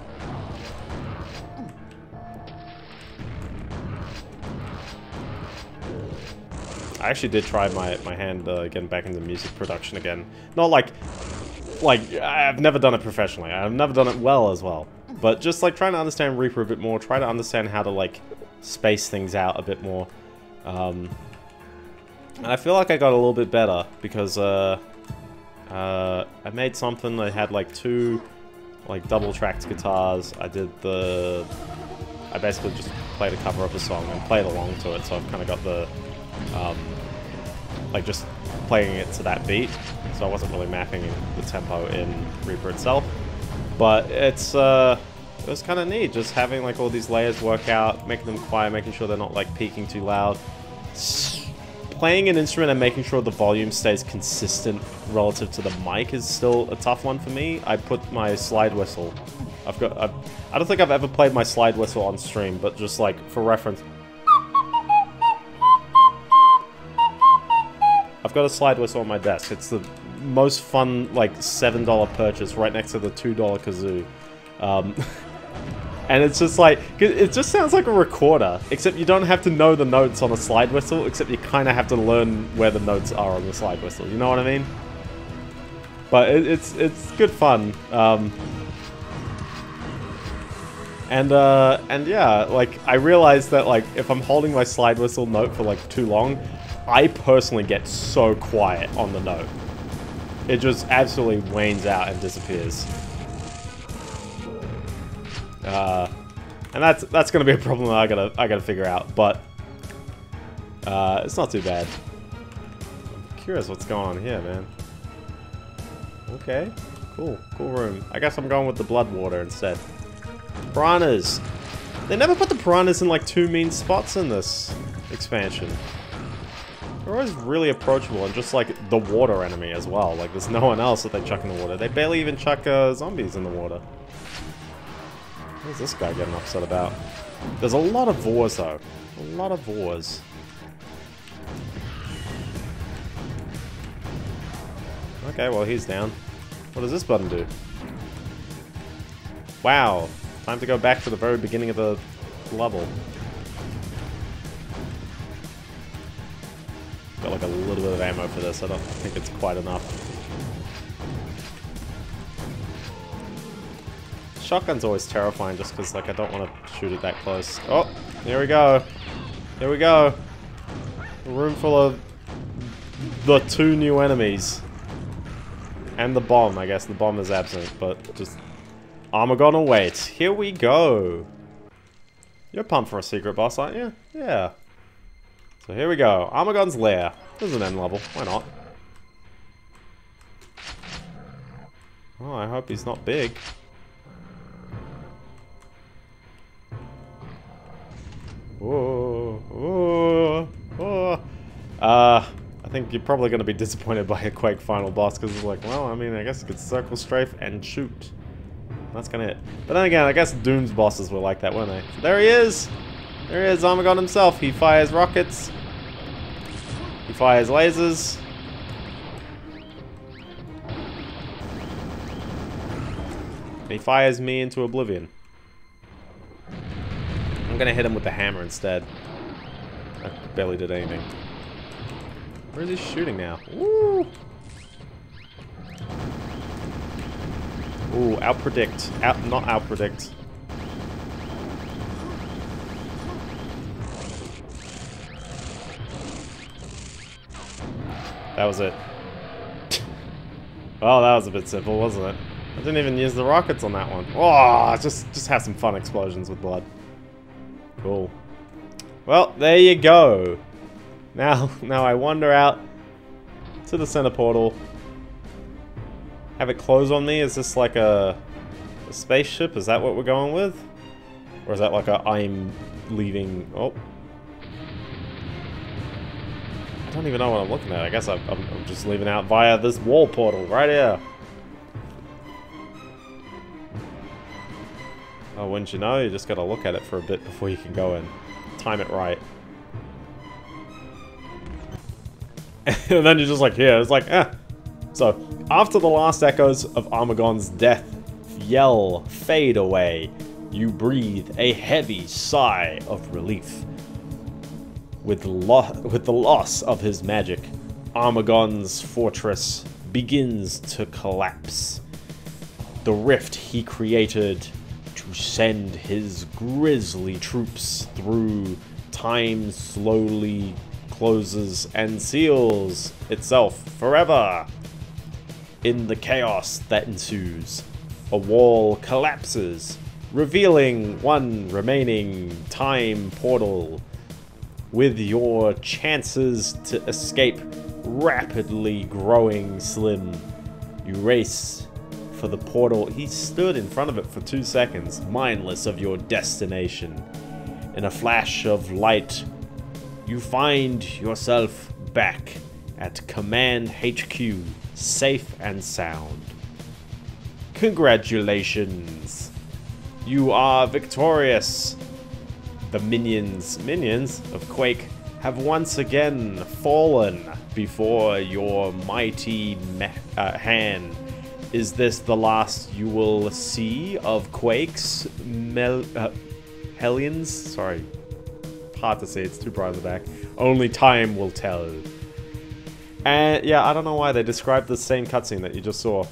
I actually did try my, my hand uh, getting back into music production again. Not like, like, I've never done it professionally. I've never done it well as well. But just like trying to understand Reaper a bit more, try to understand how to like space things out a bit more. Um, and I feel like I got a little bit better because uh, uh, I made something that had like two like double tracked guitars. I did the, I basically just played a cover of a song and played along to it. So I've kind of got the Um, like just playing it to that beat, so I wasn't really mapping the tempo in Reaper itself, but it's uh, it was kind of neat just having like all these layers work out, making them quiet, making sure they're not like peaking too loud, playing an instrument and making sure the volume stays consistent relative to the mic is still a tough one for me. I put my slide whistle, I've got, I've, I don't think I've ever played my slide whistle on stream, but just like for reference, I've got a slide whistle on my desk. It's the most fun, like, seven dollar purchase right next to the two dollar kazoo. Um, and it's just like, it just sounds like a recorder, except you don't have to know the notes on a slide whistle, except you kind of have to learn where the notes are on the slide whistle. You know what I mean? But it, it's it's good fun. Um, and, uh, and yeah, like, I realized that, like, if I'm holding my slide whistle note for, like, too long, I personally get so quiet on the note. It just absolutely wanes out and disappears. Uh, and that's that's gonna be a problem that I gotta I gotta figure out, but uh, it's not too bad. I'm curious what's going on here, man. Okay, cool, cool room. I guess I'm going with the blood water instead. Piranhas. They never put the piranhas in like two mean spots in this expansion. They're always really approachable, and just like the water enemy as well. Like there's no one else that they chuck in the water. They barely even chuck uh, zombies in the water. What's this guy getting upset about? There's a lot of Vors though. A lot of Vors. Okay, well he's down. What does this button do? Wow. Time to go back to the very beginning of the level. Got like a little bit of ammo for this, I don't think it's quite enough. Shotgun's always terrifying just because like I don't want to shoot it that close. Oh, here we go. Here we go. A room full of the two new enemies. And the bomb, I guess. The bomb is absent, but just... Armagon awaits. Here we go. You're pumped for a secret boss, aren't you? Yeah. So here we go, Armagon's Lair. This is an end level, why not? Oh, I hope he's not big. Whoa, whoa, whoa. Uh, I think you're probably gonna be disappointed by a Quake final boss, because it's like, well, I mean, I guess it could circle strafe and shoot. That's kinda it. But then again, I guess Doom's bosses were like that, weren't they? So there he is! There he is, Armagon himself. He fires rockets. He fires lasers. And he fires me into oblivion. I'm gonna hit him with the hammer instead. I barely did anything. Where is he shooting now? Woo! Ooh, outpredict. Out, not outpredict. That was it. Well, that was a bit simple, wasn't it? I didn't even use the rockets on that one. Oh, just, just have some fun explosions with blood. Cool. Well, there you go. Now, now I wander out to the center portal. Have it close on me? Is this like a, a spaceship? Is that what we're going with? Or is that like a I'm leaving? Oh. I don't even know what I'm looking at. I guess I'm, I'm just leaving out via this wall portal right here. Oh, wouldn't you know? You just gotta look at it for a bit before you can go in. Time it right. And then you're just like, yeah, it's like, eh. So, after the last echoes of Armagon's death yell fade away, you breathe a heavy sigh of relief. With, lo with the loss of his magic, Armagon's fortress begins to collapse. The rift he created to send his grisly troops through time slowly closes and seals itself forever. In the chaos that ensues, a wall collapses, revealing one remaining time portal, with your chances to escape rapidly growing slim. You race for the portal. He stood in front of it for two seconds, mindless of your destination. In a flash of light, you find yourself back at Command H Q, safe and sound. Congratulations! You are victorious! The minions, minions of Quake have once again fallen before your mighty me uh, hand. Is this the last you will see of Quake's Mel uh, Hellions? Sorry. Hard to say, it's too bright in the back. Only time will tell. And yeah, I don't know why they described the same cutscene that you just saw.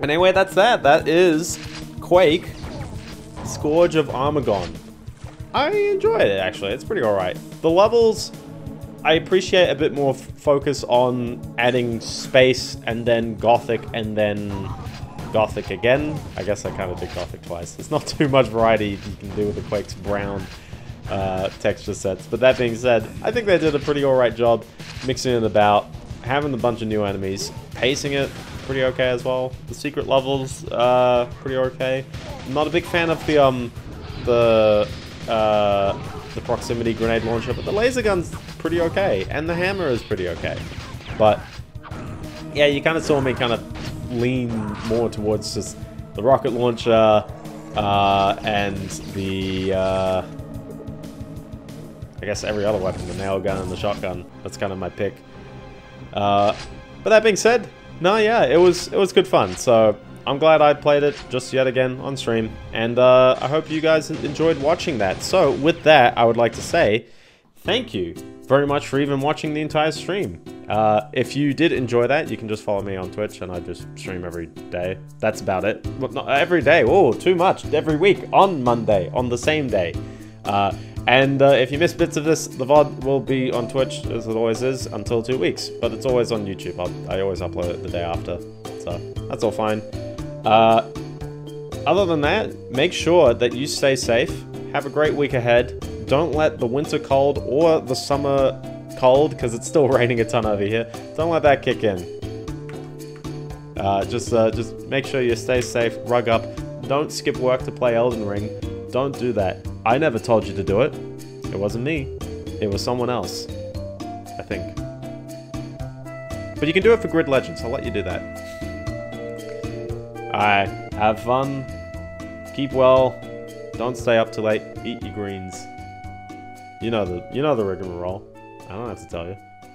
And anyway, that's that. That is Quake, Scourge of Armagon. I enjoyed it, actually. It's pretty alright. The levels, I appreciate a bit more focus on adding space and then Gothic and then Gothic again. I guess I kind of did Gothic twice. There's not too much variety you can do with the Quake's brown Uh, texture sets, but that being said, I think they did a pretty alright job mixing it about, having a bunch of new enemies, pacing it pretty okay as well. The secret levels, uh, pretty okay. I'm not a big fan of the, um, the, uh, the proximity grenade launcher, but the laser gun's pretty okay, and the hammer is pretty okay. But, yeah, you kind of saw me kind of lean more towards just the rocket launcher, uh, and the, uh, I guess every other weapon, the nail gun and the shotgun. That's kind of my pick. Uh, but that being said, no, yeah, it was it was good fun. So I'm glad I played it just yet again on stream. And uh, I hope you guys enjoyed watching that. So with that, I would like to say thank you very much for even watching the entire stream. Uh, if you did enjoy that, you can just follow me on Twitch, and I just stream every day. That's about it. Well, not every day. Oh, too much. Every week on Monday, on the same day. Uh, And uh, if you miss bits of this, the V O D will be on Twitch, as it always is, until two weeks. But it's always on YouTube. I'll, I always upload it the day after. So, that's all fine. Uh, other than that, make sure that you stay safe. Have a great week ahead. Don't let the winter cold or the summer cold, because it's still raining a ton over here, don't let that kick in. Uh, just, uh, just make sure you stay safe, rug up. Don't skip work to play Elden Ring. Don't do that. I never told you to do it. It wasn't me. It was someone else. I think. But you can do it for Grid Legends. I'll let you do that. Alright. Have fun. Keep well. Don't stay up too late. Eat your greens. You know the, you know the rigmarole. I don't have to tell you.